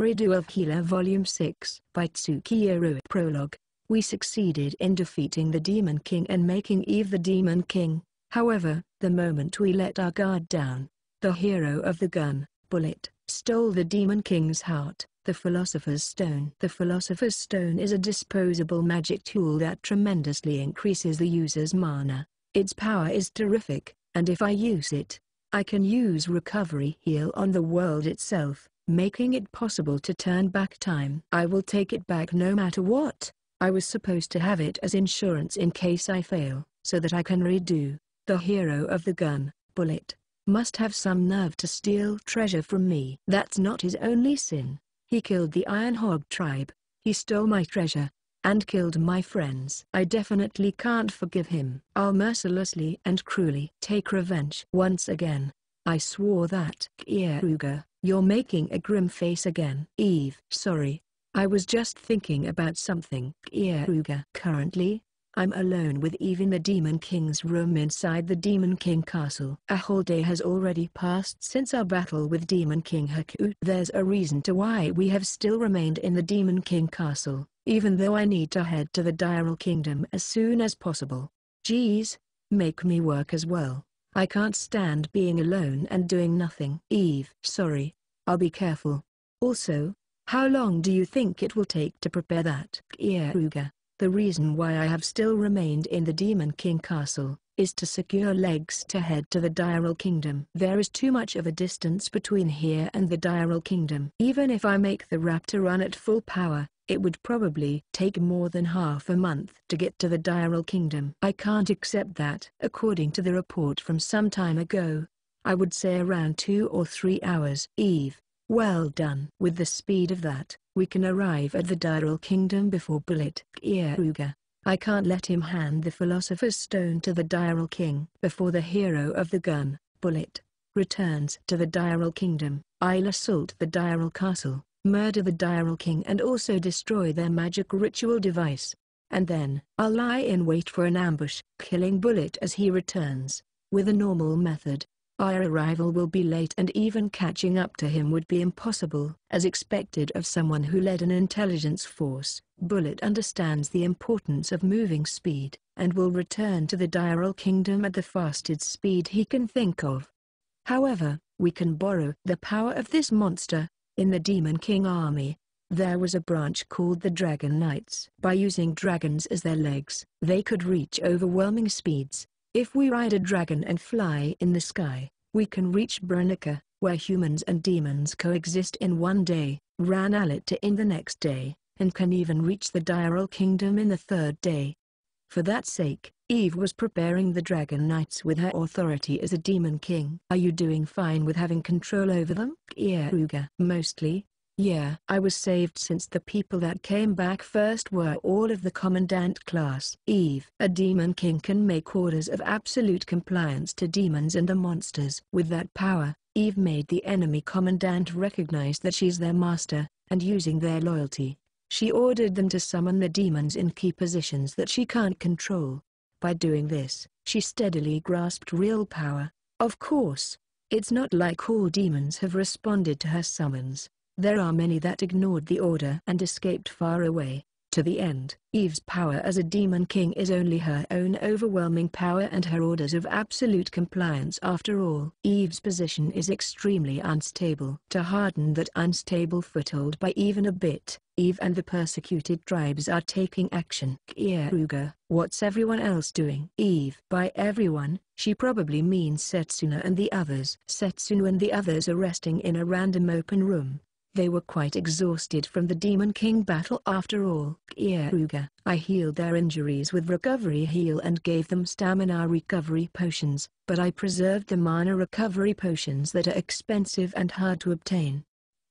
Redo of Killer Volume 6 by Tsukihiro. Prologue. We succeeded in defeating the Demon King and making Eve the Demon King. However, the moment we let our guard down, the hero of the gun, Bullet, stole the Demon King's heart, the Philosopher's Stone. The Philosopher's Stone is a disposable magic tool that tremendously increases the user's mana. Its power is terrific, and if I use it, I can use Recovery Heal on the world itself, making it possible to turn back time. I will take it back no matter what. I was supposed to have it as insurance in case I fail, so that I can redo. The hero of the gun, Bullet, must have some nerve to steal treasure from me. That's not his only sin. He killed the Iron Hog tribe, he stole my treasure, and killed my friends. I definitely can't forgive him. I'll mercilessly and cruelly take revenge. Once again, I swore that. Kieruga, you're making a grim face again. Eve. Sorry, I was just thinking about something. Kieruga. Currently, I'm alone with Eve in the Demon King's room inside the Demon King castle. A whole day has already passed since our battle with Demon King Haku. There's a reason to why we have still remained in the Demon King castle, even though I need to head to the Diral Kingdom as soon as possible. Geez, make me work as well. I can't stand being alone and doing nothing. Eve. Sorry, I'll be careful. Also, how long do you think it will take to prepare that? Kieruga, the reason why I have still remained in the Demon King castle is to secure legs to head to the Diral Kingdom. There is too much of a distance between here and the Diral Kingdom. Even if I make the Raptor run at full power, it would probably take more than half a month to get to the Diral Kingdom. I can't accept that. According to the report from some time ago, I would say around 2 or 3 hours. Eve, well done. With the speed of that, we can arrive at the Diral Kingdom before Bullet. Kieruga, I can't let him hand the Philosopher's Stone to the Diral King. Before the hero of the gun, Bullet, returns to the Diral Kingdom, I'll assault the Diral Castle, murder the Diral King and also destroy their magic ritual device. And then, I'll lie in wait for an ambush, killing Bullet as he returns. With a normal method, our arrival will be late and even catching up to him would be impossible. As expected of someone who led an intelligence force, Bullet understands the importance of moving speed, and will return to the Diral Kingdom at the fastest speed he can think of. However, we can borrow the power of this monster. In the Demon King army, there was a branch called the Dragon Knights. By using dragons as their legs, they could reach overwhelming speeds. If we ride a dragon and fly in the sky, we can reach Brunica, where humans and demons coexist in one day, Ranalita in the next day, and can even reach the Diral Kingdom in the third day. For that sake, Eve was preparing the Dragon Knights with her authority as a Demon King. Are you doing fine with having control over them? Kieruga. Mostly, yeah. I was saved since the people that came back first were all of the Commandant class. Eve. A Demon King can make orders of absolute compliance to demons and the monsters. With that power, Eve made the enemy Commandant recognize that she's their master, and using their loyalty, she ordered them to summon the demons in key positions that she can't control. By doing this, she steadily grasped real power. Of course, it's not like all demons have responded to her summons. There are many that ignored the order and escaped far away. To the end, Eve's power as a Demon King is only her own overwhelming power and her orders of absolute compliance after all. Eve's position is extremely unstable. To harden that unstable foothold by even a bit, Eve and the persecuted tribes are taking action. Kieruga, what's everyone else doing? Eve. By everyone, she probably means Setsuna and the others. Setsuna and the others are resting in a random open room. They were quite exhausted from the Demon King battle after all. Kieruga, I healed their injuries with Recovery Heal and gave them stamina recovery potions, but I preserved the mana recovery potions that are expensive and hard to obtain.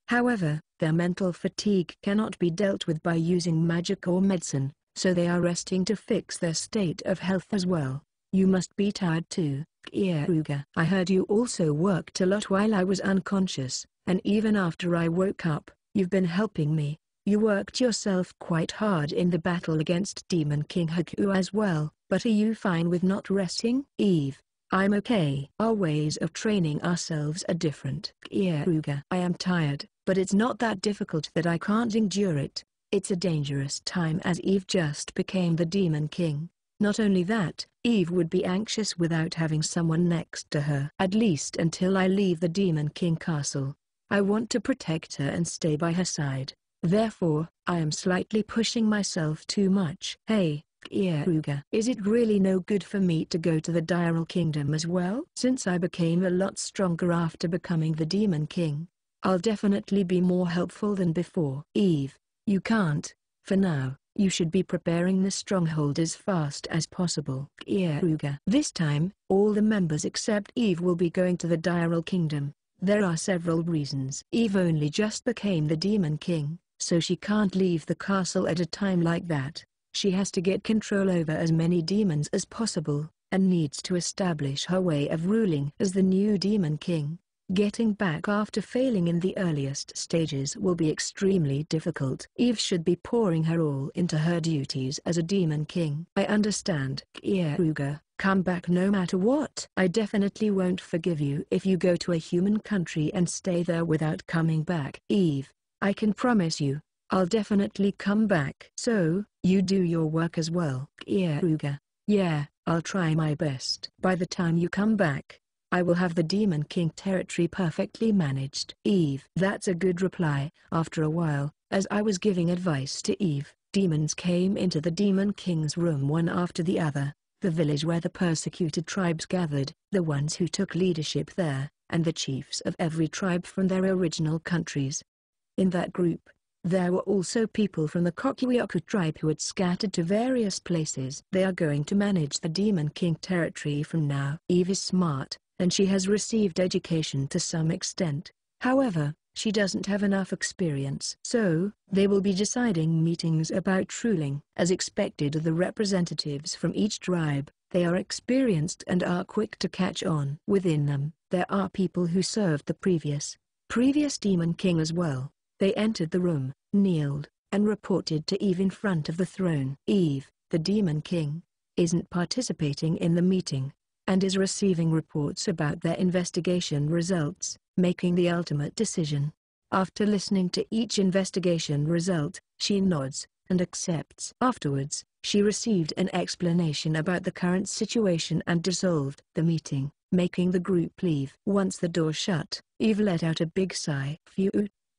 However, their mental fatigue cannot be dealt with by using magic or medicine, so they are resting to fix their state of health as well. You must be tired too, Kieruga. I heard you also worked a lot while I was unconscious, and even after I woke up, you've been helping me. You worked yourself quite hard in the battle against Demon King Haku as well, but are you fine with not resting? Eve. I'm okay. Our ways of training ourselves are different. Kyaruga. I am tired, but it's not that difficult that I can't endure it. It's a dangerous time as Eve just became the Demon King. Not only that, Eve would be anxious without having someone next to her. At least until I leave the Demon King castle. I want to protect her and stay by her side. Therefore, I am slightly pushing myself too much. Hey, Kyaruga. Is it really no good for me to go to the Diral Kingdom as well? Since I became a lot stronger after becoming the Demon King, I'll definitely be more helpful than before. Eve, you can't, for now. You should be preparing the stronghold as fast as possible. Kyaruga. This time, all the members except Eve will be going to the Diral Kingdom. There are several reasons. Eve only just became the Demon King, so she can't leave the castle at a time like that. She has to get control over as many demons as possible, and needs to establish her way of ruling as the new Demon King. Getting back after failing in the earliest stages will be extremely difficult. Eve should be pouring her all into her duties as a Demon King. I understand. Kyaruga, come back no matter what. I definitely won't forgive you if you go to a human country and stay there without coming back. Eve, I can promise you, I'll definitely come back. So, you do your work as well. Kyaruga. Yeah, I'll try my best. By the time you come back, I will have the Demon King territory perfectly managed. Eve. That's a good reply. After a while, as I was giving advice to Eve, demons came into the Demon King's room one after the other, the village where the persecuted tribes gathered, the ones who took leadership there, and the chiefs of every tribe from their original countries. In that group, there were also people from the Kokyoku tribe who had scattered to various places. They are going to manage the Demon King territory from now. Eve is smart, and she has received education to some extent. However, she doesn't have enough experience. So, they will be deciding meetings about ruling. As expected of the representatives from each tribe, they are experienced and are quick to catch on. Within them, there are people who served the previous Demon King as well. They entered the room, kneeled, and reported to Eve in front of the throne. Eve, the Demon King, isn't participating in the meeting, and is receiving reports about their investigation results, making the ultimate decision. After listening to each investigation result, she nods and accepts. Afterwards, she received an explanation about the current situation and dissolved the meeting, making the group leave. Once the door shut, Eve let out a big sigh. Phew,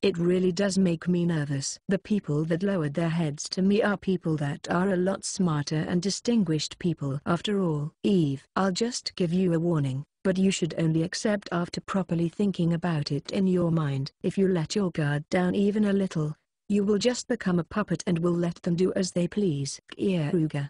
it really does make me nervous. The people that lowered their heads to me are people that are a lot smarter and distinguished people after all. Eve, I'll just give you a warning, but you should only accept after properly thinking about it in your mind. If you let your guard down even a little, you will just become a puppet and will let them do as they please. Kyaruga.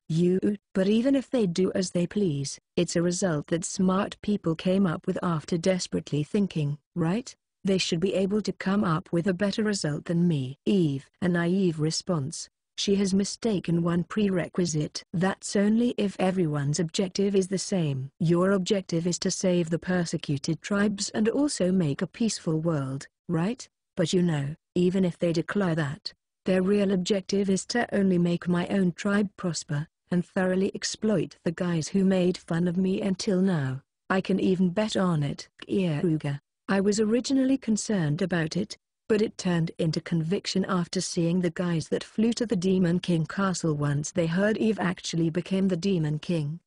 But even if they do as they please, it's a result that smart people came up with after desperately thinking, right? They should be able to come up with a better result than me. Eve. A naive response. She has mistaken one prerequisite. That's only if everyone's objective is the same. Your objective is to save the persecuted tribes and also make a peaceful world, right? But you know, even if they declare that, their real objective is to only make my own tribe prosper, and thoroughly exploit the guys who made fun of me until now. I can even bet on it. Kyaruga. I was originally concerned about it, but it turned into conviction after seeing the guys that flew to the Demon King castle once they heard Eve actually became the Demon King.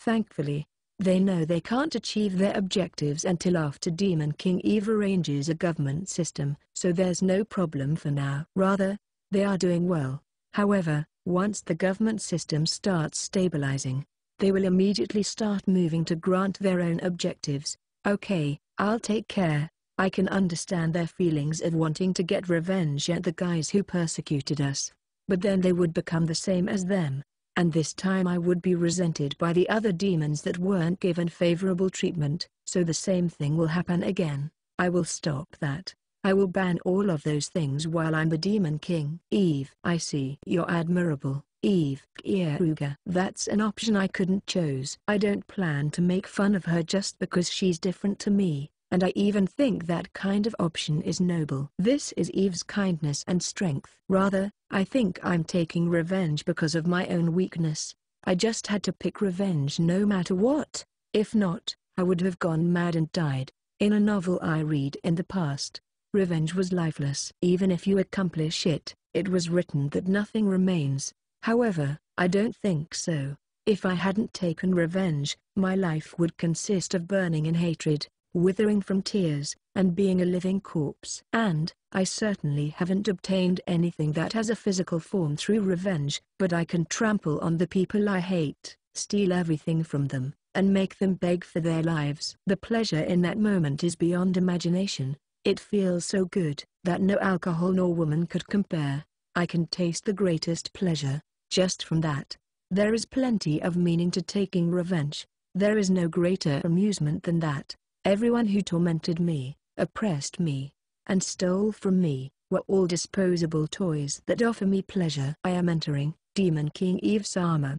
Thankfully, they know they can't achieve their objectives until after Demon King Eve arranges a government system, so there's no problem for now. Rather, they are doing well. However, once the government system starts stabilizing, they will immediately start moving to grant their own objectives. Okay. I'll take care. I can understand their feelings of wanting to get revenge at the guys who persecuted us. But then they would become the same as them, and this time I would be resented by the other demons that weren't given favorable treatment, so the same thing will happen again. I will stop that. I will ban all of those things while I'm the Demon King. Eve. I see. You're admirable, Eve. Kyaruga. That's an option I couldn't choose. I don't plan to make fun of her just because she's different to me, and I even think that kind of option is noble. This is Eve's kindness and strength. Rather, I think I'm taking revenge because of my own weakness. I just had to pick revenge no matter what, If not, I would have gone mad and died. In a novel I read in the past, revenge was lifeless. Even if you accomplish it, it was written that nothing remains. However, I don't think so. If I hadn't taken revenge, my life would consist of burning in hatred, withering from tears, and being a living corpse. And, I certainly haven't obtained anything that has a physical form through revenge, but I can trample on the people I hate, steal everything from them, and make them beg for their lives. The pleasure in that moment is beyond imagination. It feels so good, that no alcohol nor woman could compare. I can taste the greatest pleasure, just from that. There is plenty of meaning to taking revenge. There is no greater amusement than that. Everyone who tormented me, oppressed me, and stole from me, were all disposable toys that offer me pleasure. I am entering Demon King Eve's armor, ?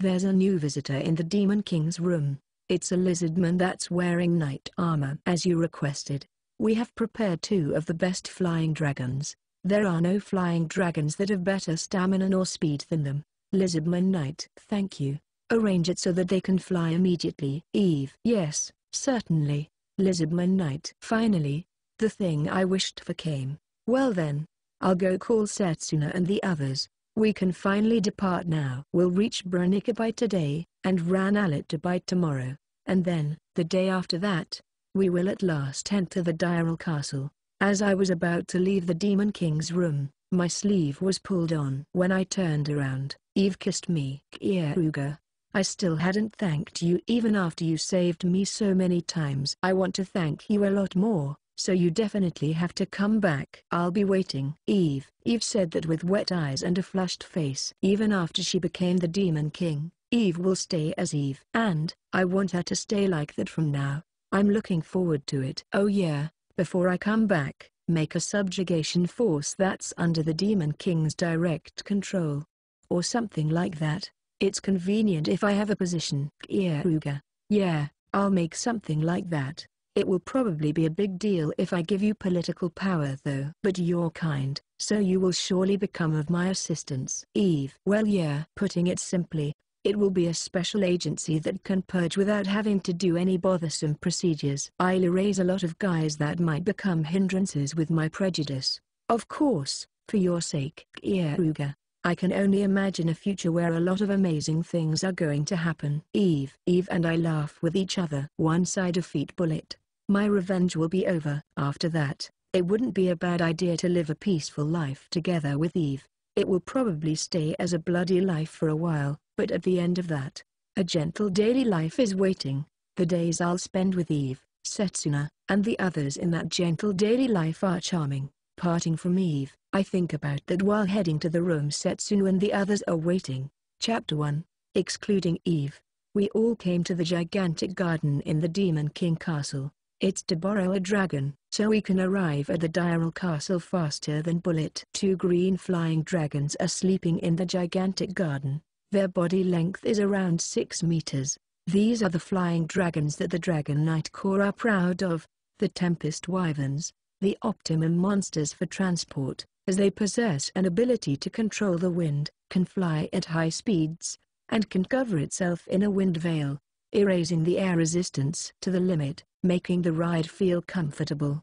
There's a new visitor in the Demon King's room. It's a lizardman that's wearing knight armor. As you requested, we have prepared 2 of the best flying dragons. There are no flying dragons that have better stamina nor speed than them. Lizardman Knight. Thank you. Arrange it so that they can fly immediately. Eve. Yes, certainly, Lizardman Knight. Finally, the thing I wished for came. Well then, I'll go call Setsuna and the others. We can finally depart now. We'll reach Brunica by today, and Ranelagh by tomorrow, and then, the day after that, we will at last enter the Dyral Castle. As I was about to leave the Demon King's room, my sleeve was pulled on. When I turned around, Eve kissed me. Kieruga, I still hadn't thanked you even after you saved me so many times. I want to thank you a lot more, so you definitely have to come back. I'll be waiting. Eve. Eve said that with wet eyes and a flushed face. Even after she became the Demon King, Eve will stay as Eve. And, I want her to stay like that from now. I'm looking forward to it. Oh yeah, before I come back, make a subjugation force that's under the Demon King's direct control. Or something like that. It's convenient if I have a position. Kieruga. Yeah, I'll make something like that. It will probably be a big deal if I give you political power though. But you're kind, so you will surely become of my assistance. Eve. Well yeah. Putting it simply, it will be a special agency that can purge without having to do any bothersome procedures. I'll erase a lot of guys that might become hindrances with my prejudice. Of course, for your sake. Kieruga. I can only imagine a future where a lot of amazing things are going to happen. Eve. Eve and I laugh with each other. One side of feet bullet. My revenge will be over. After that, it wouldn't be a bad idea to live a peaceful life together with Eve. It will probably stay as a bloody life for a while, but at the end of that, a gentle daily life is waiting. The days I'll spend with Eve, Setsuna, and the others in that gentle daily life are charming. Parting from Eve, I think about that while heading to the room Setsuna and the others are waiting. Chapter 1. Excluding Eve. We all came to the gigantic garden in the Demon King Castle. It's to borrow a dragon, so we can arrive at the Dyral Castle faster than bullet. 2 green flying dragons are sleeping in the gigantic garden. Their body length is around 6 meters. These are the flying dragons that the Dragon Knight Corps are proud of, the Tempest Wyverns, the optimum monsters for transport, as they possess an ability to control the wind, can fly at high speeds, and can cover itself in a wind veil, erasing the air resistance to the limit, making the ride feel comfortable.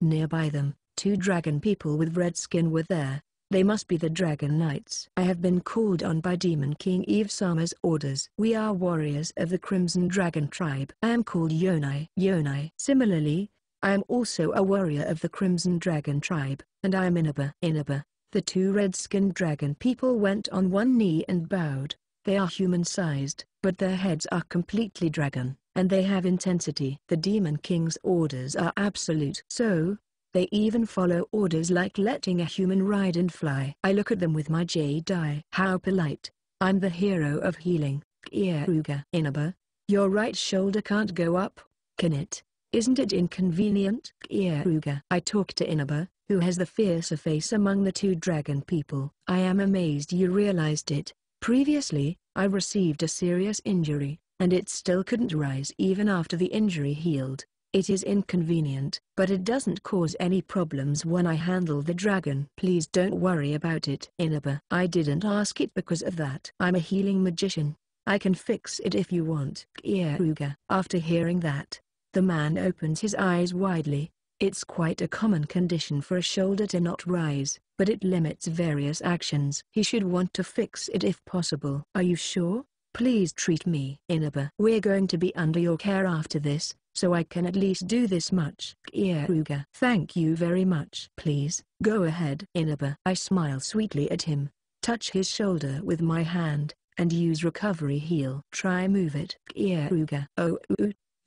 Nearby them, 2 dragon people with red skin were there. They must be the Dragon Knights. I have been called on by Demon King Eve Sama's orders. We are warriors of the Crimson Dragon tribe. I am called Yonai. Yonai. Similarly, I am also a warrior of the Crimson Dragon tribe, and I am Inaba. Inaba. The 2 red-skinned dragon people went on one knee and bowed. They are human-sized, but their heads are completely dragon, and they have intensity. The Demon King's orders are absolute. So, they even follow orders like letting a human ride and fly. I look at them with my jade eye. How polite. I'm the hero of healing. Kieruga. Inaba, your right shoulder can't go up, can it? Isn't it inconvenient? Kieruga. I talk to Inaba, who has the fiercer face among the 2 dragon people. I am amazed you realized it. Previously, I received a serious injury, and it still couldn't rise even after the injury healed. It is inconvenient, but it doesn't cause any problems when I handle the dragon. Please don't worry about it. Inaba. I didn't ask it because of that. I'm a healing magician. I can fix it if you want. Kyaruga. After hearing that, the man opens his eyes widely. It's quite a common condition for a shoulder to not rise, but it limits various actions. He should want to fix it if possible. Are you sure? Please treat me. Inaba. We're going to be under your care after this, so I can at least do this much. Kyaruga. Thank you very much. Please, go ahead. Inaba. I smile sweetly at him, touch his shoulder with my hand, and use recovery heal. Try move it. Kyaruga. Oh,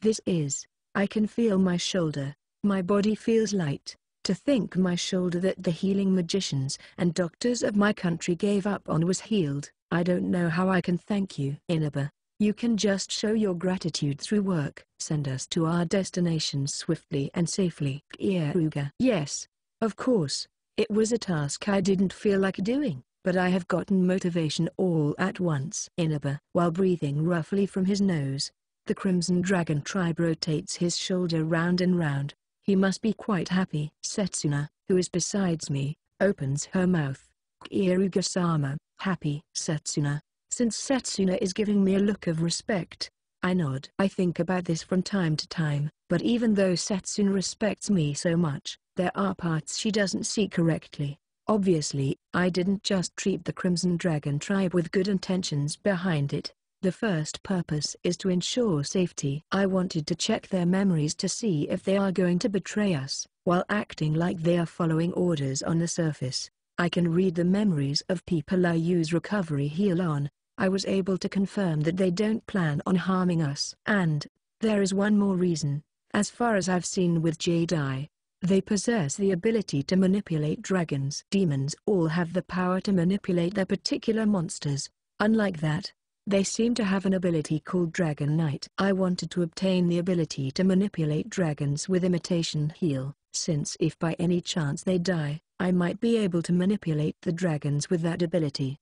this is, I can feel my shoulder, my body feels light. To think my shoulder that the healing magicians and doctors of my country gave up on was healed. I don't know how I can thank you. Inaba, you can just show your gratitude through work. Send us to our destination swiftly and safely. Kyaruga. Yes, of course. It was a task I didn't feel like doing, but I have gotten motivation all at once. Inaba, while breathing roughly from his nose, the Crimson Dragon tribe rotates his shoulder round and round. He must be quite happy. Setsuna, who is besides me, opens her mouth. Kyaruga-sama, happy. Setsuna. Since Setsuna is giving me a look of respect, I nod. I think about this from time to time, but even though Setsuna respects me so much, there are parts she doesn't see correctly. Obviously, I didn't just treat the Crimson Dragon tribe with good intentions behind it. The first purpose is to ensure safety. I wanted to check their memories to see if they are going to betray us, while acting like they are following orders on the surface. I can read the memories of people I use recovery heal on. I was able to confirm that they don't plan on harming us. And, there is one more reason. As far as I've seen with Jedi, they possess the ability to manipulate dragons. Demons all have the power to manipulate their particular monsters. Unlike that, they seem to have an ability called Dragon Knight. I wanted to obtain the ability to manipulate dragons with imitation heal, since if by any chance they die, I might be able to manipulate the dragons with that ability.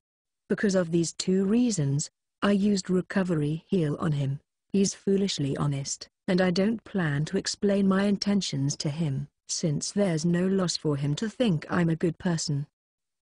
Because of these two reasons, I used recovery heal on him. He's foolishly honest, and I don't plan to explain my intentions to him, since there's no loss for him to think I'm a good person.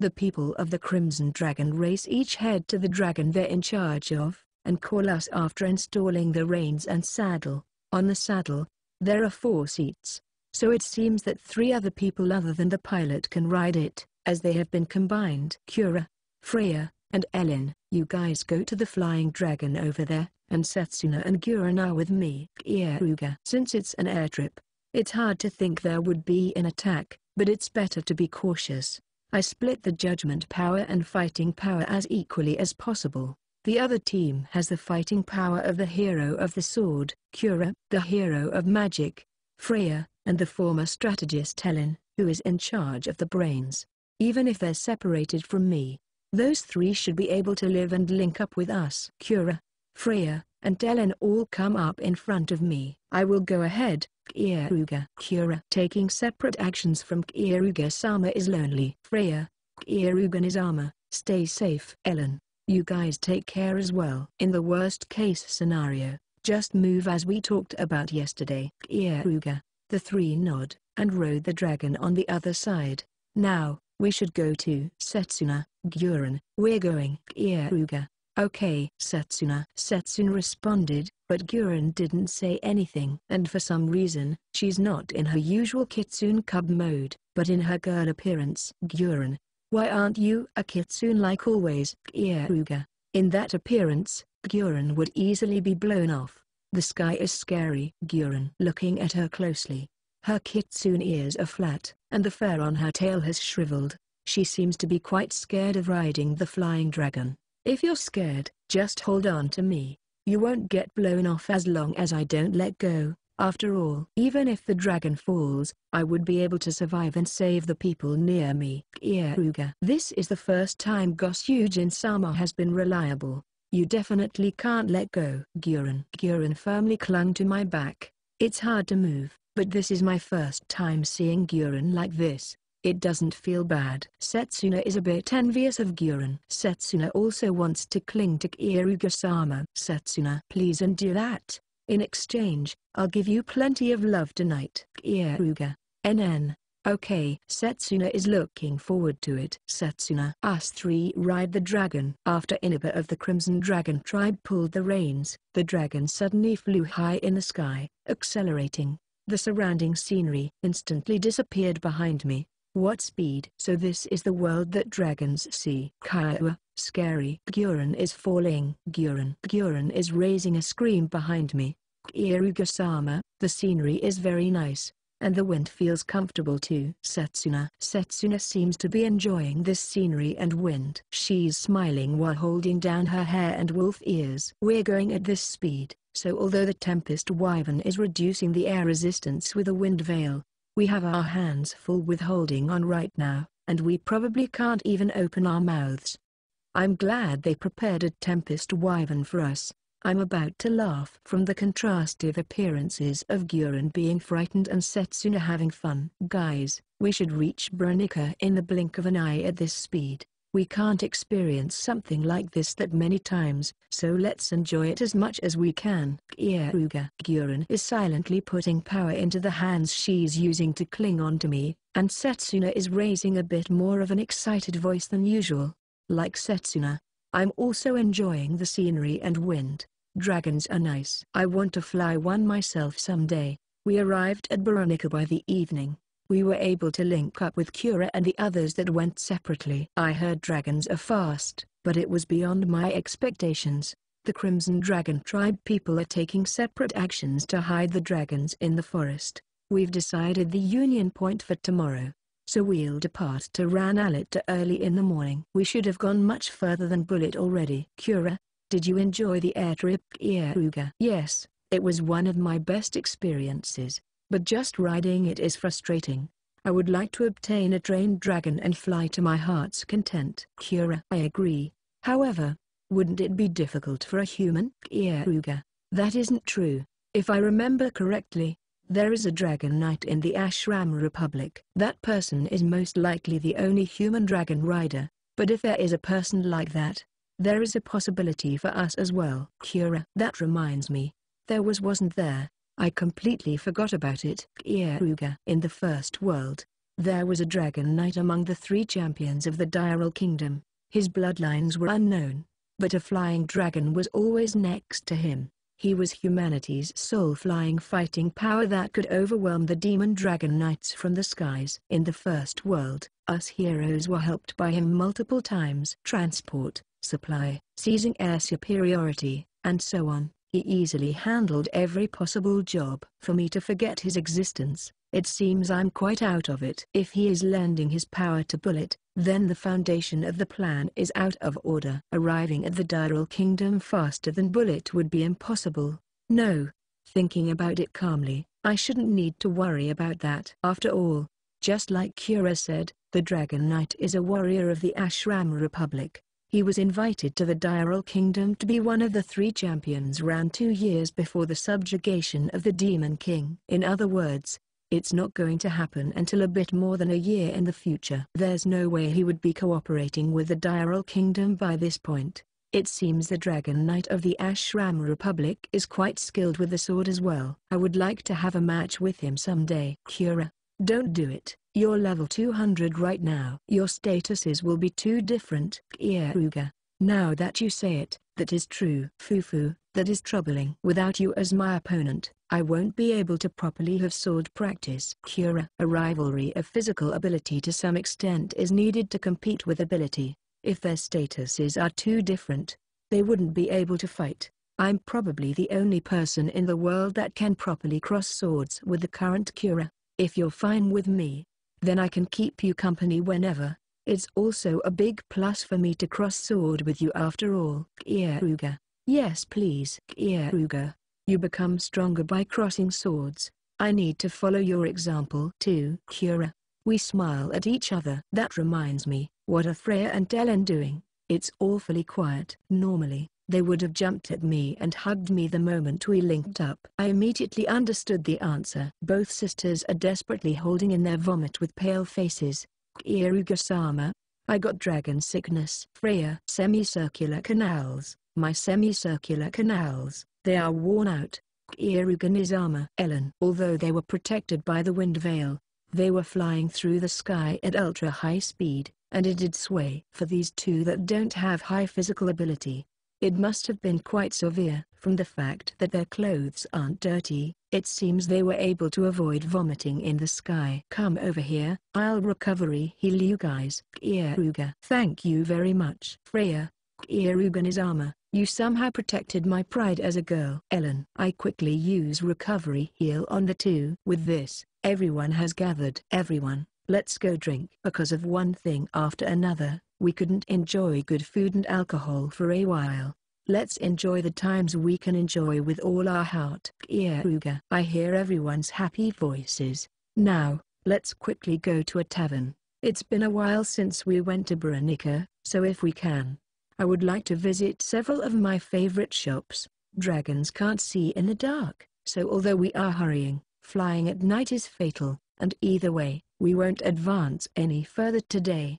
The people of the Crimson Dragon race each head to the dragon they're in charge of, and call us after installing the reins and saddle. On the saddle, there are 4 seats, so it seems that 3 other people other than the pilot can ride it, as they have been combined. Kura, Freya, and Ellen. You guys go to the Flying Dragon over there, and Setsuna and Guren are with me. Kyaruga. Since it's an airtrip, it's hard to think there would be an attack, but it's better to be cautious. I split the judgment power and fighting power as equally as possible. The other team has the fighting power of the hero of the sword, Kura, the hero of magic, Freya, and the former strategist Ellen, who is in charge of the brains. Even if they're separated from me, those 3 should be able to live and link up with us. Kura, Freya, and Ellen all come up in front of me. I will go ahead. Kyaruga. Kura. Taking separate actions from Kyaruga-sama is lonely. Freya, Kyaruga-sama, stay safe. Ellen, you guys take care as well. In the worst case scenario, just move as we talked about yesterday. Kyaruga. The 3 nod, and rode the dragon on the other side. Now, we should go to Setsuna, Guren. We're going. Kyaruga. Okay. Setsuna. Setsuna responded, but Guren didn't say anything. And for some reason, she's not in her usual kitsune cub mode, but in her girl appearance. Guren, why aren't you a kitsune like always? Kyaruga. In that appearance, Guren would easily be blown off. The sky is scary. Guren, looking at her closely. Her kitsune ears are flat, and the fur on her tail has shriveled. She seems to be quite scared of riding the Flying Dragon. If you're scared, just hold on to me. You won't get blown off as long as I don't let go. After all, even if the dragon falls, I would be able to survive and save the people near me. Kyaruga. This is the first time Gosyujin-sama has been reliable. You definitely can't let go. Guren. Guren firmly clung to my back. It's hard to move, but this is my first time seeing Guren like this. It doesn't feel bad. Setsuna is a bit envious of Guren. Setsuna also wants to cling to Kyaruga-sama. Setsuna, please undo that. In exchange, I'll give you plenty of love tonight. Kyaruga. NN. Okay. Setsuna is looking forward to it. Setsuna. Us three ride the dragon. After Inaba of the Crimson Dragon tribe pulled the reins, the dragon suddenly flew high in the sky, accelerating. The surrounding scenery instantly disappeared behind me. What speed! So this is the world that dragons see. Kaiwa, scary. Guren is falling. Guren is raising a scream behind me. Kairuga-sama, the scenery is very nice. And the wind feels comfortable too. Setsuna seems to be enjoying this scenery and wind. She's smiling while holding down her hair and wolf ears. We're going at this speed, so although the Tempest Wyvern is reducing the air resistance with a wind veil, we have our hands full with holding on right now, and we probably can't even open our mouths. I'm glad they prepared a Tempest Wyvern for us. I'm about to laugh from the contrastive appearances of Guren being frightened and Setsuna having fun. Guys, we should reach Brunica in the blink of an eye at this speed. We can't experience something like this that many times, so let's enjoy it as much as we can. Kairuga. Guren is silently putting power into the hands she's using to cling on to me, and Setsuna is raising a bit more of an excited voice than usual. Like Setsuna, I'm also enjoying the scenery and wind. Dragons are nice. I want to fly one myself someday. We arrived at Brunica by the evening. We were able to link up with Cura and the others that went separately. I heard dragons are fast, but it was beyond my expectations. The Crimson Dragon tribe people are taking separate actions to hide the dragons in the forest. We've decided the union point for tomorrow. So we'll depart to Ranalita early in the morning. We should have gone much further than Bullet already. Cura, did you enjoy the air trip? Kairuga? Yes, it was one of my best experiences, but just riding it is frustrating. I would like to obtain a trained dragon and fly to my heart's content. Cura, I agree. However, wouldn't it be difficult for a human? Kairuga? That isn't true. If I remember correctly, there is a dragon knight in the Ashram Republic. That person is most likely the only human dragon rider, but if there is a person like that, there is a possibility for us as well. Cura, that reminds me. There wasn't there. I completely forgot about it. Kairuga. In the first world, there was a dragon knight among the three champions of the Diral Kingdom. His bloodlines were unknown, but a flying dragon was always next to him. He was humanity's sole flying fighting power that could overwhelm the demon dragon knights from the skies. In the first world, us heroes were helped by him multiple times. Transport, supply, seizing air superiority, and so on. He easily handled every possible job. For me to forget his existence, it seems I'm quite out of it. If he is lending his power to Bullet, then the foundation of the plan is out of order. Arriving at the Diral Kingdom faster than Bullet would be impossible. No. Thinking about it calmly, I shouldn't need to worry about that. After all, just like Cura said, the Dragon Knight is a warrior of the Ashram Republic. He was invited to the Diral Kingdom to be one of the three champions around 2 years before the subjugation of the Demon King. In other words, it's not going to happen until a bit more than a year in the future. There's no way he would be cooperating with the Diral Kingdom by this point. It seems the Dragon Knight of the Ashram Republic is quite skilled with the sword as well. I would like to have a match with him someday. Cura, don't do it. You're level 200 right now. Your statuses will be too different. Kairuga. Now that you say it, that is true. Fufu, that is troubling. Without you as my opponent, I won't be able to properly have sword practice. Cura. A rivalry of physical ability to some extent is needed to compete with ability. If their statuses are too different, they wouldn't be able to fight. I'm probably the only person in the world that can properly cross swords with the current Cura. If you're fine with me, then I can keep you company whenever. It's also a big plus for me to cross sword with you after all. Kairuga. Yes please. Kairuga. You become stronger by crossing swords. I need to follow your example too. Cura. We smile at each other. That reminds me, what are Freya and Ellen doing? It's awfully quiet. Normally, they would have jumped at me and hugged me the moment we linked up. I immediately understood the answer. Both sisters are desperately holding in their vomit with pale faces. Kairuga-sama, I got dragon sickness. Freya. Semicircular canals, my semicircular canals, they are worn out. Kairuga-nizama. Ellen. Although they were protected by the wind veil, They were flying through the sky at ultra-high speed, and it did sway. For these two that don't have high physical ability, it must have been quite severe. From the fact that their clothes aren't dirty, it seems they were able to avoid vomiting in the sky. Come over here, I'll heal you guys. Kyarugan, thank you very much. Freya, Kyarugan is armor. You somehow protected my pride as a girl. Ellen. I quickly use recovery heal on the two. With this, everyone has gathered. Everyone, let's go drink. Because of one thing after another, we couldn't enjoy good food and alcohol for a while. Let's enjoy the times we can enjoy with all our heart. Kyaruga. I hear everyone's happy voices. Now, let's quickly go to a tavern. It's been a while since we went to Brunica, so if we can, I would like to visit several of my favorite shops. Dragons can't see in the dark, so although we are hurrying, flying at night is fatal, and either way, we won't advance any further today.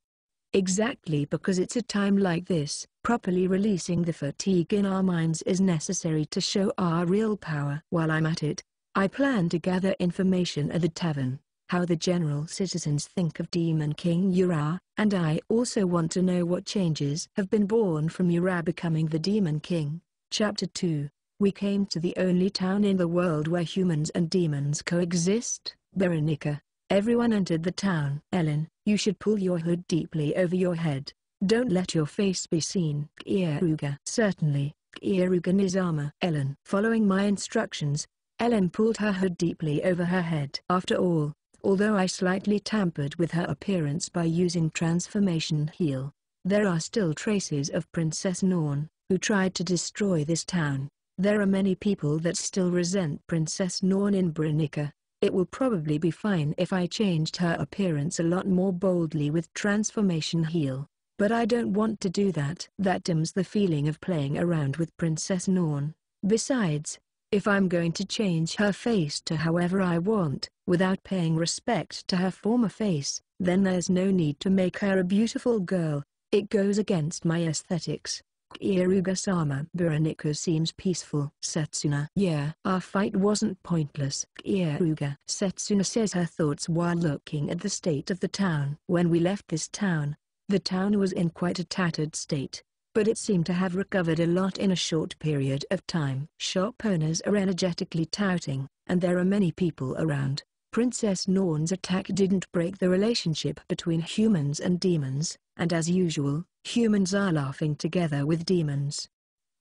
Exactly because it's a time like this, properly releasing the fatigue in our minds is necessary to show our real power. While I'm at it, I plan to gather information at the tavern, how the general citizens think of Demon King Ura, and I also want to know what changes have been born from Ura becoming the Demon King. Chapter 2. We came to the only town in the world where humans and demons coexist, Berenica. Everyone entered the town. Ellen, you should pull your hood deeply over your head. Don't let your face be seen. Kyaruga. Certainly, Kyaruga Nizama. Ellen. Following my instructions, Ellen pulled her hood deeply over her head. After all, although I slightly tampered with her appearance by using transformation heal, there are still traces of Princess Norn, who tried to destroy this town. There are many people that still resent Princess Norn in Brunica. It will probably be fine if I changed her appearance a lot more boldly with transformation heal, but I don't want to do that. That dims the feeling of playing around with Princess Norn. Besides, if I'm going to change her face to however I want, without paying respect to her former face, then there's no need to make her a beautiful girl. It goes against my aesthetics. Kyaruga-sama. Berenica seems peaceful. Setsuna. Yeah. Our fight wasn't pointless. Kyaruga. Setsuna says her thoughts while looking at the state of the town. When we left this town, the town was in quite a tattered state, but it seemed to have recovered a lot in a short period of time. Shop owners are energetically touting, and there are many people around. Princess Norn's attack didn't break the relationship between humans and demons, and as usual, humans are laughing together with demons.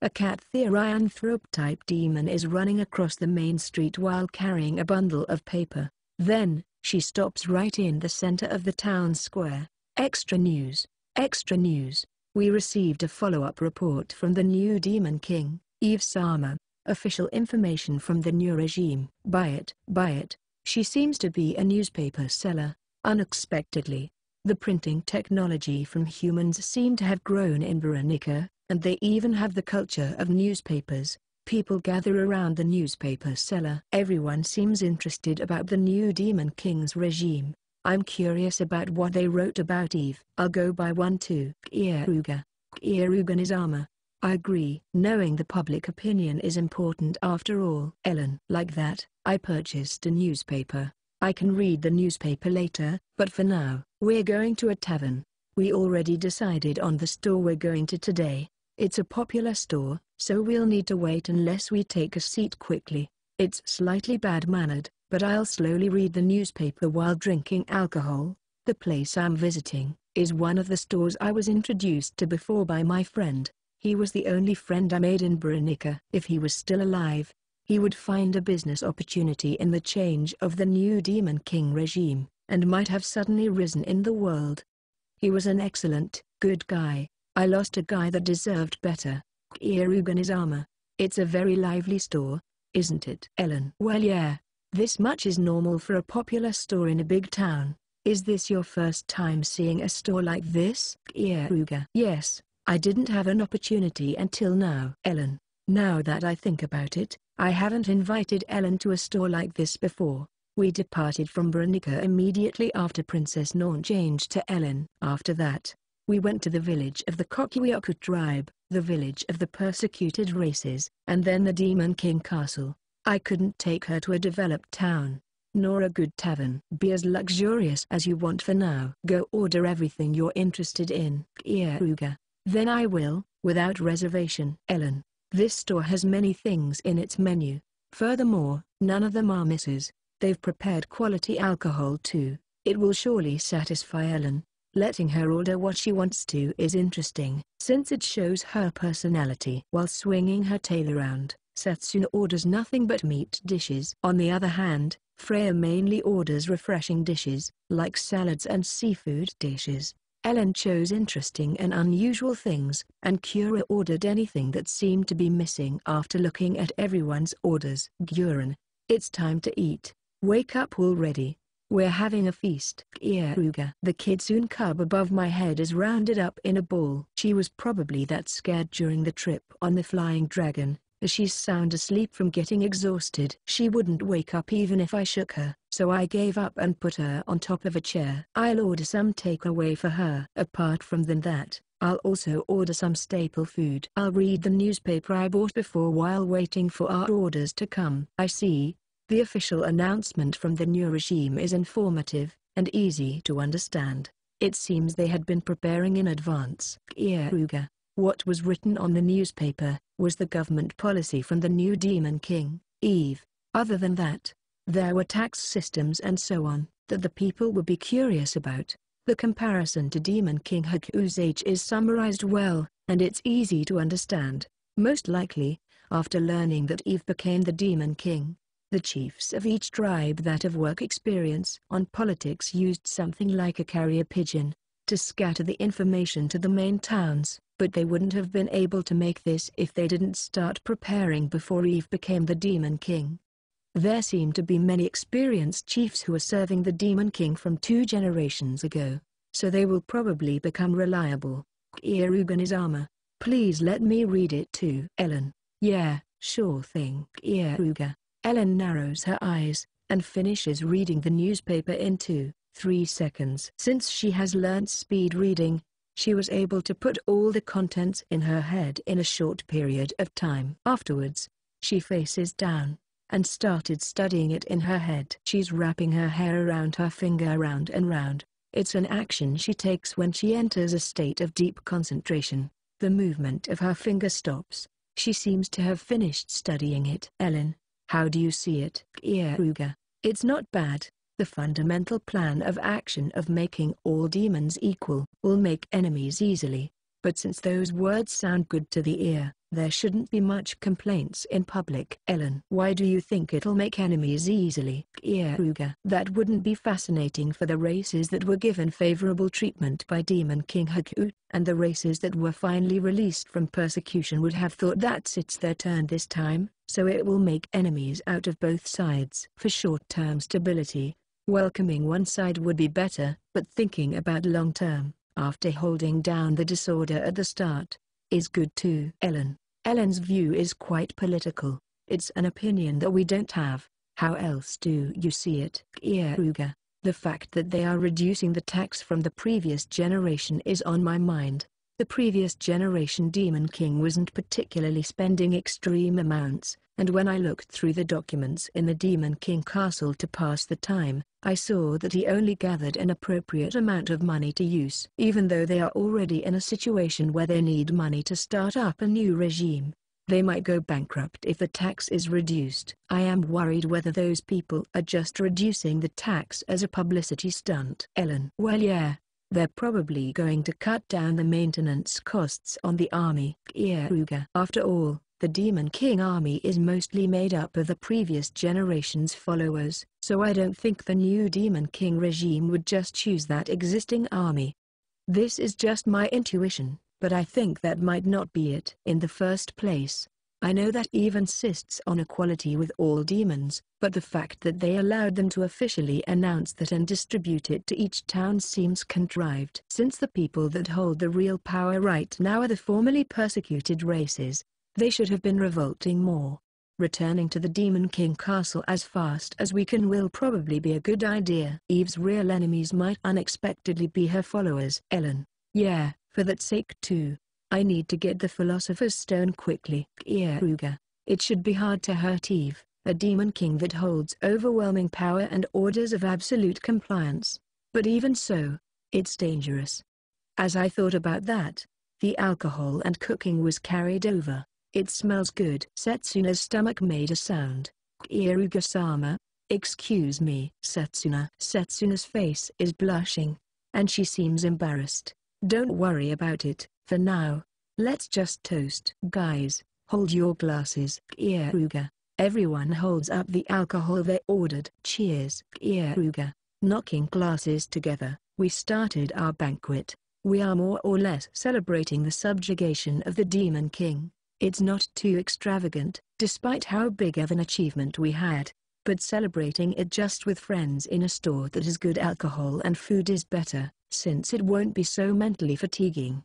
A cat Therianthrope-type demon is running across the main street while carrying a bundle of paper. Then, she stops right in the center of the town square. Extra news! Extra news! We received a follow-up report from the new Demon King, Eve-sama. Official information from the new regime. Buy it, buy it. She seems to be a newspaper seller. Unexpectedly, the printing technology from humans seem to have grown in Berenica, and they even have the culture of newspapers. People gather around the newspaper seller. Everyone seems interested about the new Demon King's regime. I'm curious about what they wrote about Eve. I'll go by one too. Kyaruga. Kyaruga Nizama. I agree. Knowing the public opinion is important after all. Ellen. Like that, I purchased a newspaper. I can read the newspaper later, but for now, we're going to a tavern. We already decided on the store we're going to today. It's a popular store, so we'll need to wait unless we take a seat quickly. It's slightly bad-mannered, but I'll slowly read the newspaper while drinking alcohol. The place I'm visiting is one of the stores I was introduced to before by my friend. He was the only friend I made in Brunica. If he was still alive, he would find a business opportunity in the change of the new Demon King regime, and might have suddenly risen in the world. He was an excellent, good guy. I lost a guy that deserved better. Kyaruga Nizama. It's a very lively store, isn't it? Ellen. Well yeah. This much is normal for a popular store in a big town. Is this your first time seeing a store like this? Kyaruga. Yes, I didn't have an opportunity until now. Ellen. Now that I think about it, I haven't invited Ellen to a store like this before. We departed from Brunica immediately after Princess Norn changed to Ellen. After that, we went to the village of the Kokuyoku tribe, the village of the persecuted races, and then the Demon King Castle. I couldn't take her to a developed town. nor a good tavern. Be as luxurious as you want for now. Go order everything you're interested in. Kyaruga. Then I will, without reservation. Ellen. This store has many things in its menu. Furthermore, none of them are misses. They've prepared quality alcohol too. It will surely satisfy Ellen. Letting her order what she wants to is interesting, since it shows her personality. While swinging her tail around, Setsuna orders nothing but meat dishes. On the other hand, Freya mainly orders refreshing dishes, like salads and seafood dishes. Ellen chose interesting and unusual things, and Kyura ordered anything that seemed to be missing after looking at everyone's orders. Guren, it's time to eat. Wake up already. We're having a feast. Kyaruga. The kitsune cub above my head is rounded up in a ball. She was probably that scared during the trip on the flying dragon, as she's sound asleep from getting exhausted. She wouldn't wake up even if I shook her, so I gave up and put her on top of a chair. I'll order some takeaway for her. Apart from that, I'll also order some staple food. I'll read the newspaper I bought before while waiting for our orders to come. I see. The official announcement from the new regime is informative, and easy to understand. It seems they had been preparing in advance. Kyaruga. What was written on the newspaper, was the government policy from the new Demon King, Eve. Other than that, there were tax systems and so on, that the people would be curious about. The comparison to Demon King Haku's age is summarized well, and it's easy to understand. Most likely, after learning that Eve became the Demon King, the chiefs of each tribe that have work experience on politics used something like a carrier pigeon, to scatter the information to the main towns, but they wouldn't have been able to make this if they didn't start preparing before Eve became the Demon King. There seem to be many experienced chiefs who are serving the Demon King from 2 generations ago, so they will probably become reliable. Kyaruga. Please let me read it too. Ellen. Yeah, sure thing. Kyaruga. Ellen narrows her eyes, and finishes reading the newspaper in 2-3 seconds. Since she has learnt speed reading, she was able to put all the contents in her head in a short period of time. Afterwards, she faces down, and started studying it in her head. She's wrapping her hair around her finger round and round. It's an action she takes when she enters a state of deep concentration. The movement of her finger stops. She seems to have finished studying it. Ellen. How do you see it? Kyaruga. It's not bad. The fundamental plan of action of making all demons equal will make enemies easily, but since those words sound good to the ear, there shouldn't be much complaints in public. Ellen. Why do you think it'll make enemies easily? Kyaruga. That wouldn't be fascinating for the races that were given favorable treatment by Demon King Haku, and the races that were finally released from persecution would have thought that it's their turn this time, so it will make enemies out of both sides. For short-term stability, welcoming one side would be better, but thinking about long-term, after holding down the disorder at the start, is good too. Ellen. Ellen's view is quite political. It's an opinion that we don't have. How else do you see it? Kyaruga. The fact that they are reducing the tax from the previous generation is on my mind. The previous generation Demon King wasn't particularly spending extreme amounts, and when I looked through the documents in the Demon King castle to pass the time, I saw that he only gathered an appropriate amount of money to use. Even though they are already in a situation where they need money to start up a new regime, they might go bankrupt if the tax is reduced. I am worried whether those people are just reducing the tax as a publicity stunt. Ellen. Well, yeah. They're probably going to cut down the maintenance costs on the army. Kyaruga. After all, the Demon King army is mostly made up of the previous generation's followers, so I don't think the new Demon King regime would just choose that existing army. This is just my intuition, but I think that might not be it. In the first place, I know that Eve insists on equality with all demons, but the fact that they allowed them to officially announce that and distribute it to each town seems contrived. Since the people that hold the real power right now are the formerly persecuted races, they should have been revolting more. Returning to the Demon King castle as fast as we can will probably be a good idea. Eve's real enemies might unexpectedly be her followers. Ellen. Yeah, for that sake too. I need to get the Philosopher's Stone quickly. Kyaruga. It should be hard to hurt Eve, a demon king that holds overwhelming power and orders of absolute compliance. But even so, it's dangerous. As I thought about that, the alcohol and cooking was carried over. It smells good. Setsuna's stomach made a sound. Keiruga-sama, excuse me. Setsuna's face is blushing, and she seems embarrassed. Don't worry about it, for now. Let's just toast. Guys, hold your glasses. Keiruga. Everyone holds up the alcohol they ordered. Cheers. Keiruga. Knocking glasses together, we started our banquet. We are more or less celebrating the subjugation of the Demon King. It's not too extravagant, despite how big of an achievement we had, but celebrating it just with friends in a store that has good alcohol and food is better, since it won't be so mentally fatiguing.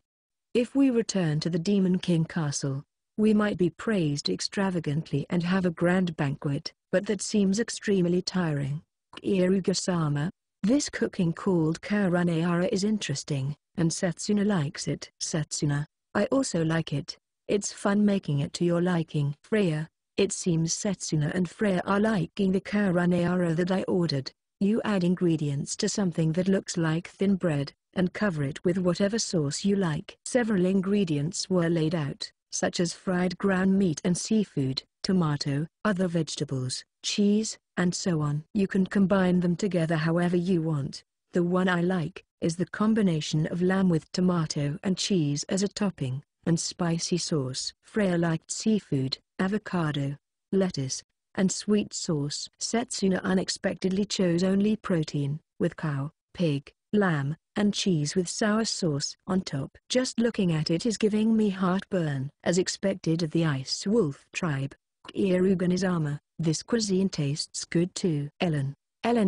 If we return to the Demon King castle, we might be praised extravagantly and have a grand banquet, but that seems extremely tiring. Keiruga-sama, this cooking called Karanayara is interesting, and Setsuna likes it. Setsuna, I also like it. It's fun making it to your liking. Freya, it seems Setsuna and Freya are liking the Karanayara that I ordered. You add ingredients to something that looks like thin bread, and cover it with whatever sauce you like. Several ingredients were laid out, such as fried ground meat and seafood, tomato, other vegetables, cheese, and so on. You can combine them together however you want. The one I like is the combination of lamb with tomato and cheese as a topping, and spicy sauce. Freya liked seafood, avocado, lettuce, and sweet sauce. Setsuna unexpectedly chose only protein, with cow, pig, lamb, and cheese with sour sauce on top. Just looking at it is giving me heartburn. As expected of the Ice Wolf tribe, Keiruga-sama, this cuisine tastes good too. Ellen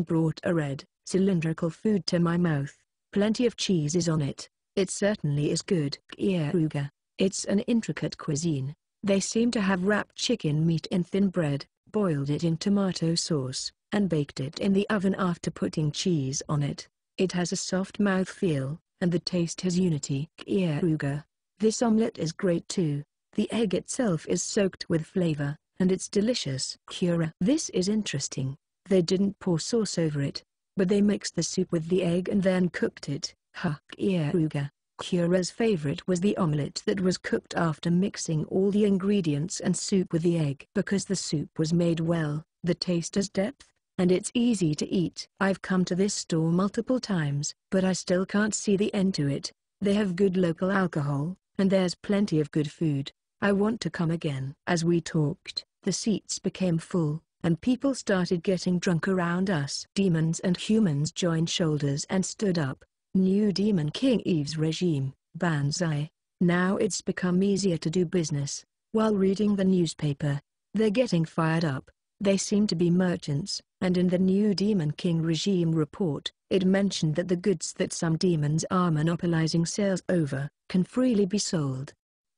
brought a red, cylindrical food to my mouth. Plenty of cheese is on it. It certainly is good. Keiruga, it's an intricate cuisine. They seem to have wrapped chicken meat in thin bread, boiled it in tomato sauce, and baked it in the oven after putting cheese on it. It has a soft mouthfeel, and the taste has unity. Keiruga, this omelette is great too. The egg itself is soaked with flavor, and it's delicious. Kura, this is interesting. They didn't pour sauce over it, but they mixed the soup with the egg and then cooked it. Ha! Keiruga. Kura's favorite was the omelette that was cooked after mixing all the ingredients and soup with the egg. Because the soup was made well, the taste has depth, and it's easy to eat. I've come to this store multiple times, but I still can't see the end to it. They have good local alcohol, and there's plenty of good food. I want to come again. As we talked, the seats became full, and people started getting drunk around us. Demons and humans joined shoulders and stood up. New Demon King Eve's regime, Banzai. Now it's become easier to do business. While reading the newspaper, they're getting fired up. They seem to be merchants, and in the new Demon King regime report, it mentioned that the goods that some demons are monopolizing sales over, can freely be sold.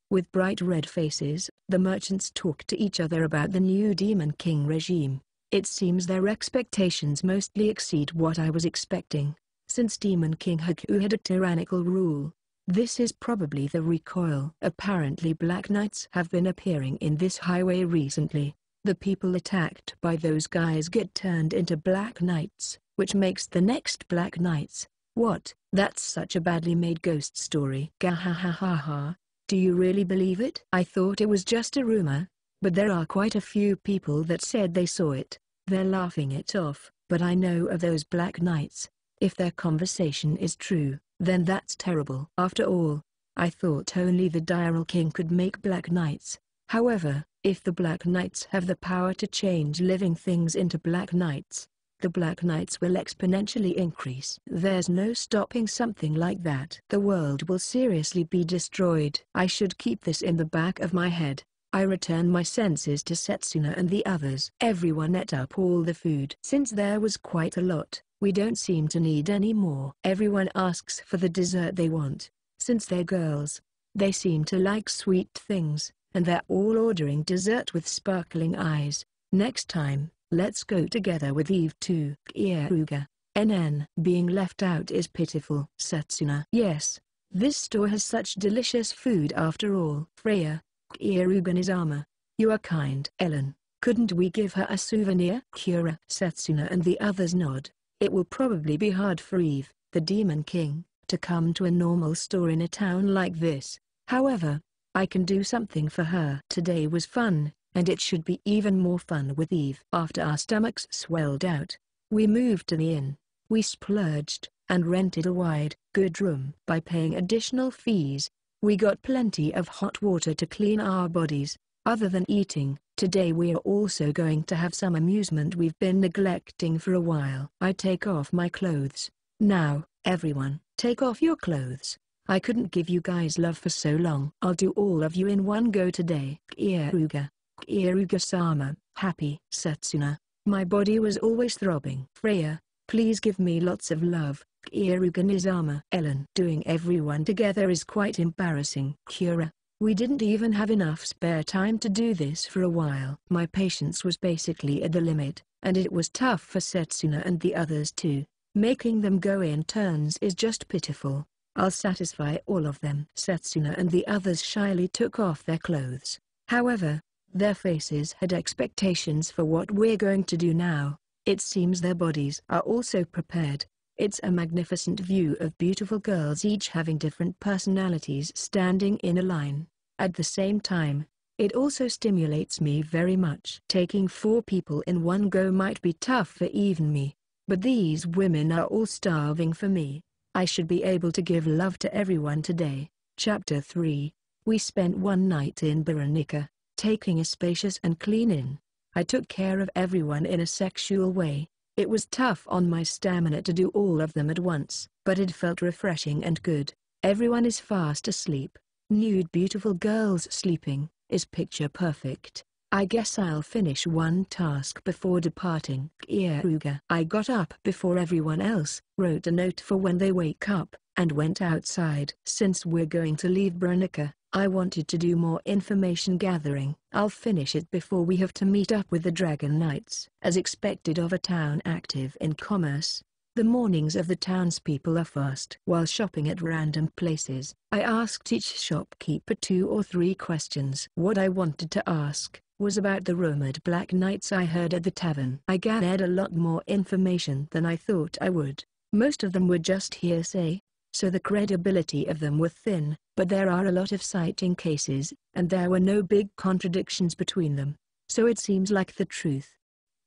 With bright red faces, the merchants talk to each other about the new Demon King regime. It seems their expectations mostly exceed what I was expecting. Since Demon King Haku had a tyrannical rule, this is probably the recoil. Apparently Black Knights have been appearing in this highway recently. The people attacked by those guys get turned into Black Knights, which makes the next Black Knights. What? That's such a badly made ghost story. Gahahahaha. Do you really believe it? I thought it was just a rumor, but there are quite a few people that said they saw it. They're laughing it off, but I know of those Black Knights. If their conversation is true, then that's terrible. After all, I thought only the Diral King could make Black Knights. However, if the Black Knights have the power to change living things into Black Knights, the Black Knights will exponentially increase. There's no stopping something like that. The world will seriously be destroyed. I should keep this in the back of my head. I return my senses to Setsuna and the others. Everyone ate up all the food. Since there was quite a lot, we don't seem to need any more. Everyone asks for the dessert they want. Since they're girls, they seem to like sweet things, and they're all ordering dessert with sparkling eyes. Next time, let's go together with Eve too. Keiruga. NN. Being left out is pitiful. Setsuna. Yes, this store has such delicious food after all. Freya. Keiruga-sama, you are kind. Ellen. Couldn't we give her a souvenir? Kyura, Setsuna and the others nod. It will probably be hard for Eve, the Demon King, to come to a normal store in a town like this. However, I can do something for her. Today was fun, and it should be even more fun with Eve. After our stomachs swelled out, we moved to the inn. We splurged, and rented a wide, good room. By paying additional fees, we got plenty of hot water to clean our bodies. Other than eating, today we are also going to have some amusement we've been neglecting for a while. I take off my clothes. Now, everyone, take off your clothes. I couldn't give you guys love for so long. I'll do all of you in one go today. Kieruga-sama, happy. Setsuna, my body was always throbbing. Freya, please give me lots of love. Kieruga-nizama. Ellen, doing everyone together is quite embarrassing. Kyura, we didn't even have enough spare time to do this for a while. My patience was basically at the limit, and it was tough for Setsuna and the others too. Making them go in turns is just pitiful. I'll satisfy all of them. Setsuna and the others shyly took off their clothes. However, their faces had expectations for what we're going to do now. It seems their bodies are also prepared. It's a magnificent view of beautiful girls, each having different personalities, standing in a line. At the same time, it also stimulates me very much. Taking 4 people in one go might be tough for even me, but these women are all starving for me. I should be able to give love to everyone today. Chapter 3. We spent one night in Berenica, taking a spacious and clean inn. I took care of everyone in a sexual way. It was tough on my stamina to do all of them at once, but it felt refreshing and good. Everyone is fast asleep. Nude beautiful girls sleeping is picture perfect. I guess I'll finish one task before departing. Kieruga. I got up before everyone else, wrote a note for when they wake up, and went outside. Since we're going to leave Berenica, I wanted to do more information gathering. I'll finish it before we have to meet up with the Dragon Knights. As expected of a town active in commerce, the mornings of the townspeople are fast. While shopping at random places, I asked each shopkeeper 2 or 3 questions. What I wanted to ask was about the rumored Black Knights I heard at the tavern. I gathered a lot more information than I thought I would. Most of them were just hearsay, so the credibility of them were thin, but there are a lot of sighting cases, and there were no big contradictions between them, so it seems like the truth.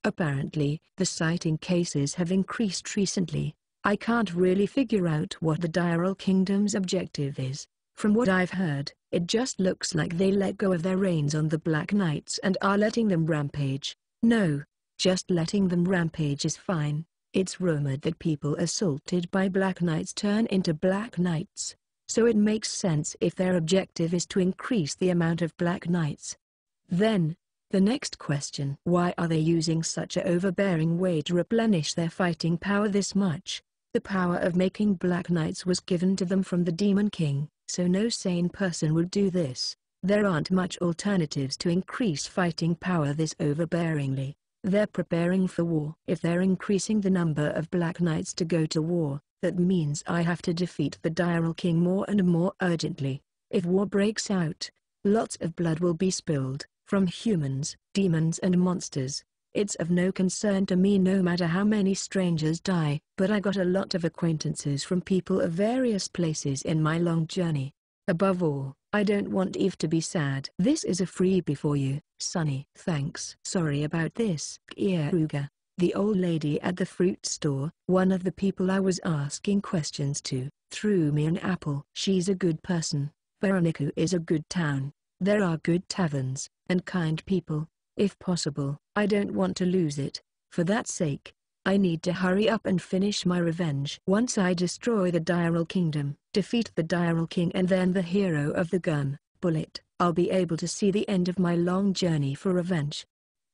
Apparently, the sighting cases have increased recently. I can't really figure out what the Diral Kingdom's objective is. From what I've heard, it just looks like they let go of their reins on the Black Knights and are letting them rampage. No, just letting them rampage is fine. It's rumored that people assaulted by Black Knights turn into Black Knights, so it makes sense if their objective is to increase the amount of Black Knights. Then, the next question: why are they using such a overbearing way to replenish their fighting power this much? The power of making Black Knights was given to them from the Demon King, so no sane person would do this. There aren't much alternatives to increase fighting power this overbearingly. They're preparing for war. If they're increasing the number of Black Knights to go to war, that means I have to defeat the Diral King more and more urgently. If war breaks out, lots of blood will be spilled, from humans, demons and monsters. It's of no concern to me no matter how many strangers die, but I got a lot of acquaintances from people of various places in my long journey. Above all, I don't want Eve to be sad. This is a freebie for you, Sunny. Thanks. Sorry about this. Kieruga, the old lady at the fruit store, one of the people I was asking questions to, threw me an apple. She's a good person. Berenica is a good town. There are good taverns, and kind people. If possible, I don't want to lose it. For that sake, I need to hurry up and finish my revenge. Once I destroy the Diral Kingdom, defeat the Diral King and then the hero of the gun, Bullet, I'll be able to see the end of my long journey for revenge.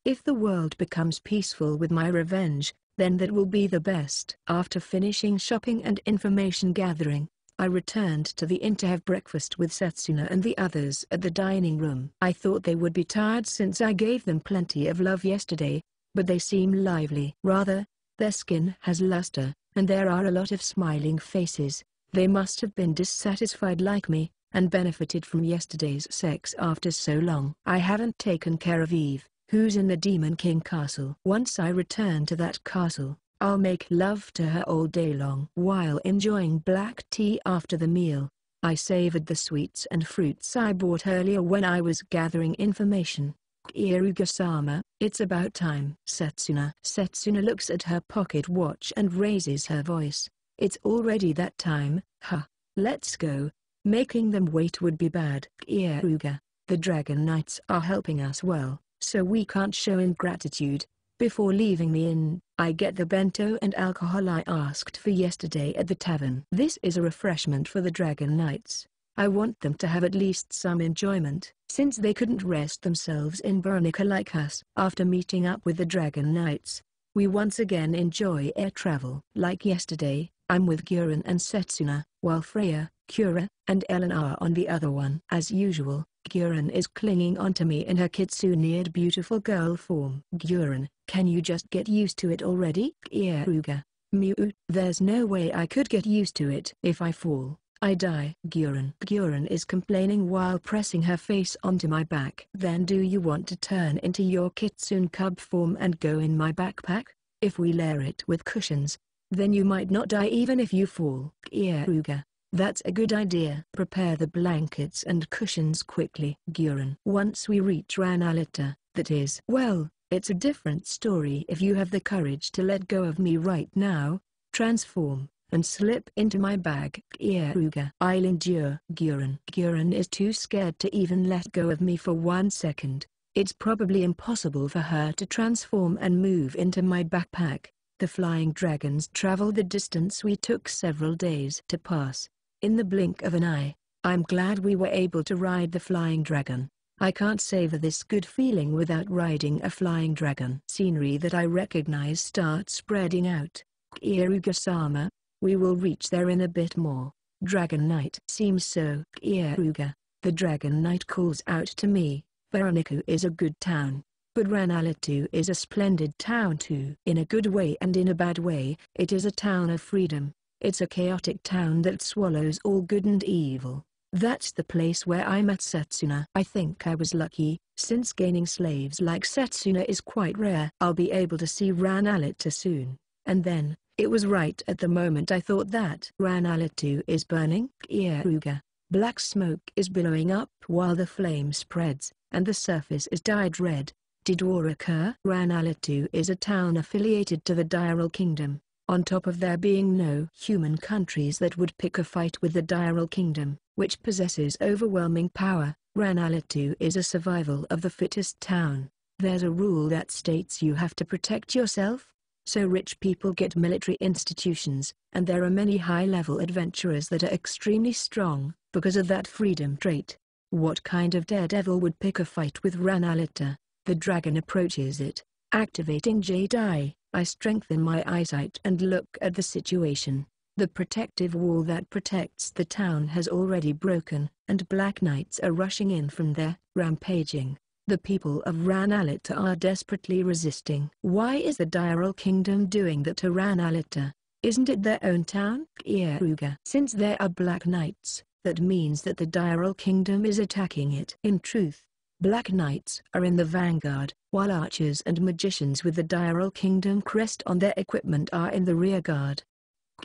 If the world becomes peaceful with my revenge, then that will be the best. After finishing shopping and information gathering, I returned to the inn to have breakfast with Setsuna and the others at the dining room. I thought they would be tired since I gave them plenty of love yesterday, but they seem lively. Rather, their skin has luster, and there are a lot of smiling faces. They must have been dissatisfied like me, and benefited from yesterday's sex after so long. I haven't taken care of Eve, who's in the Demon King castle. Once I return to that castle, I'll make love to her all day long. While enjoying black tea after the meal, I savored the sweets and fruits I bought earlier when I was gathering information. Keiruga-sama, it's about time. Setsuna looks at her pocket watch and raises her voice. It's already that time, huh? Let's go. Making them wait would be bad. Keiruga, the Dragon Knights are helping us well, so we can't show ingratitude. Before leaving me in, I get the bento and alcohol I asked for yesterday at the tavern. This is a refreshment for the Dragon Knights. I want them to have at least some enjoyment, since they couldn't rest themselves in Bernica like us. After meeting up with the Dragon Knights, we once again enjoy air travel. Like yesterday, I'm with Guren and Setsuna, while Freya, Kura, and Ellen are on the other one. As usual, Guren is clinging onto me in her kitsune-eared beautiful girl form. Guren, can you just get used to it already? Keiruga, Mew, there's no way I could get used to it. If I fall, I die. Guren is complaining while pressing her face onto my back. Then do you want to turn into your kitsune cub form and go in my backpack? If we layer it with cushions, then you might not die even if you fall. Keiruga, that's a good idea. Prepare the blankets and cushions quickly. Guren, once we reach Ranalita, that is. Well, it's a different story if you have the courage to let go of me right now, transform, and slip into my bag. Keiruga, I'll endure. Guren is too scared to even let go of me for 1 second. It's probably impossible for her to transform and move into my backpack. The flying dragons travel the distance we took several days to pass. In the blink of an eye, I'm glad we were able to ride the flying dragon. I can't savor this good feeling without riding a flying dragon. Scenery that I recognize starts spreading out. Keiruga-sama, we will reach there in a bit more. Dragon Knight. Seems so. Keiruga, the Dragon Knight calls out to me. Veroniku is a good town, but Ranalatu is a splendid town too. In a good way and in a bad way, it is a town of freedom. It's a chaotic town that swallows all good and evil. That's the place where I met Setsuna. I think I was lucky, since gaining slaves like Setsuna is quite rare. I'll be able to see Ranalita soon, and then, it was right at the moment I thought that. Ranalita is burning. Keiruga, black smoke is billowing up while the flame spreads, and the surface is dyed red. Did war occur? Ranalita is a town affiliated to the Dairal Kingdom. On top of there being no human countries that would pick a fight with the Dairal Kingdom, which possesses overwhelming power, Ranalatu is a survival of the fittest town. There's a rule that states you have to protect yourself, so rich people get military institutions, and there are many high-level adventurers that are extremely strong, because of that freedom trait. What kind of daredevil would pick a fight with Ranalita? The dragon approaches it, activating Jade Eye. I strengthen my eyesight and look at the situation. The protective wall that protects the town has already broken, and Black Knights are rushing in from there, rampaging. The people of Ranalita are desperately resisting. Why is the Dairal Kingdom doing that to Ranalita? Isn't it their own town? Keiruga, since there are Black Knights, that means that the Dairal Kingdom is attacking it. In truth, Black Knights are in the vanguard, while archers and magicians with the Dairal Kingdom crest on their equipment are in the rearguard.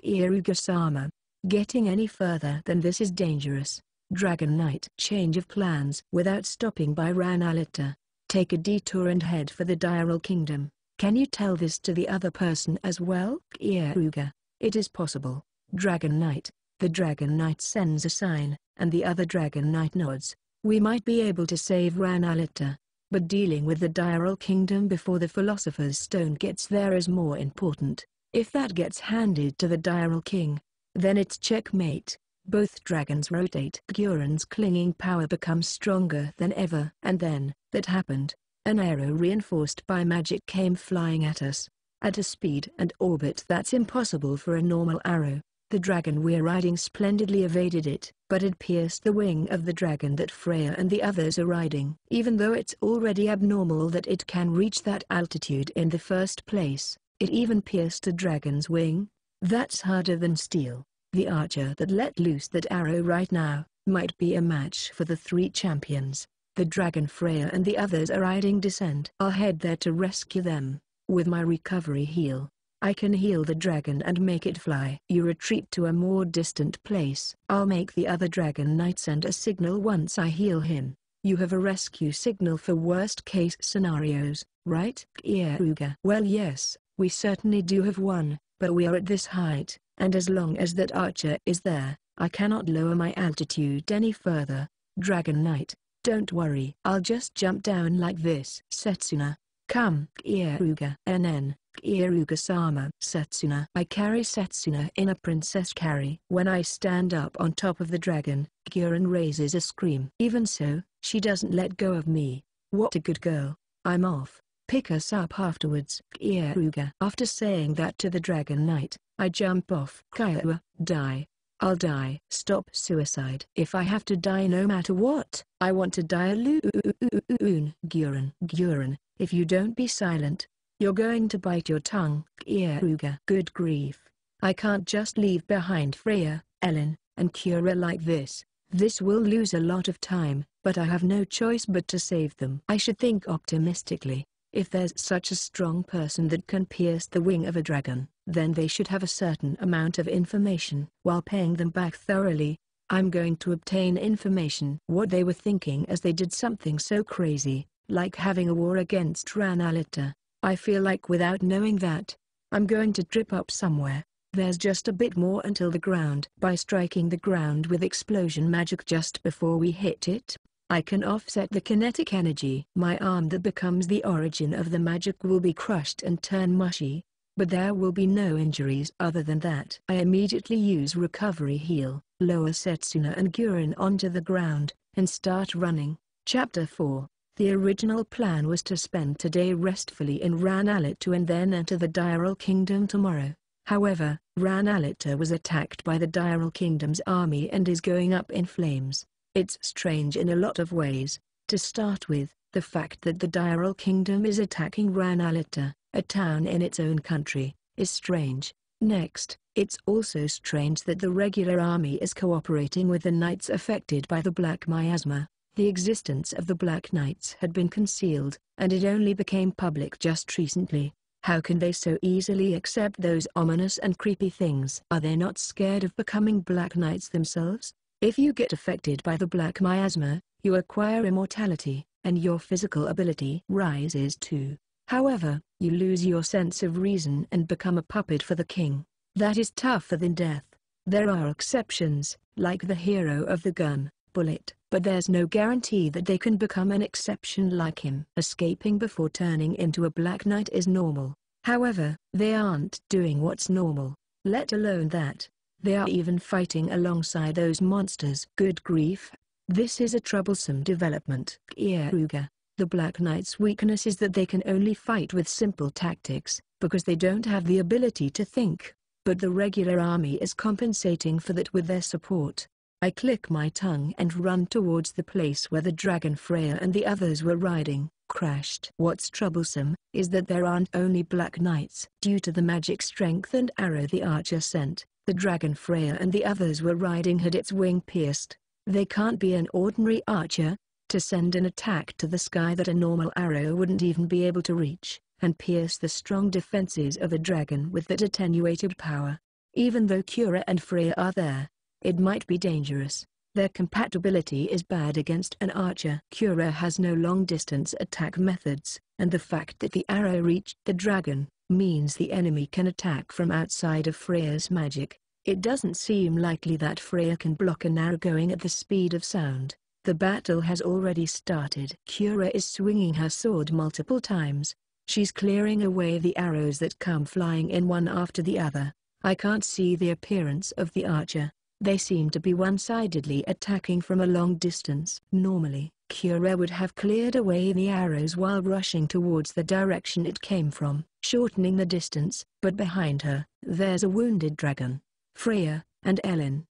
Keiruga-sama, getting any further than this is dangerous. Dragon Knight. Change of plans. Without stopping by Ranalita, take a detour and head for the Dairal Kingdom. Can you tell this to the other person as well? Keiruga, it is possible. Dragon Knight. The Dragon Knight sends a sign, and the other Dragon Knight nods. We might be able to save Ranalita, but dealing with the Dairal Kingdom before the Philosopher's Stone gets there is more important. If that gets handed to the Dairal King, then it's checkmate. Both dragons rotate. Guren's clinging power becomes stronger than ever. And then, that happened. An arrow reinforced by magic came flying at us, at a speed and orbit that's impossible for a normal arrow. The dragon we're riding splendidly evaded it, but it pierced the wing of the dragon that Freya and the others are riding. Even though it's already abnormal that it can reach that altitude in the first place, it even pierced a dragon's wing. That's harder than steel. The archer that let loose that arrow right now might be a match for the three champions. The dragon Freya and the others are riding descent. I'll head there to rescue them. With my recovery heal, I can heal the dragon and make it fly. You retreat to a more distant place. I'll make the other dragon knight send a signal once I heal him. You have a rescue signal for worst case scenarios, right? Kyaruga. Well yes, we certainly do have one, but we are at this height, and as long as that archer is there, I cannot lower my altitude any further. Dragon Knight, don't worry. I'll just jump down like this. Setsuna. Come. Kyaruga. NN. Kyaruga-sama. Setsuna. I carry Setsuna in a princess carry. When I stand up on top of the dragon, Kyurin raises a scream. Even so, she doesn't let go of me. What a good girl. I'm off. Pick us up afterwards. Kyaruga. After saying that to the dragon knight, I jump off. Kyaruga. Die. I'll die. Stop suicide. If I have to die no matter what, I want to die alone. Guren, if you don't be silent, you're going to bite your tongue. Kyaruga. Good grief. I can't just leave behind Freya, Ellen, and Kyura like this. This will lose a lot of time, but I have no choice but to save them. I should think optimistically. If there's such a strong person that can pierce the wing of a dragon, then they should have a certain amount of information. While paying them back thoroughly, I'm going to obtain information. What they were thinking as they did something so crazy, like having a war against Ranalita. I feel like without knowing that, I'm going to trip up somewhere. There's just a bit more until the ground. By striking the ground with explosion magic just before we hit it, I can offset the kinetic energy. My arm that becomes the origin of the magic will be crushed and turn mushy, but there will be no injuries other than that. I immediately use recovery heal, lower Setsuna and Guren onto the ground, and start running. Chapter 4. The original plan was to spend today restfully in Ranalita and then enter the Diral Kingdom tomorrow. However, Ranalita was attacked by the Diral Kingdom's army and is going up in flames. It's strange in a lot of ways. To start with, the fact that the Diral Kingdom is attacking Ranalita, a town in its own country, is strange. Next, it's also strange that the regular army is cooperating with the knights affected by the Black Miasma. The existence of the Black Knights had been concealed, and it only became public just recently. How can they so easily accept those ominous and creepy things? Are they not scared of becoming Black Knights themselves? If you get affected by the Black Miasma, you acquire immortality, and your physical ability rises too. However, you lose your sense of reason and become a puppet for the king. That is tougher than death. There are exceptions, like the hero of the gun, Bullet, but there's no guarantee that they can become an exception like him. Escaping before turning into a Black Knight is normal. However, they aren't doing what's normal, let alone that. They are even fighting alongside those monsters. Good grief. This is a troublesome development. Kyaruga. The Black Knight's weakness is that they can only fight with simple tactics, because they don't have the ability to think, but the regular army is compensating for that with their support. I click my tongue and run towards the place where the dragon Freya and the others were riding. Crashed. What's troublesome, is that there aren't only Black Knights. Due to the magic strength and arrow the archer sent, the dragon Freya and the others were riding had its wing pierced. They can't be an ordinary archer. To send an attack to the sky that a normal arrow wouldn't even be able to reach, and pierce the strong defenses of the dragon with that attenuated power. Even though Kyura and Freya are there, it might be dangerous. Their compatibility is bad against an archer. Kyura has no long-distance attack methods, and the fact that the arrow reached the dragon, means the enemy can attack from outside of Freya's magic. It doesn't seem likely that Freya can block an arrow going at the speed of sound. The battle has already started. Kyura is swinging her sword multiple times. She's clearing away the arrows that come flying in one after the other. I can't see the appearance of the archer. They seem to be one-sidedly attacking from a long distance. Normally, Kyura would have cleared away the arrows while rushing towards the direction it came from, shortening the distance, but behind her, there's a wounded dragon. Freya, and Ellen.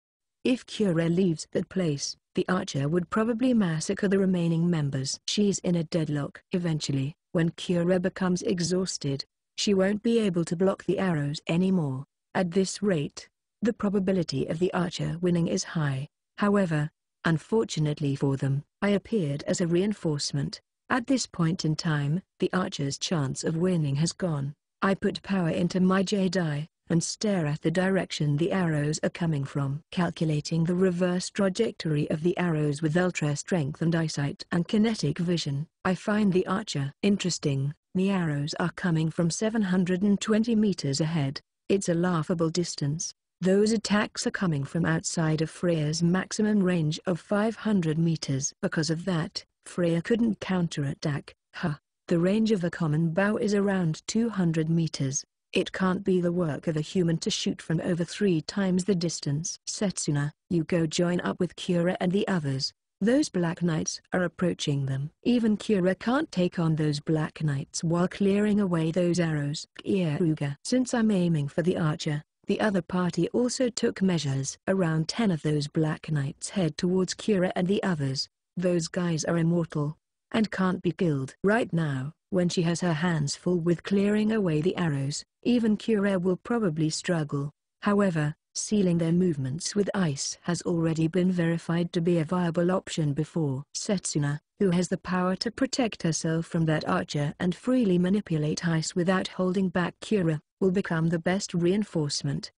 If Kyura leaves that place, the archer would probably massacre the remaining members. She's in a deadlock. Eventually, when Kyura becomes exhausted, she won't be able to block the arrows anymore. At this rate, the probability of the archer winning is high. However, Unfortunately for them, I appeared as a reinforcement. At this point in time, the archer's chance of winning has gone. I put power into my Jedi, and stare at the direction the arrows are coming from. Calculating the reverse trajectory of the arrows with ultra strength and eyesight and kinetic vision, I find the archer interesting. The arrows are coming from 720 meters ahead. It's a laughable distance. Those attacks are coming from outside of Freya's maximum range of 500 meters. Because of that, Freya couldn't counterattack. The range of a common bow is around 200 meters. It can't be the work of a human to shoot from over 3 times the distance. Setsuna, you go join up with Kira and the others. Those Black Knights are approaching them. Even Kira can't take on those Black Knights while clearing away those arrows. Kira. Since I'm aiming for the archer, the other party also took measures. Around 10 of those Black Knights head towards Kira and the others. Those guys are immortal and can't be killed. Right now, when she has her hands full with clearing away the arrows, even Kira will probably struggle. However, sealing their movements with ice has already been verified to be a viable option before. Setsuna, who has the power to protect herself from that archer and freely manipulate ice without holding back Kira, will become the best reinforcement.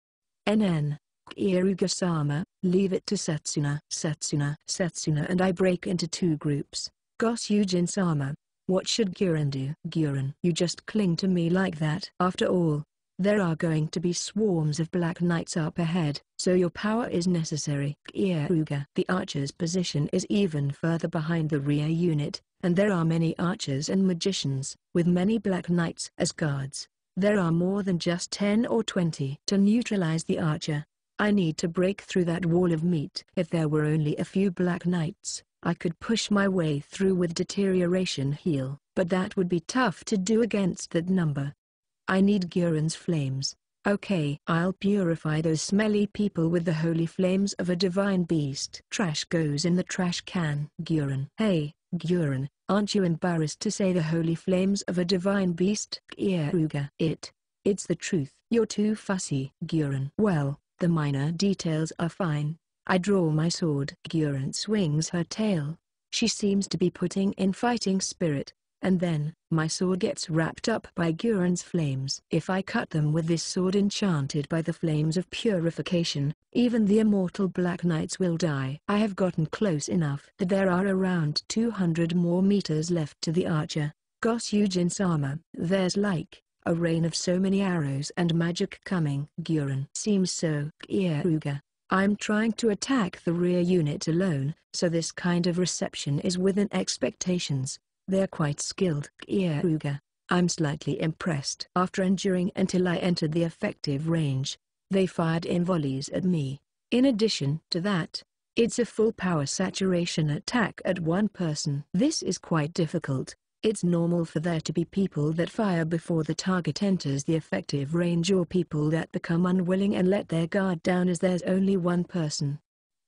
Kira-sama, leave it to Setsuna. Setsuna and I break into 2 groups. Gosujin-sama. What should Guren do? Guren, you just cling to me like that. After all, there are going to be swarms of Black Knights up ahead, so your power is necessary. Kieruga. The archer's position is even further behind the rear unit, and there are many archers and magicians, with many Black Knights as guards. There are more than just 10 or 20. To neutralize the archer, I need to break through that wall of meat. If there were only a few Black Knights, I could push my way through with Deterioration Heal, but that would be tough to do against that number. I need Guren's flames. Okay, I'll purify those smelly people with the holy flames of a divine beast. Trash goes in the trash can. Guren. Hey, Guren, aren't you embarrassed to say the holy flames of a divine beast? Kieruga. It's the truth. You're too fussy. Guren. Well, the minor details are fine. I draw my sword. Guren swings her tail. She seems to be putting in fighting spirit, and then, my sword gets wrapped up by Guren's flames. If I cut them with this sword enchanted by the flames of purification, even the immortal Black Knights will die. I have gotten close enough that there are around 200 more meters left to the archer. Gosujin-sama. There's like a rain of so many arrows and magic coming. Guren. Seems so. Kieruga. I'm trying to attack the rear unit alone, so this kind of reception is within expectations. They're quite skilled. Kieruga. I'm slightly impressed. After enduring until I entered the effective range, they fired in volleys at me. In addition to that, it's a full power saturation attack at one person. This is quite difficult. It's normal for there to be people that fire before the target enters the effective range or people that become unwilling and let their guard down as there's only one person.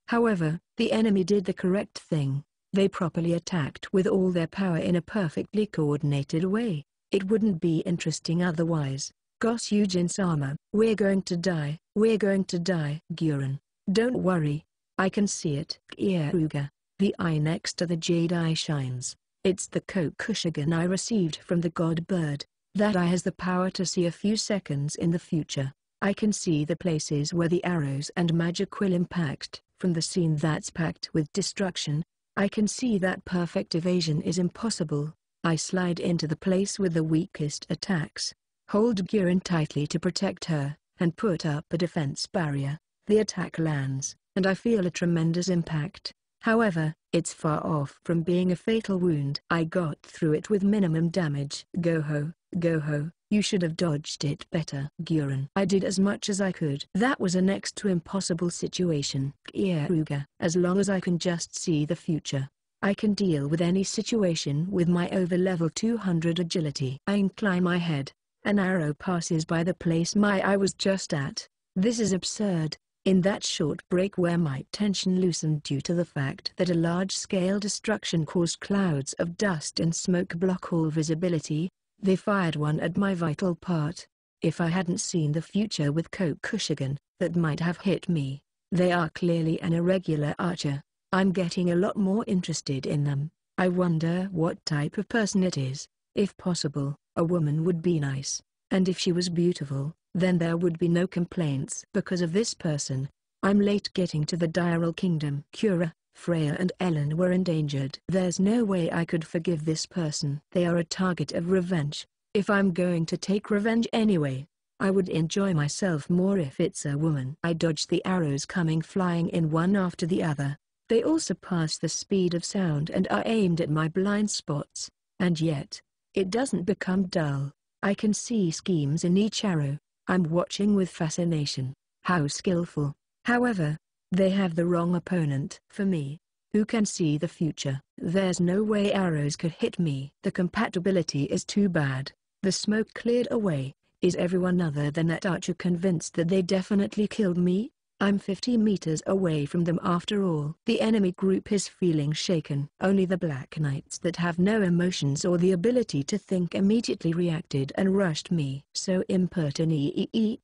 However, the enemy did the correct thing. They properly attacked with all their power in a perfectly coordinated way. It wouldn't be interesting otherwise. Gosujin-sama. We're going to die, we're going to die. Guren. Don't worry. I can see it. Kieruga. The eye next to the Jedi shines. It's the Kokushigan I received from the God Bird. That eye has the power to see a few seconds in the future. I can see the places where the arrows and magic will impact. From the scene that's packed with destruction, I can see that perfect evasion is impossible. I slide into the place with the weakest attacks, hold Guren tightly to protect her, and put up a defense barrier. The attack lands, and I feel a tremendous impact. However, it's far off from being a fatal wound. I got through it with minimum damage. Goho, you should have dodged it better. Guren. I did as much as I could. That was a next to impossible situation. Kieruga. As long as I can just see the future, I can deal with any situation with my over level 200 agility. I incline my head. An arrow passes by the place my eye was just at. This is absurd. In that short break where my tension loosened due to the fact that a large-scale destruction caused clouds of dust and smoke block all visibility, they fired one at my vital part. If I hadn't seen the future with Kokushigan, that might have hit me. They are clearly an irregular archer. I'm getting a lot more interested in them. I wonder what type of person it is. If possible, a woman would be nice, and if she was beautiful, then there would be no complaints because of this person. I'm late getting to the Diral Kingdom. Cura, Freya and Ellen were endangered. There's no way I could forgive this person. They are a target of revenge. If I'm going to take revenge anyway, I would enjoy myself more if it's a woman. I dodged the arrows coming flying in one after the other. They all surpass the speed of sound and are aimed at my blind spots, and yet, it doesn't become dull. I can see schemes in each arrow. I'm watching with fascination. How skillful. However, they have the wrong opponent for me, who can see the future. There's no way arrows could hit me. The compatibility is too bad. The smoke cleared away. Is everyone other than that archer convinced that they definitely killed me? I'm 50 meters away from them after all. The enemy group is feeling shaken. Only the Black Knights that have no emotions or the ability to think immediately reacted and rushed me. So impertinent. I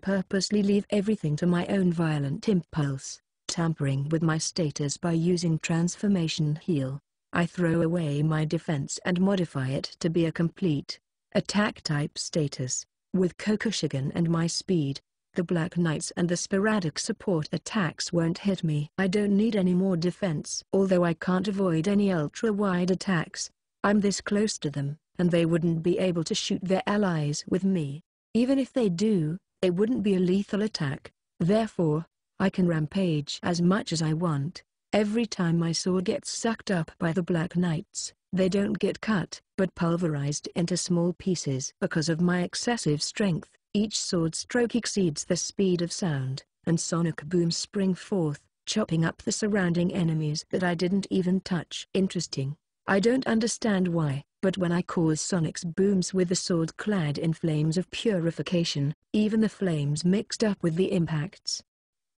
purposely leave everything to my own violent impulse, tampering with my status by using transformation heal. I throw away my defense and modify it to be a complete attack type status. With Kokushigan and my speed, the Black Knights and the sporadic support attacks won't hit me. I don't need any more defense. Although I can't avoid any ultra-wide attacks, I'm this close to them, and they wouldn't be able to shoot their allies with me. Even if they do, it wouldn't be a lethal attack. Therefore, I can rampage as much as I want. Every time my sword gets sucked up by the Black Knights, they don't get cut, but pulverized into small pieces. Because of my excessive strength, each sword stroke exceeds the speed of sound, and sonic booms spring forth, chopping up the surrounding enemies that I didn't even touch. Interesting. I don't understand why, but when I cause sonic booms with the sword clad in flames of purification, even the flames mixed up with the impacts.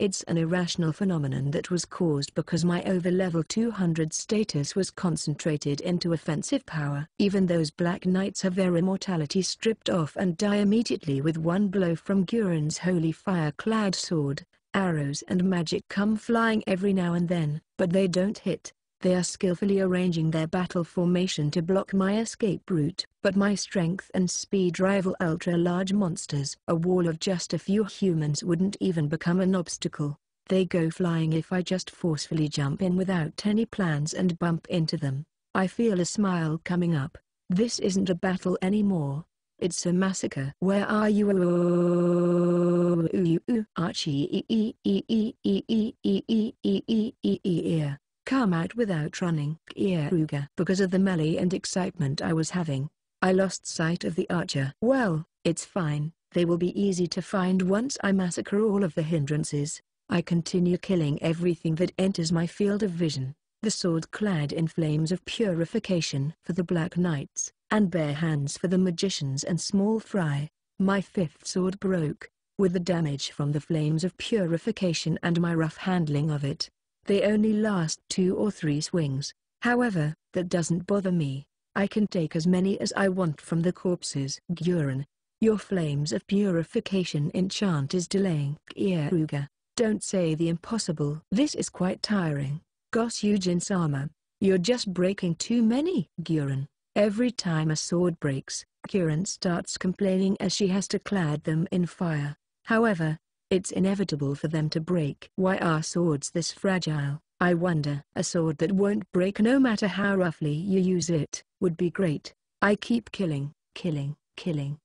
It's an irrational phenomenon that was caused because my over-level 200 status was concentrated into offensive power. Even those Black Knights have their immortality stripped off and die immediately with one blow from Guren's holy fire-clad sword. Arrows and magic come flying every now and then, but they don't hit. They are skillfully arranging their battle formation to block my escape route. But my strength and speed rival ultra-large monsters. A wall of just a few humans wouldn't even become an obstacle. They go flying if I just forcefully jump in without any plans and bump into them. I feel a smile coming up. This isn't a battle anymore. It's a massacre. Where are you? Archie. Come out without running. Because of the melee and excitement I was having, I lost sight of the archer. Well, it's fine, they will be easy to find once I massacre all of the hindrances. I continue killing everything that enters my field of vision. The sword clad in flames of purification for the Black Knights, and bare hands for the magicians and small fry. My fifth sword broke, with the damage from the flames of purification and my rough handling of it. They only last 2 or 3 swings. However, that doesn't bother me. I can take as many as I want from the corpses. Guren, your flames of purification enchant is delaying. Kieruga, don't say the impossible. This is quite tiring. Goss Eugene-sama, you're just breaking too many. Guren, every time a sword breaks, Guren starts complaining as she has to clad them in fire. However, it's inevitable for them to break. Why are swords this fragile, I wonder? A sword that won't break no matter how roughly you use it, would be great. I keep killing, breaking.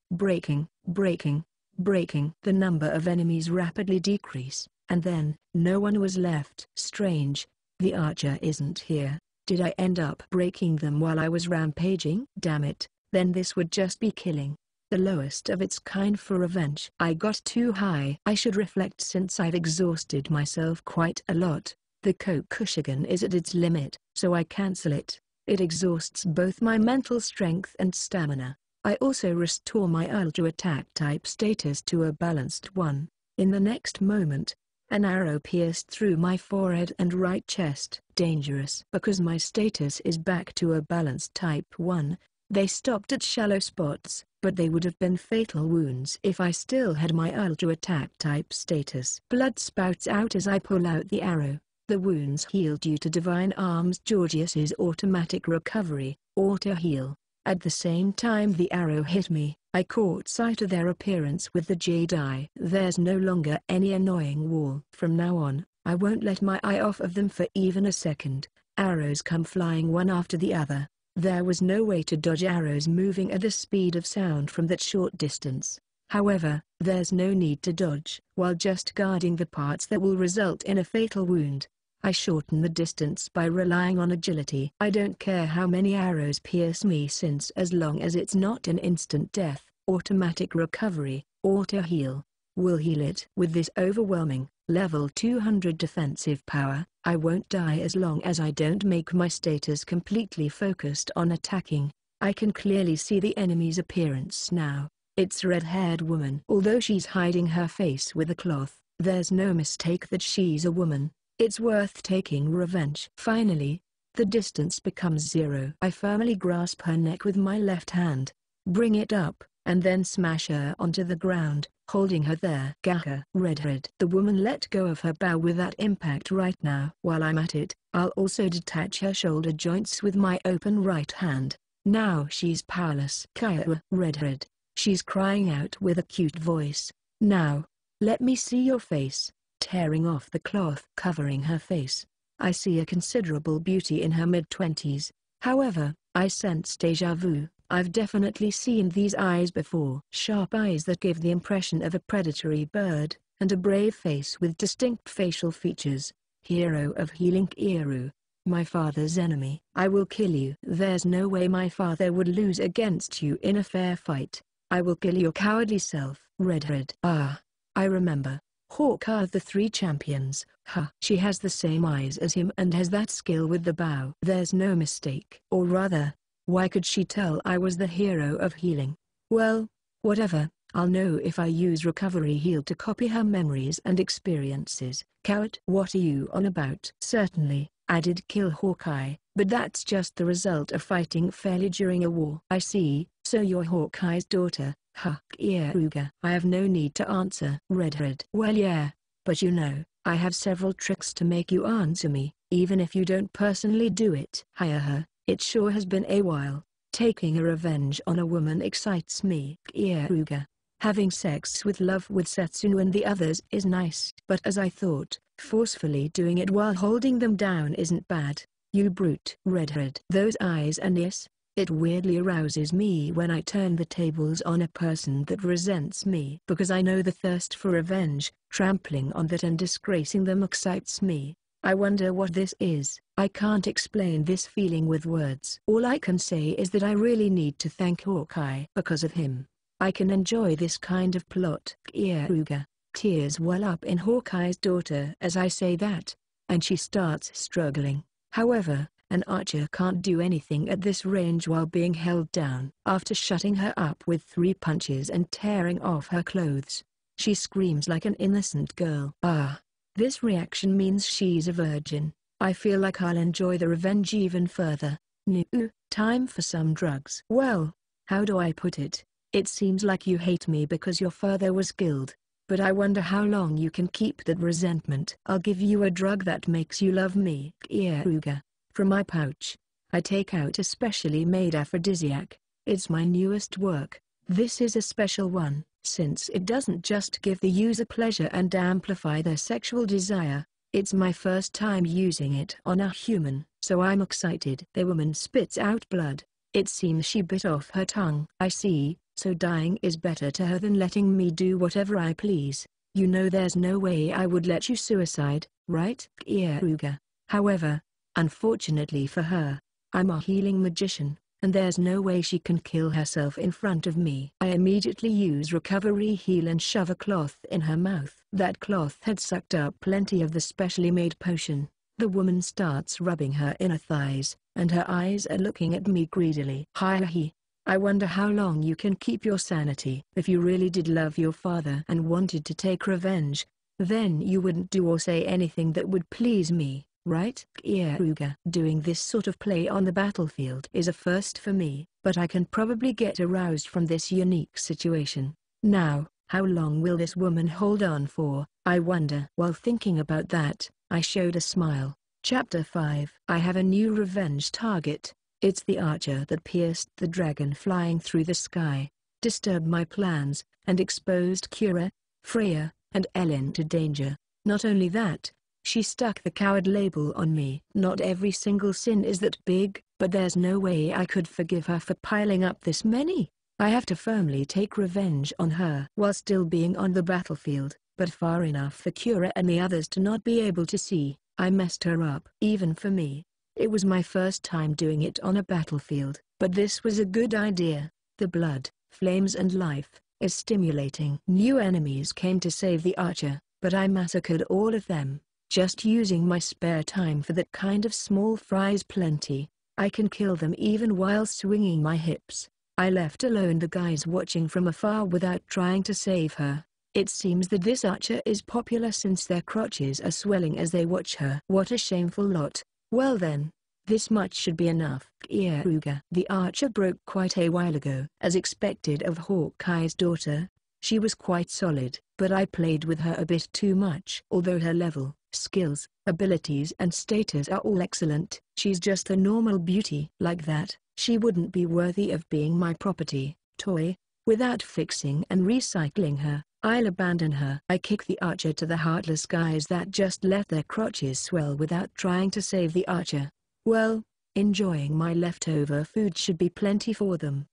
The number of enemies rapidly decrease, and then, no one was left. Strange, the archer isn't here. Did I end up breaking them while I was rampaging? Damn it, then this would just be killing. The lowest of its kind for revenge. I got too high. I should reflect since I've exhausted myself quite a lot. The Kokushigan is at its limit, so I cancel it. It exhausts both my mental strength and stamina. I also restore my ultra attack type status to a balanced one. In the next moment, an arrow pierced through my forehead and right chest. Dangerous. Because my status is back to a balanced type 1, They stopped at shallow spots, but they would have been fatal wounds if I still had my ultra attack type status. Blood spouts out as I pull out the arrow. The wounds heal due to Divine Arms Georgius's automatic recovery, auto heal. At the same time the arrow hit me, I caught sight of their appearance with the jade eye. There's no longer any annoying wall. From now on, I won't let my eye off of them for even a second. Arrows come flying one after the other. There was no way to dodge arrows moving at the speed of sound from that short distance. However, there's no need to dodge. While just guarding the parts that will result in a fatal wound, I shorten the distance by relying on agility. I don't care how many arrows pierce me since as long as it's not an instant death, automatic recovery, auto heal. We'll heal it. With this overwhelming, level 200 defensive power, I won't die as long as I don't make my status completely focused on attacking. I can clearly see the enemy's appearance now. It's red-haired woman. Although she's hiding her face with a cloth, there's no mistake that she's a woman. It's worth taking revenge. Finally, the distance becomes zero. I firmly grasp her neck with my left hand, bring it up, and then smash her onto the ground, holding her there. Gaga. Redhead. The woman let go of her bow with that impact right now. While I'm at it, I'll also detach her shoulder joints with my open right hand. Now she's powerless. Kaya. Redhead. She's crying out with a cute voice. Now, let me see your face. Tearing off the cloth covering her face, I see a considerable beauty in her mid-twenties. However, I sense déjà vu. I've definitely seen these eyes before. Sharp eyes that give the impression of a predatory bird, and a brave face with distinct facial features. Hero of Healing Eru, my father's enemy. I will kill you. There's no way my father would lose against you in a fair fight. I will kill your cowardly self. Redhead. Ah, I remember. Hawkeye of the Three Champions. Ha! She has the same eyes as him and has that skill with the bow. There's no mistake. Or rather, why could she tell I was the hero of healing? Well, whatever, I'll know if I use recovery heal to copy her memories and experiences. Coward. What are you on about? Certainly, I did kill Hawkeye, but that's just the result of fighting fairly during a war. I see, so you're Hawkeye's daughter, huh? Ruga. I have no need to answer. Redhead. Well yeah, but you know, I have several tricks to make you answer me, even if you don't personally do it. Hire her. It sure has been a while. Taking a revenge on a woman excites me. Ruga. Having sex with love with Setsuna and the others is nice. But as I thought, forcefully doing it while holding them down isn't bad. You brute. Redhead. Those eyes and yes, it weirdly arouses me when I turn the tables on a person that resents me. Because I know the thirst for revenge, trampling on that and disgracing them excites me. I wonder what this is. I can't explain this feeling with words. All I can say is that I really need to thank Hawkeye. Because of him, I can enjoy this kind of plot. Ruga. Tears well up in Hawkeye's daughter as I say that, and she starts struggling. However, an archer can't do anything at this range while being held down. After shutting her up with 3 punches and tearing off her clothes, she screams like an innocent girl. Ah, this reaction means she's a virgin. I feel like I'll enjoy the revenge even further. No, time for some drugs. Well, how do I put it? It seems like you hate me because your father was killed, but I wonder how long you can keep that resentment. I'll give you a drug that makes you love me. Ruga. From my pouch, I take out a specially made aphrodisiac. It's my newest work. This is a special one, since it doesn't just give the user pleasure and amplify their sexual desire. It's my first time using it on a human, so I'm excited. The woman spits out blood. It seems she bit off her tongue. I see. So dying is better to her than letting me do whatever I please. You know there's no way I would let you suicide, right? Ruga. However, unfortunately for her, I'm a healing magician, and there's no way she can kill herself in front of me. I immediately use recovery heal and shove a cloth in her mouth. That cloth had sucked up plenty of the specially made potion. The woman starts rubbing her inner thighs, and her eyes are looking at me greedily. Hi-hi. I wonder how long you can keep your sanity. If you really did love your father and wanted to take revenge, then you wouldn't do or say anything that would please me, right? Ruga. Doing this sort of play on the battlefield is a first for me. but I can probably get aroused from this unique situation. Now, how long will this woman hold on for, I wonder? While thinking about that, I showed a smile. Chapter 5. I have a new revenge target. It's the archer that pierced the dragon flying through the sky, disturbed my plans, and exposed Kira, Freya, and Ellen to danger. Not only that, she stuck the coward label on me. Not every single sin is that big, but there's no way I could forgive her for piling up this many. I have to firmly take revenge on her while still being on the battlefield, but far enough for Kira and the others to not be able to see. I messed her up. Even for me. It was my first time doing it on a battlefield, but this was a good idea. The blood, flames and life is stimulating. New enemies came to save the archer, but I massacred all of them. Just using my spare time for that kind of small fries plenty. I can kill them even while swinging my hips. I left alone the guys watching from afar without trying to save her. It seems that this archer is popular since their crotches are swelling as they watch her. What a shameful lot. Well then, this much should be enough. Kyaruga. The archer broke quite a while ago. As expected of Hawkeye's daughter, she was quite solid, but I played with her a bit too much. Although her level, skills, abilities and status are all excellent, she's just a normal beauty. Like that, she wouldn't be worthy of being my property, toy. Without fixing and recycling her, I'll abandon her. I kick the archer to the heartless guys that just let their crotches swell without trying to save the archer. Well, enjoying my leftover food should be plenty for them.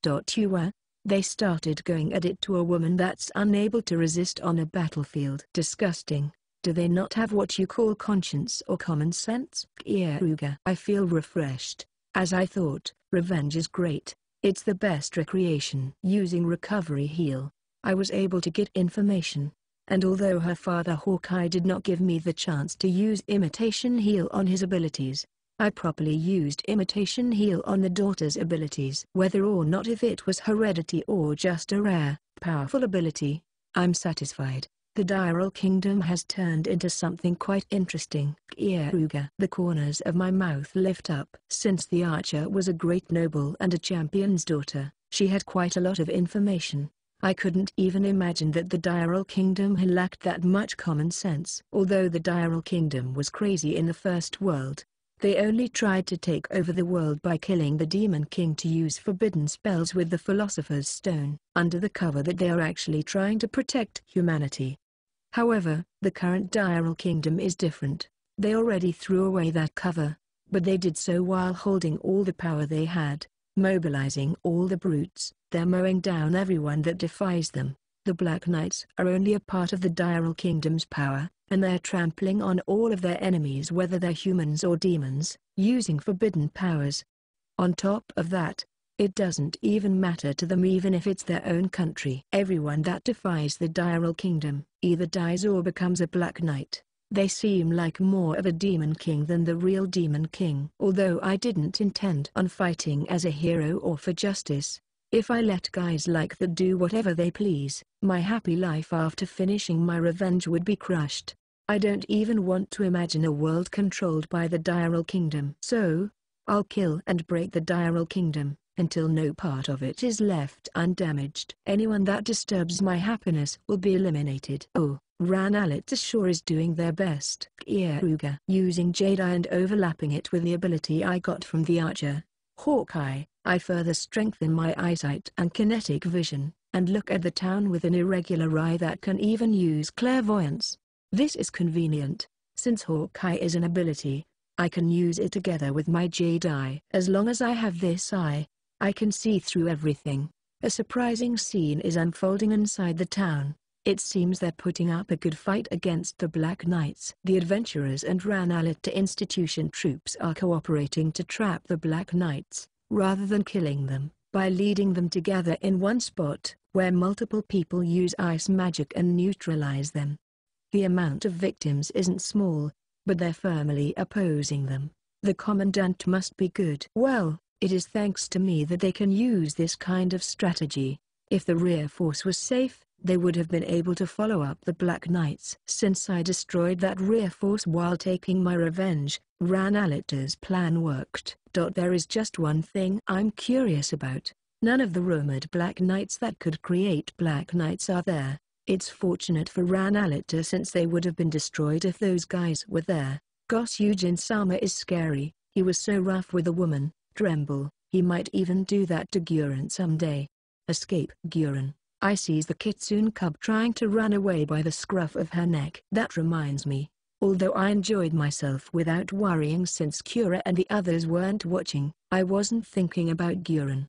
They started going at it to a woman that's unable to resist on a battlefield. Disgusting. Do they not have what you call conscience or common sense? Kyaruga. I feel refreshed. As I thought, revenge is great. It's the best recreation. Using recovery heal, I was able to get information. And although her father Hawkeye did not give me the chance to use imitation heal on his abilities, I properly used imitation heal on the daughter's abilities. Whether or not if it was heredity or just a rare, powerful ability, I'm satisfied. The Diral Kingdom has turned into something quite interesting. Kyaruga. The corners of my mouth lift up. Since the archer was a great noble and a champion's daughter, she had quite a lot of information. I couldn't even imagine that the Diral Kingdom had lacked that much common sense. Although the Diral Kingdom was crazy in the first world, they only tried to take over the world by killing the Demon King to use forbidden spells with the Philosopher's Stone, under the cover that they are actually trying to protect humanity. However, the current Diral Kingdom is different. They already threw away that cover, but they did so while holding all the power they had, mobilizing all the brutes. They're mowing down everyone that defies them. The Black Knights are only a part of the Diral Kingdom's power, and they're trampling on all of their enemies whether they're humans or demons, using forbidden powers. On top of that, it doesn't even matter to them even if it's their own country. Everyone that defies the Diral Kingdom either dies or becomes a Black Knight. They seem like more of a Demon King than the real Demon King. Although I didn't intend on fighting as a hero or for justice, if I let guys like that do whatever they please, my happy life after finishing my revenge would be crushed. I don't even want to imagine a world controlled by the Diral Kingdom. So, I'll kill and break the Diral Kingdom until no part of it is left undamaged. Anyone that disturbs my happiness will be eliminated. Oh, Ranalitza sure is doing their best. Kyaruga. Using Jade Eye and overlapping it with the ability I got from the archer, Hawkeye, I further strengthen my eyesight and kinetic vision, and look at the town with an irregular eye that can even use clairvoyance. This is convenient, since Hawkeye is an ability, I can use it together with my Jade Eye. As long as I have this eye, I can see through everything. A surprising scene is unfolding inside the town. It seems they're putting up a good fight against the Black Knights. The adventurers and Ranalitza Institution troops are cooperating to trap the Black Knights, rather than killing them, by leading them to gather in one spot, where multiple people use ice magic and neutralize them. The amount of victims isn't small, but they're firmly opposing them. The commandant must be good. Well, it is thanks to me that they can use this kind of strategy. If the rear force was safe, they would have been able to follow up the Black Knights. Since I destroyed that rear force while taking my revenge, Ranalitza's plan worked. There is just one thing I'm curious about. None of the rumored Black Knights that could create Black Knights are there. It's fortunate for Ranalita since they would have been destroyed if those guys were there. Gosh, Eugene-sama is scary, he was so rough with a woman, Tremble, he might even do that to Guren someday. Escape Guren. I sees the Kitsune cub trying to run away by the scruff of her neck. That reminds me, although I enjoyed myself without worrying since Kyura and the others weren't watching, I wasn't thinking about Guren.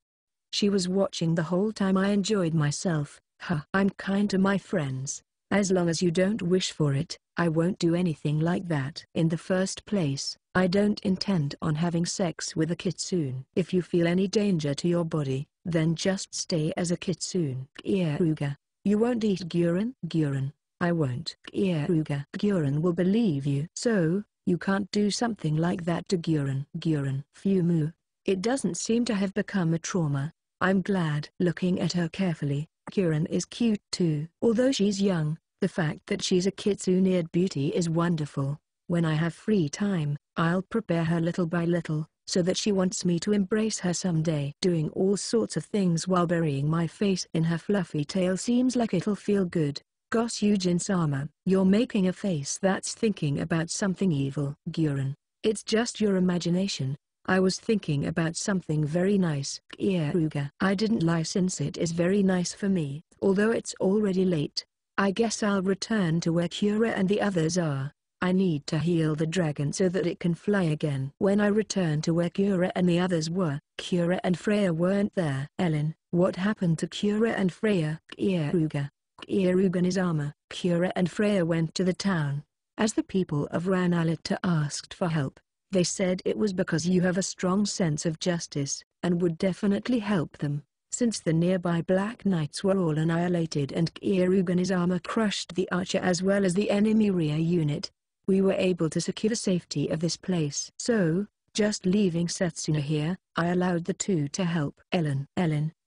She was watching the whole time. I enjoyed myself, huh. I'm kind to my friends. As long as you don't wish for it, I won't do anything like that. In the first place, I don't intend on having sex with a Kitsune. If you feel any danger to your body, then just stay as a Kitsune. Kyaruga. You won't eat Guren? Guren. I won't. Kyaruga. Guren will believe you. So, you can't do something like that to Guren. Guren. Fumu. It doesn't seem to have become a trauma. I'm glad. Looking at her carefully, Guren is cute too. Although she's young, the fact that she's a Kitsune-eared beauty is wonderful. When I have free time, I'll prepare her little by little, so that she wants me to embrace her someday. Doing all sorts of things while burying my face in her fluffy tail seems like it'll feel good. Gosh, Eugene-sama, you're making a face that's thinking about something evil. Guren, it's just your imagination. I was thinking about something very nice. Kyaruga, I didn't license it is very nice for me, although it's already late. I guess I'll return to where Kyura and the others are. I need to heal the dragon so that it can fly again. When I return to where Kyura and the others were, Kyura and Freya weren't there. Ellen, what happened to Kyura and Freya? Kyaruga. Kyaruga Nizama. Kyura and Freya went to the town. As the people of Ranalita asked for help, they said it was because you have a strong sense of justice, and would definitely help them. Since the nearby Black Knights were all annihilated and Kyaruga Nizama crushed the archer as well as the enemy rear unit, we were able to secure the safety of this place. So, just leaving Setsuna here, I allowed the two to help. Ellen,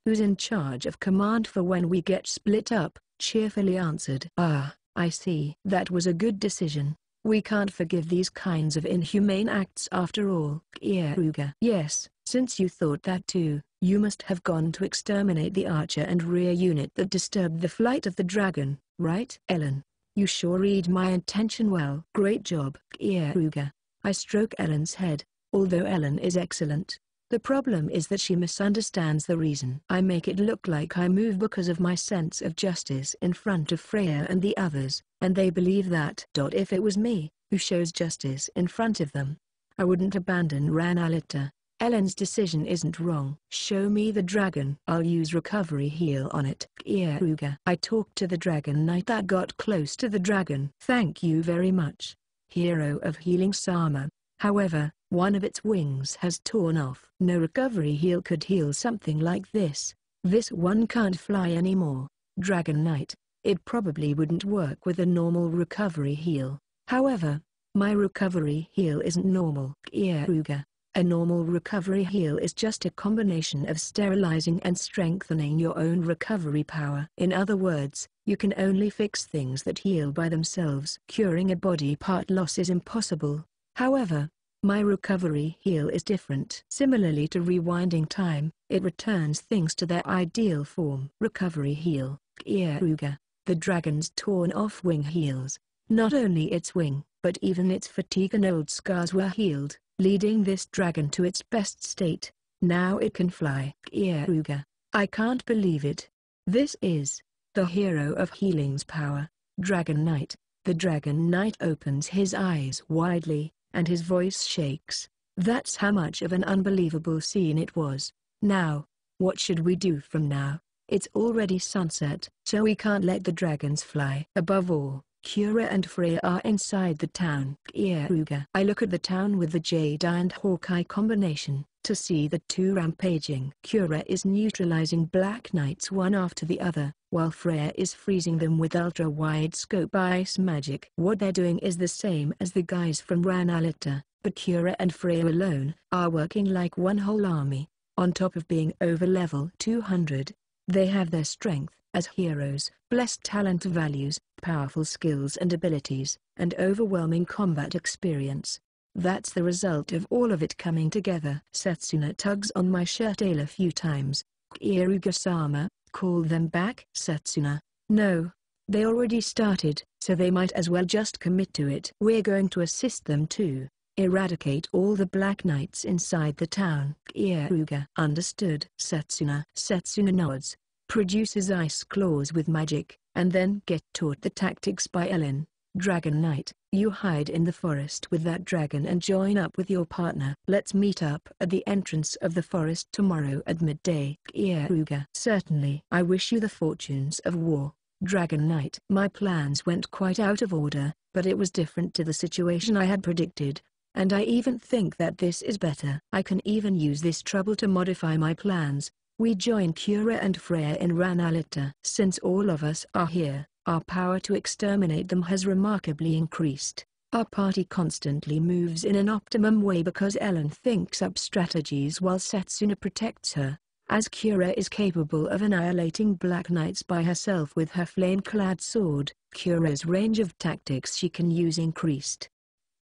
who's in charge of command for when we get split up, cheerfully answered. Ah, I see. That was a good decision. We can't forgive these kinds of inhumane acts after all. Kyaruga. Yes, since you thought that too. You must have gone to exterminate the archer and rear unit that disturbed the flight of the dragon, right? Ellen, you sure read my intention well. Great job, Kyaruga. I stroke Ellen's head, although Ellen is excellent. The problem is that she misunderstands the reason. I make it look like I move because of my sense of justice in front of Freya and the others, and they believe that. If it was me, who shows justice in front of them, I wouldn't abandon Ranalita. Ellen's decision isn't wrong. Show me the dragon. I'll use recovery heal on it. Kyaruga. I talked to the dragon knight that got close to the dragon. Thank you very much, hero of healing Sama. However, one of its wings has torn off. No recovery heal could heal something like this. This one can't fly anymore. Dragon knight. It probably wouldn't work with a normal recovery heal. However, my recovery heal isn't normal. Kyaruga. A normal recovery heal is just a combination of sterilizing and strengthening your own recovery power. In other words, you can only fix things that heal by themselves. Curing a body part loss is impossible. However, my recovery heal is different. Similarly to rewinding time, it returns things to their ideal form. Recovery heal. Kyaruga. The dragon's torn off wing heals. Not only its wing, but even its fatigue and old scars were healed, leading this dragon to its best state. Now it can fly. Kyaruga. I can't believe it. This is the hero of healing's power. Dragon knight. The dragon knight opens his eyes widely, and his voice shakes. That's how much of an unbelievable scene it was. Now, what should we do from now? It's already sunset, so we can't let the dragons fly. Above all, Kyura and Freya are inside the town. Kyaruga. I look at the town with the Jade and Hawkeye combination, to see the two rampaging. Kyura is neutralizing Black Knights one after the other, while Freya is freezing them with ultra-wide scope ice magic. What they're doing is the same as the guys from Ranalita, but Kyura and Freya alone are working like one whole army. On top of being over level 200, they have their strength as heroes, blessed talent values, powerful skills and abilities, and overwhelming combat experience. That's the result of all of it coming together. Setsuna tugs on my shirt a few times, Iruga-sama, call them back. Setsuna, no. They already started, so they might as well just commit to it. We're going to assist them too. Eradicate all the Black Knights inside the town. Kyaruga understood. Setsuna. Setsuna nods, produces ice claws with magic, and then get taught the tactics by Ellen. Dragon Knight, you hide in the forest with that dragon and join up with your partner. Let's meet up at the entrance of the forest tomorrow at midday. Kyaruga. Certainly. I wish you the fortunes of war, Dragon Knight. My plans went quite out of order, but it was different to the situation I had predicted. And I even think that this is better. I can even use this trouble to modify my plans. We join Kira and Freya in Ranalita. Since all of us are here, our power to exterminate them has remarkably increased. Our party constantly moves in an optimum way because Ellen thinks up strategies while Setsuna protects her, as Kira is capable of annihilating Black Knights by herself with her flame-clad sword. Kira's range of tactics she can use increased.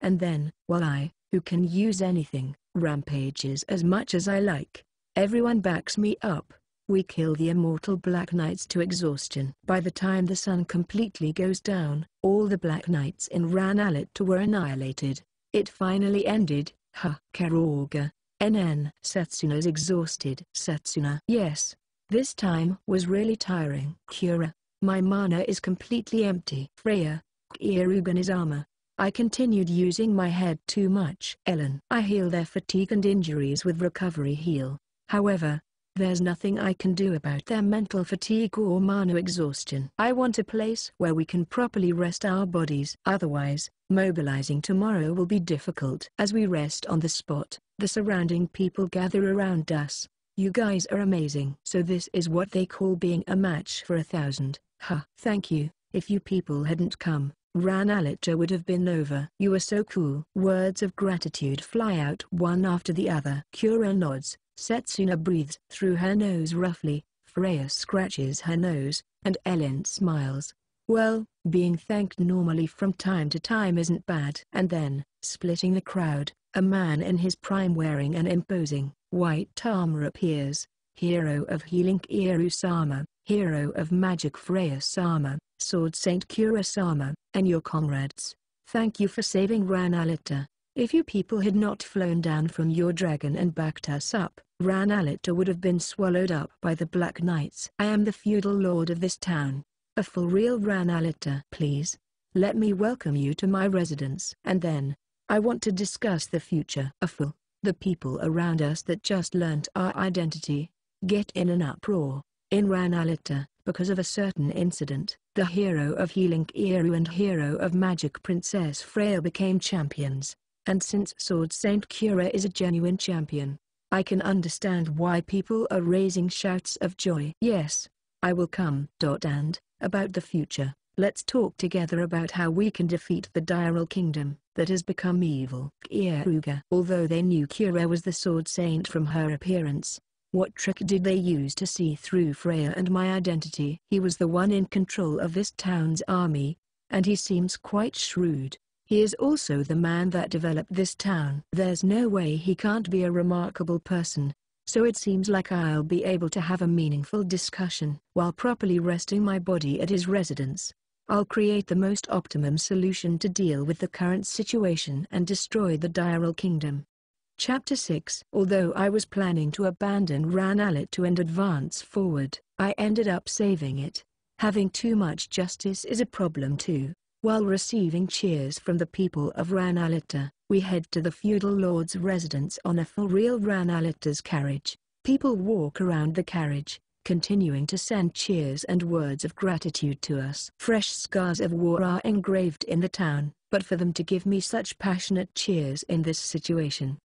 And then, while I, who can use anything, rampages as much as I like, everyone backs me up. We kill the immortal Black Knights to exhaustion. By the time the sun completely goes down, all the Black Knights in Ranalita were annihilated. It finally ended. Ha! Kyaruga, NN. Setsuna's exhausted. Setsuna. Yes. This time was really tiring. Kira, my mana is completely empty. Freya, Kyaruga Nizama. I continued using my head too much. Ellen, I heal their fatigue and injuries with recovery heal. However, there's nothing I can do about their mental fatigue or mana exhaustion. I want a place where we can properly rest our bodies. Otherwise, mobilizing tomorrow will be difficult. As we rest on the spot, the surrounding people gather around us. You guys are amazing. So this is what they call being a match for 1,000. Ha! Thank you. If you people hadn't come, Ranalita would have been over. You were so cool. Words of gratitude fly out one after the other. Kira nods, Setsuna breathes through her nose roughly, Freya scratches her nose, and Ellen smiles. Well, being thanked normally from time to time isn't bad. And then, splitting the crowd, a man in his prime wearing an imposing, white armor appears. Hero of Healing Kyaru-sama, Hero of Magic Freya-sama, Sword Saint Kira-sama, and your comrades. Thank you for saving Ranalita. If you people had not flown down from your dragon and backed us up, Ranalita would have been swallowed up by the Black Knights. I am the feudal lord of this town, a full real Ranalita. Please, let me welcome you to my residence. And then, I want to discuss the future. A full, the people around us that just learnt our identity, get in an uproar, in Ranalita, because of a certain incident. The Hero of Healing Kyaru and Hero of Magic Princess Freya became champions, and since Sword Saint Kira is a genuine champion, I can understand why people are raising shouts of joy. Yes, I will come. And, about the future, let's talk together about how we can defeat the Diral Kingdom that has become evil. Kyaruga. Although they knew Kira was the Sword Saint from her appearance, what trick did they use to see through Freya and my identity? He was the one in control of this town's army, and he seems quite shrewd. He is also the man that developed this town. There's no way he can't be a remarkable person, so it seems like I'll be able to have a meaningful discussion. While properly resting my body at his residence, I'll create the most optimum solution to deal with the current situation and destroy the Diral Kingdom. Chapter 6. Although I was planning to abandon Ranalita and advance forward, I ended up saving it. Having too much justice is a problem too. While receiving cheers from the people of Ranalita, we head to the feudal lord's residence on a full real Ranalita's carriage. People walk around the carriage, continuing to send cheers and words of gratitude to us. Fresh scars of war are engraved in the town, but for them to give me such passionate cheers in this situation.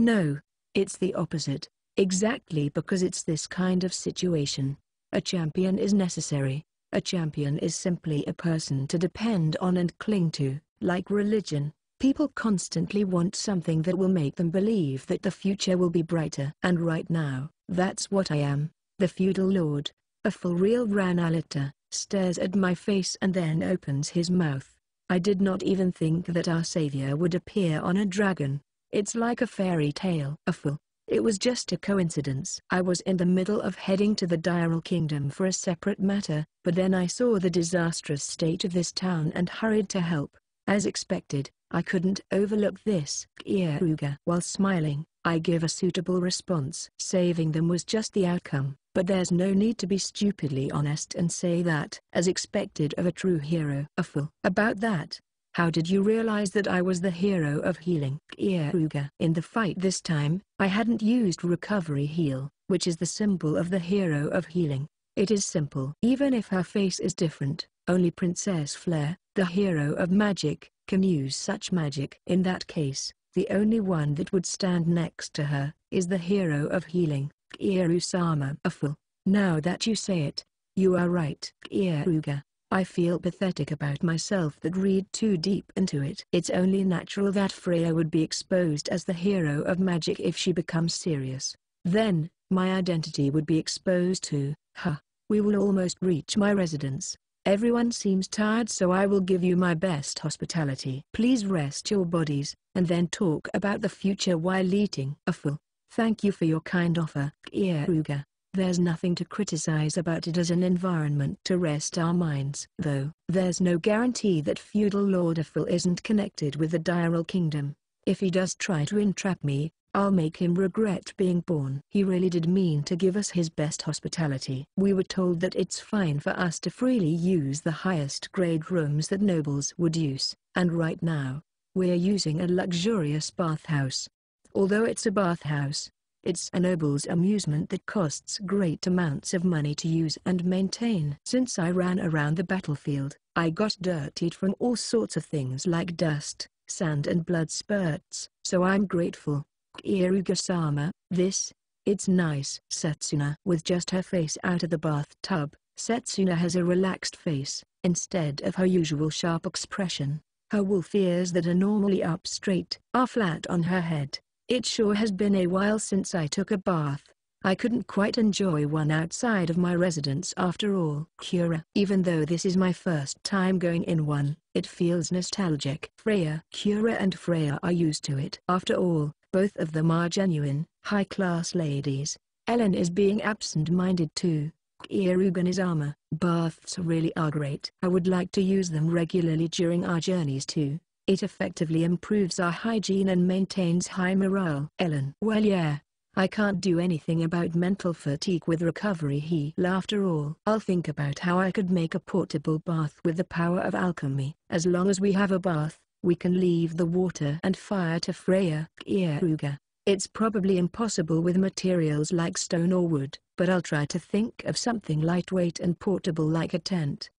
No, it's the opposite, exactly because it's this kind of situation. A champion is necessary. A champion is simply a person to depend on and cling to. Like religion, people constantly want something that will make them believe that the future will be brighter. And right now, that's what I am. The feudal lord, a full real Ranalita, stares at my face and then opens his mouth. I did not even think that our savior would appear on a dragon. It's like a fairy tale. A fool, It was just a coincidence. I was in the middle of heading to the Diral Kingdom for a separate matter, but then I saw the disastrous state of this town and hurried to help. As expected, I couldn't overlook this. Kyaruga. While smiling, I gave a suitable response. Saving them was just the outcome, but there's no need to be stupidly honest and say that. As expected of a true hero. A fool. About that. How did you realize that I was the hero of healing? Kyaruga. In the fight this time, I hadn't used recovery heal, which is the symbol of the hero of healing. It is simple. Even if her face is different, only Princess Flare, the hero of magic, can use such magic. In that case, the only one that would stand next to her is the hero of healing, Kyaru-sama. A fool. Now that you say it, you are right. Kyaruga. I feel pathetic about myself that read too deep into it. It's only natural that Freya would be exposed as the hero of magic if she becomes serious. Then, my identity would be exposed too. Huh. We will almost reach my residence. Everyone seems tired, so I will give you my best hospitality. Please rest your bodies, and then talk about the future while eating. A fool. Thank you for your kind offer, Kyaruga. There's nothing to criticize about it as an environment to rest our minds. Though, there's no guarantee that feudal Lord Aphil isn't connected with the Diral Kingdom. If he does try to entrap me, I'll make him regret being born. He really did mean to give us his best hospitality. We were told that it's fine for us to freely use the highest grade rooms that nobles would use, and right now, we're using a luxurious bathhouse. Although it's a bathhouse, it's a noble's amusement that costs great amounts of money to use and maintain. Since I ran around the battlefield, I got dirtied from all sorts of things like dust, sand and blood spurts, so I'm grateful. Kyaruga-sama, this, it's nice. Setsuna. With just her face out of the bathtub, Setsuna has a relaxed face, instead of her usual sharp expression. Her wolf ears that are normally up straight, are flat on her head. It sure has been a while since I took a bath. I couldn't quite enjoy one outside of my residence after all. Kyura. Even though this is my first time going in one, it feels nostalgic. Freya. Kyura and Freya are used to it. After all, both of them are genuine, high-class ladies. Ellen is being absent-minded too. Kyaruga-sama. Baths really are great. I would like to use them regularly during our journeys too. It effectively improves our hygiene and maintains high morale. Ellen. Well, yeah. I can't do anything about mental fatigue with recovery heal after all. I'll think about how I could make a portable bath with the power of alchemy. As long as we have a bath, we can leave the water and fire to Freya. Kyaruga. It's probably impossible with materials like stone or wood, but I'll try to think of something lightweight and portable like a tent.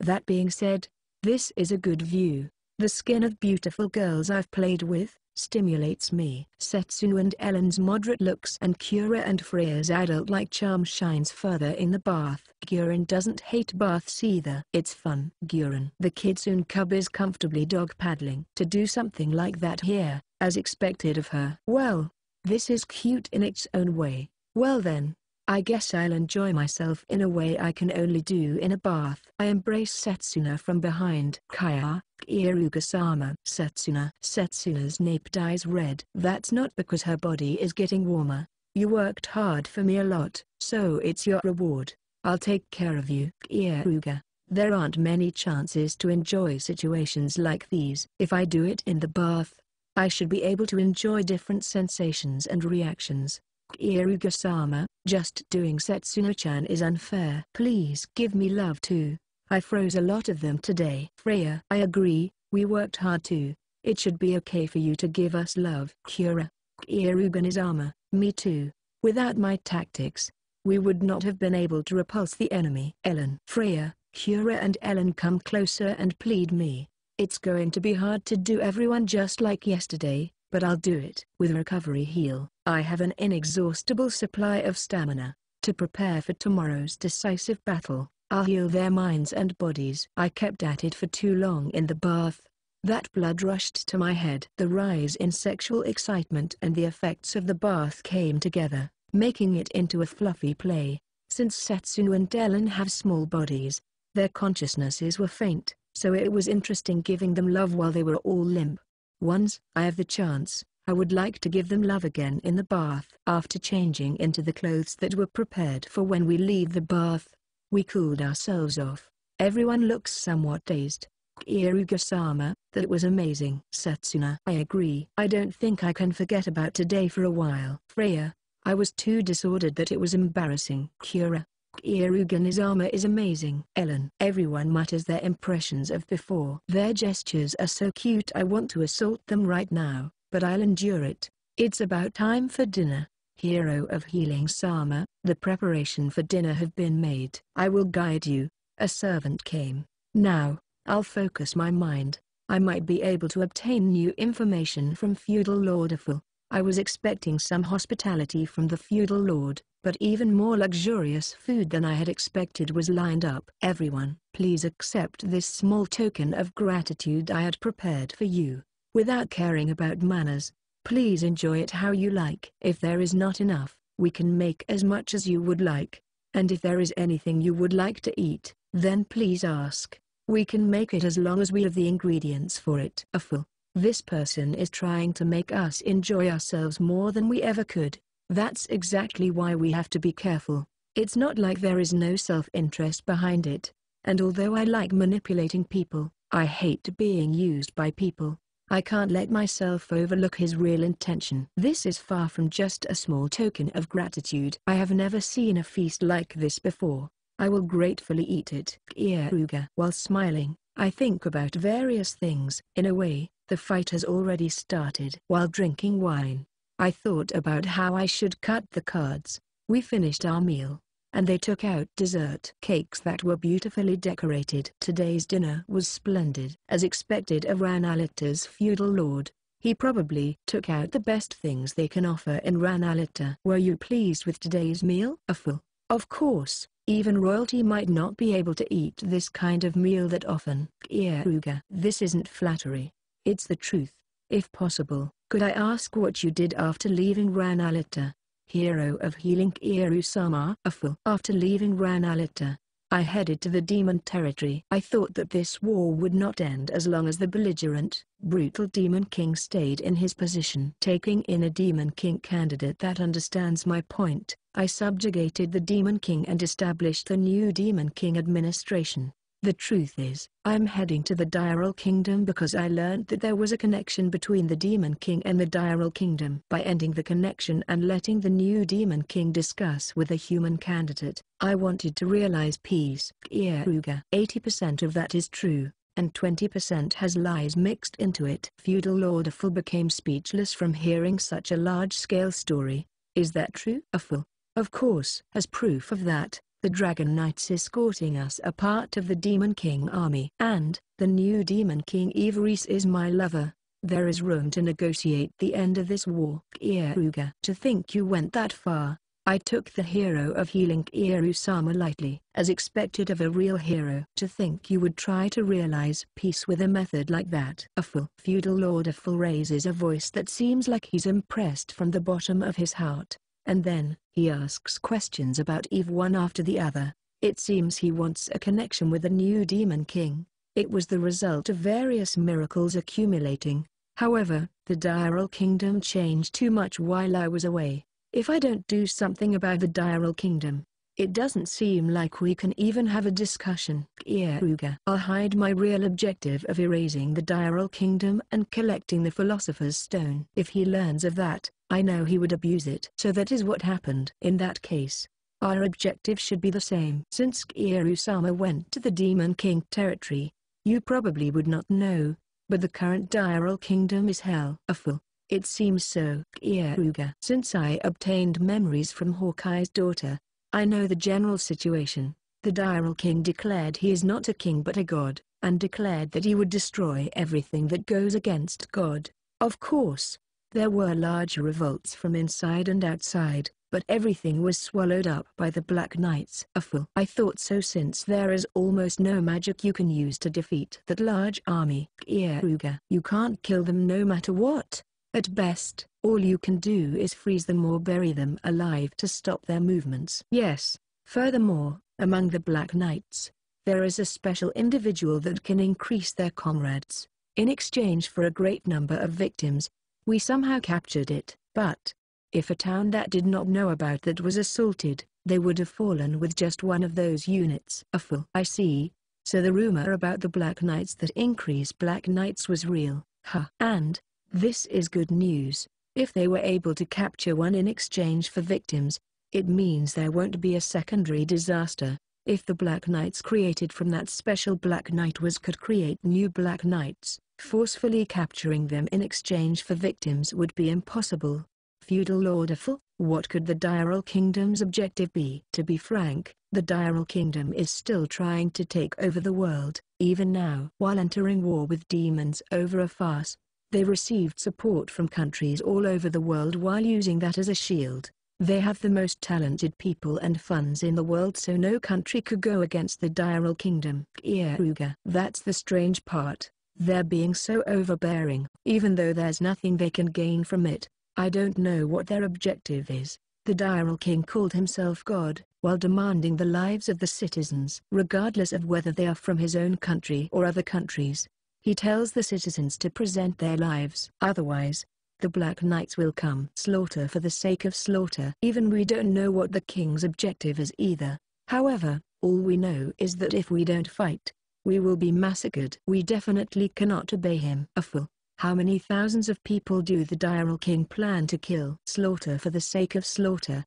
That being said, this is a good view. The skin of beautiful girls I've played with, stimulates me. Setsuna and Ellen's moderate looks and Kyura and Freya's adult-like charm shines further in the bath. Guren doesn't hate baths either. It's fun. Guren. The Kitsune cub is comfortably dog paddling. To do something like that here, as expected of her. Well, this is cute in its own way. Well then. I guess I'll enjoy myself in a way I can only do in a bath. I embrace Setsuna from behind. Kaya, Kyaruga-sama. Setsuna. Setsuna's nape dyes red. That's not because her body is getting warmer. You worked hard for me a lot, so it's your reward. I'll take care of you. Kyaruga. There aren't many chances to enjoy situations like these. If I do it in the bath, I should be able to enjoy different sensations and reactions. Kyaruga-sama, just doing Setsuna-chan is unfair. Please give me love too. I froze a lot of them today. Freya. I agree, we worked hard too. It should be okay for you to give us love. Kyura. Kyaruga-sama, me too. Without my tactics, we would not have been able to repulse the enemy. Ellen. Freya, Kyura and Ellen come closer and plead me. It's going to be hard to do everyone just like yesterday, but I'll do it. With recovery heal, I have an inexhaustible supply of stamina. To prepare for tomorrow's decisive battle, I'll heal their minds and bodies. I kept at it for too long in the bath. That blood rushed to my head. The rise in sexual excitement and the effects of the bath came together, making it into a fluffy play. Since Setsuna and Ellen have small bodies, their consciousnesses were faint, so it was interesting giving them love while they were all limp. Once I have the chance, I would like to give them love again in the bath. After changing into the clothes that were prepared for when we leave the bath, we cooled ourselves off. Everyone looks somewhat dazed. Kyoruga-sama, that was amazing. Setsuna. I agree. I don't think I can forget about today for a while. Freya, I was too disordered that it was embarrassing. Kyura. Kyoruga-Nizama is amazing. Ellen. Everyone mutters their impressions of before. Their gestures are so cute I want to assault them right now, but I'll endure it. It's about time for dinner. Hero of Healing Sama, the preparation for dinner have been made. I will guide you. A servant came. Now, I'll focus my mind. I might be able to obtain new information from feudal lord Aful. I was expecting some hospitality from the feudal lord, but even more luxurious food than I had expected was lined up. Everyone, please accept this small token of gratitude I had prepared for you. Without caring about manners, please enjoy it how you like. If there is not enough, we can make as much as you would like. And if there is anything you would like to eat, then please ask. We can make it as long as we have the ingredients for it. Aful, this person is trying to make us enjoy ourselves more than we ever could. That's exactly why we have to be careful. It's not like there is no self-interest behind it. And although I like manipulating people, I hate being used by people. I can't let myself overlook his real intention. This is far from just a small token of gratitude. I have never seen a feast like this before. I will gratefully eat it. Kyoruga. While smiling, I think about various things. In a way, the fight has already started. While drinking wine, I thought about how I should cut the cards. We finished our meal, and they took out dessert cakes that were beautifully decorated. Today's dinner was splendid. As expected of Ranalita's feudal lord, he probably took out the best things they can offer in Ranalita. Were you pleased with today's meal? Aful. Of course, even royalty might not be able to eat this kind of meal that often. Kyoruga. This isn't flattery. It's the truth. If possible, could I ask what you did after leaving Ranalita? Hero of Healing Kyoru-sama. Aful. After leaving Ranalita, I headed to the demon territory. I thought that this war would not end as long as the belligerent, brutal demon king stayed in his position. Taking in a demon king candidate that understands my point, I subjugated the demon king and established the new demon king administration. The truth is, I'm heading to the Dairal Kingdom because I learned that there was a connection between the Demon King and the Dairal Kingdom. By ending the connection and letting the new Demon King discuss with a human candidate, I wanted to realize peace. Kyoruga. 80% of that is true, and 20% has lies mixed into it. Feudal Lord Aful became speechless from hearing such a large-scale story. Is that true? Aful. Of course. As proof of that, the Dragon Knights escorting us are part of the Demon King army. And, the new Demon King Ivorice is my lover. There is room to negotiate the end of this war. Kyoruga. To think you went that far. I took the Hero of Healing Kyoru-sama lightly. As expected of a real hero. To think you would try to realize peace with a method like that. Aful. Feudal Lord Aful raises a voice that seems like he's impressed from the bottom of his heart. And then, he asks questions about Eve one after the other. It seems he wants a connection with the new Demon King. It was the result of various miracles accumulating. However, the Dairal Kingdom changed too much while I was away. If I don't do something about the Dairal Kingdom, it doesn't seem like we can even have a discussion. Kyoruga. I'll hide my real objective of erasing the Dairal Kingdom and collecting the Philosopher's Stone. If he learns of that, I know he would abuse it. So that is what happened. In that case, our objective should be the same. Since Kyoru-sama went to the Demon King territory, you probably would not know, but the current Dairal Kingdom is hell. Aful. It seems so. Kyoruga. Since I obtained memories from Hawkeye's daughter, I know the general situation. The Dairal King declared he is not a king but a god, and declared that he would destroy everything that goes against God. Of course, there were large revolts from inside and outside, but everything was swallowed up by the Black Knights. Aful. I thought so since there is almost no magic you can use to defeat that large army. Kyoruga. You can't kill them no matter what. At best, all you can do is freeze them or bury them alive to stop their movements. Yes, furthermore, among the Black Knights, there is a special individual that can increase their comrades, in exchange for a great number of victims. We somehow captured it, but if a town that did not know about that was assaulted, they would have fallen with just one of those units. A fool. I see. So the rumor about the Black Knights that increase Black Knights was real, huh? And this is good news. If they were able to capture one in exchange for victims, it means there won't be a secondary disaster. If the Black Knights created from that special Black Knight was could create new Black Knights, forcefully capturing them in exchange for victims would be impossible. Feudal Lord Aphel, what could the Diral Kingdom's objective be? To be frank, the Diral Kingdom is still trying to take over the world, even now. While entering war with demons over a farce, they received support from countries all over the world while using that as a shield. They have the most talented people and funds in the world, so no country could go against the Diral Kingdom. Kyaruga. That's the strange part, they're being so overbearing. Even though there's nothing they can gain from it, I don't know what their objective is. The Diral King called himself God, while demanding the lives of the citizens. Regardless of whether they are from his own country or other countries, he tells the citizens to present their lives. Otherwise, the Black Knights will come. Slaughter for the sake of slaughter. Even we don't know what the king's objective is either. However, all we know is that if we don't fight, we will be massacred. We definitely cannot obey him. A fool. How many thousands of people do the Diral King plan to kill? Slaughter for the sake of slaughter.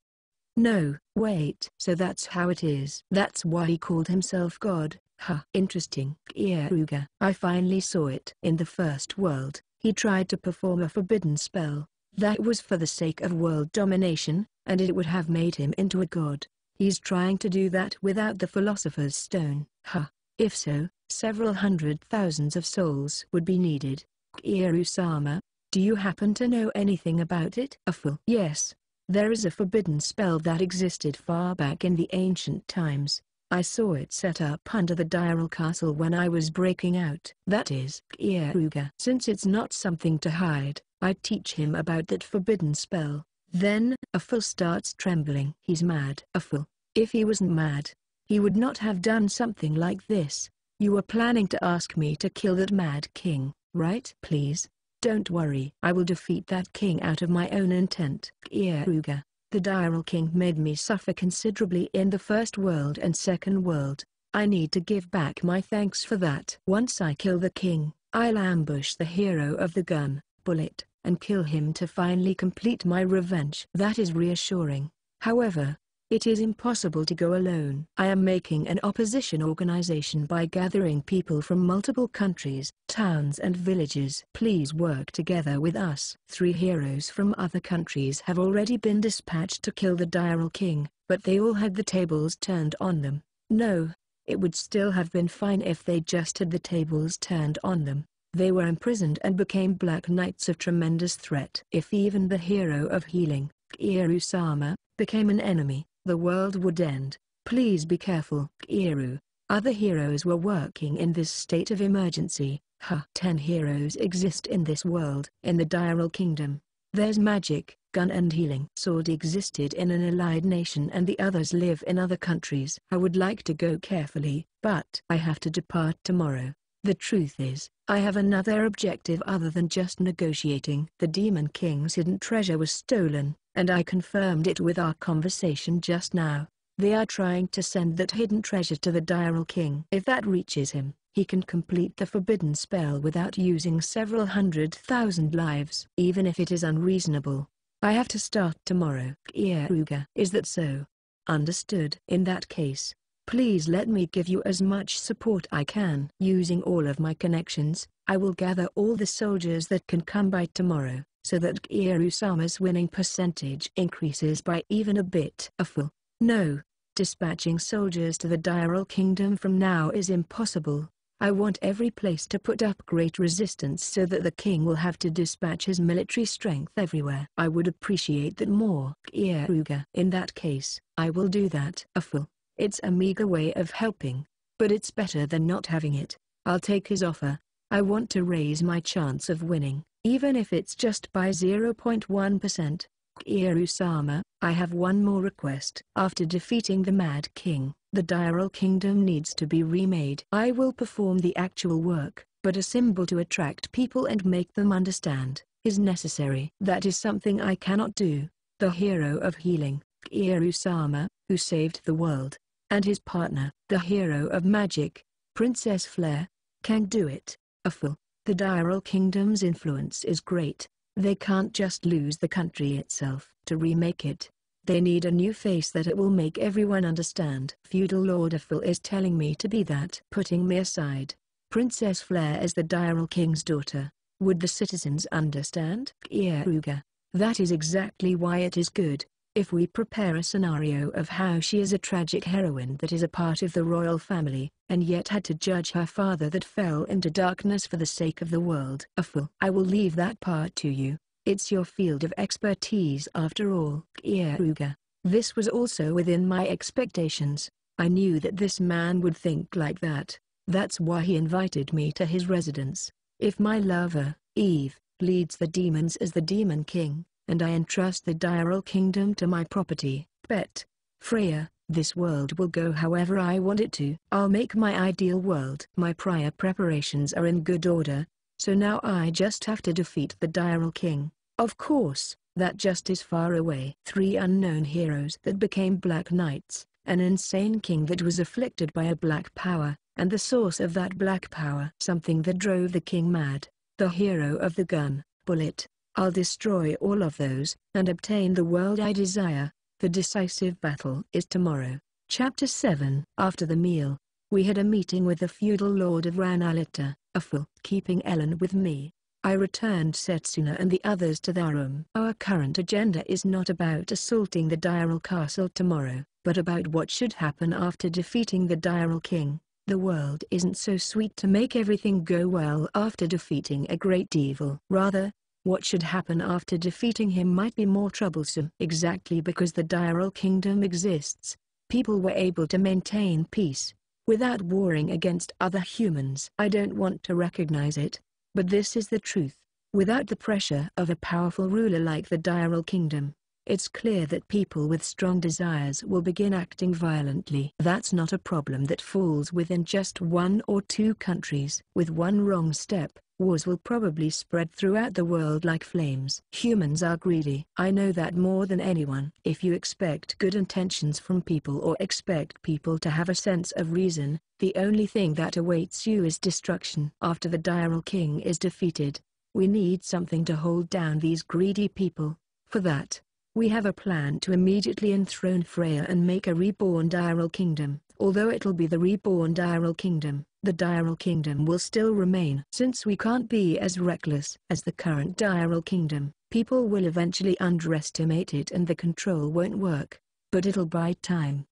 No, wait. So that's how it is. That's why he called himself God. Huh. Interesting. Kyaruga. I finally saw it. In the first world, he tried to perform a forbidden spell. That was for the sake of world domination, and it would have made him into a god. He's trying to do that without the Philosopher's Stone. Huh. If so, several hundred thousands of souls would be needed. Kyaru-sama, do you happen to know anything about it? A fool. Yes. There is a forbidden spell that existed far back in the ancient times. I saw it set up under the Diral Castle when I was breaking out. That is Kyaruga. Since it's not something to hide, I teach him about that forbidden spell. Then, Aphel starts trembling. He's mad. Aphel, if he wasn't mad, he would not have done something like this. You were planning to ask me to kill that mad king, right? Please, don't worry. I will defeat that king out of my own intent. Kyaruga. The Diral King made me suffer considerably in the first world and second world. I need to give back my thanks for that. Once I kill the king, I'll ambush the hero of the gun, bullet, and kill him to finally complete my revenge. That is reassuring. However, it is impossible to go alone. I am making an opposition organization by gathering people from multiple countries, towns and villages. Please work together with us. 3 heroes from other countries have already been dispatched to kill the Diral King, but they all had the tables turned on them. No, it would still have been fine if they just had the tables turned on them. They were imprisoned and became Black Knights of tremendous threat. If even the hero of healing, Kyaru-sama, became an enemy, the world would end. Please be careful. Kyaru. Other heroes were working in this state of emergency. Huh. 10 heroes exist in this world. In the Diral Kingdom, there's magic, gun and healing. Sword existed in an allied nation and the others live in other countries. I would like to go carefully, but I have to depart tomorrow. The truth is, I have another objective other than just negotiating. The Demon King's hidden treasure was stolen, and I confirmed it with our conversation just now. They are trying to send that hidden treasure to the Diral King. If that reaches him, he can complete the forbidden spell without using several hundred thousand lives. Even if it is unreasonable, I have to start tomorrow. Kyaruga. Is that so? Understood. In that case, please let me give you as much support I can. Using all of my connections, I will gather all the soldiers that can come by tomorrow, so that Kyaru-sama's winning percentage increases by even a bit. A fool. No, dispatching soldiers to the Diral Kingdom from now is impossible. I want every place to put up great resistance so that the king will have to dispatch his military strength everywhere. I would appreciate that more. Kyaruga. In that case, I will do that. A fool. It's a meager way of helping, but it's better than not having it. I'll take his offer. I want to raise my chance of winning, even if it's just by 0.1%. Kyaru-sama, I have one more request. After defeating the Mad King, the Diral Kingdom needs to be remade. I will perform the actual work, but a symbol to attract people and make them understand. is necessary. That is something I cannot do. The hero of healing, Keiru-sama, who saved the world, and his partner, the hero of magic, Princess Flair, can do it. Aful, the Dairal Kingdom's influence is great. They can't just lose the country itself to remake it. They need a new face that it will make everyone understand. Feudal Lord Aful is telling me to be that. Putting me aside, Princess Flair is the Dairal King's daughter. Would the citizens understand? Keiruga. That is exactly why it is good, if we prepare a scenario of how she is a tragic heroine that is a part of the royal family, and yet had to judge her father that fell into darkness for the sake of the world. Aful, I will leave that part to you. It's your field of expertise after all. Keiruga. This was also within my expectations. I knew that this man would think like that. That's why he invited me to his residence. If my lover, Eve, leads the demons as the Demon King, and I entrust the Dairal Kingdom to my property, bet, Freya, this world will go however I want it to. I'll make my ideal world. My prior preparations are in good order, so now I just have to defeat the Dairal King. Of course, that just is far away. Three unknown heroes that became Black Knights, an insane king that was afflicted by a black power, and the source of that black power. Something that drove the king mad, the hero of the gun, bullet. I'll destroy all of those, and obtain the world I desire. The decisive battle is tomorrow. Chapter 7. After the meal, we had a meeting with the feudal lord of Ranalita, Aful, keeping Ellen with me. I returned Setsuna and the others to their room. Our current agenda is not about assaulting the Dairal Castle tomorrow, but about what should happen after defeating the Dairal King. The world isn't so sweet to make everything go well after defeating a great evil. Rather, what should happen after defeating him might be more troublesome. Exactly because the Dairal Kingdom exists, people were able to maintain peace, without warring against other humans. I don't want to recognize it, but this is the truth. Without the pressure of a powerful ruler like the Dairal Kingdom, it's clear that people with strong desires will begin acting violently. That's not a problem that falls within just one or two countries. With one wrong step, wars will probably spread throughout the world like flames. Humans are greedy. I know that more than anyone. If you expect good intentions from people or expect people to have a sense of reason, the only thing that awaits you is destruction. After the Dairal King is defeated, we need something to hold down these greedy people. For that, we have a plan to immediately enthrone Freya and make a reborn Dairal Kingdom. Although it'll be the reborn Dairal Kingdom, the Dairal Kingdom will still remain. Since we can't be as reckless as the current Dairal Kingdom, people will eventually underestimate it and the control won't work, but it'll buy time.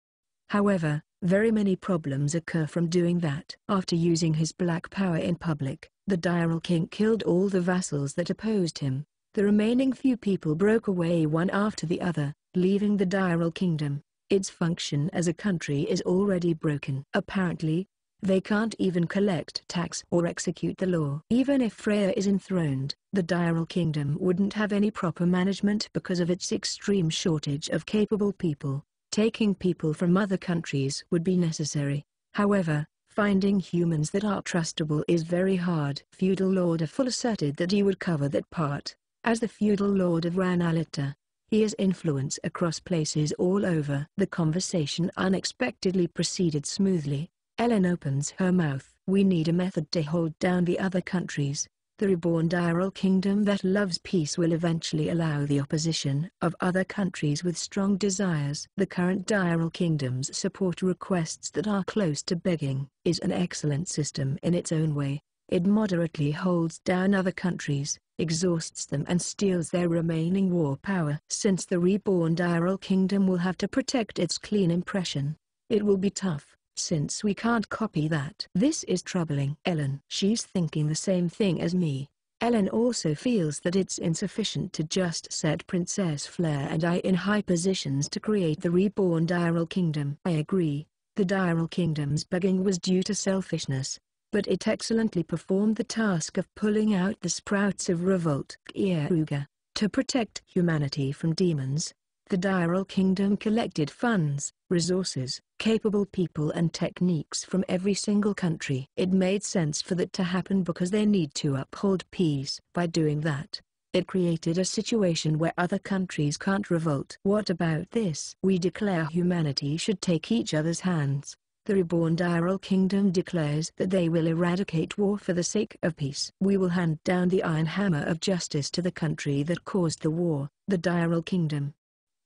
However, very many problems occur from doing that. After using his black power in public, the Dairal King killed all the vassals that opposed him. The remaining few people broke away one after the other, leaving the Dairal Kingdom. Its function as a country is already broken. Apparently, they can't even collect tax or execute the law. Even if Freya is enthroned, the Dairal Kingdom wouldn't have any proper management because of its extreme shortage of capable people. Taking people from other countries would be necessary. However, finding humans that are trustable is very hard. Feudal Lord Aful asserted that he would cover that part. As the feudal lord of Ranalita, he has influence across places all over. The conversation unexpectedly proceeded smoothly. Ellen opens her mouth. We need a method to hold down the other countries. The reborn Dairal Kingdom that loves peace will eventually allow the opposition of other countries with strong desires. The current Dairal Kingdom's support requests that are close to begging is an excellent system in its own way. It moderately holds down other countries, exhausts them and steals their remaining war power. Since the reborn Dairal Kingdom will have to protect its clean impression, it will be tough, since we can't copy that. This is troubling. Ellen. She's thinking the same thing as me. Ellen also feels that it's insufficient to just set Princess Flair and I in high positions to create the reborn Dairal Kingdom. I agree, the Dairal Kingdom's begging was due to selfishness, but it excellently performed the task of pulling out the sprouts of revolt. Keiruga. To protect humanity from demons, the Dairal Kingdom collected funds, resources, capable people and techniques from every single country. It made sense for that to happen because they need to uphold peace. By doing that, It created a situation where other countries can't revolt. What about this? We declare humanity should take each other's hands. The reborn Dairal Kingdom declares that they will eradicate war for the sake of peace. We will hand down the iron hammer of justice to the country that caused the war, the Dairal Kingdom.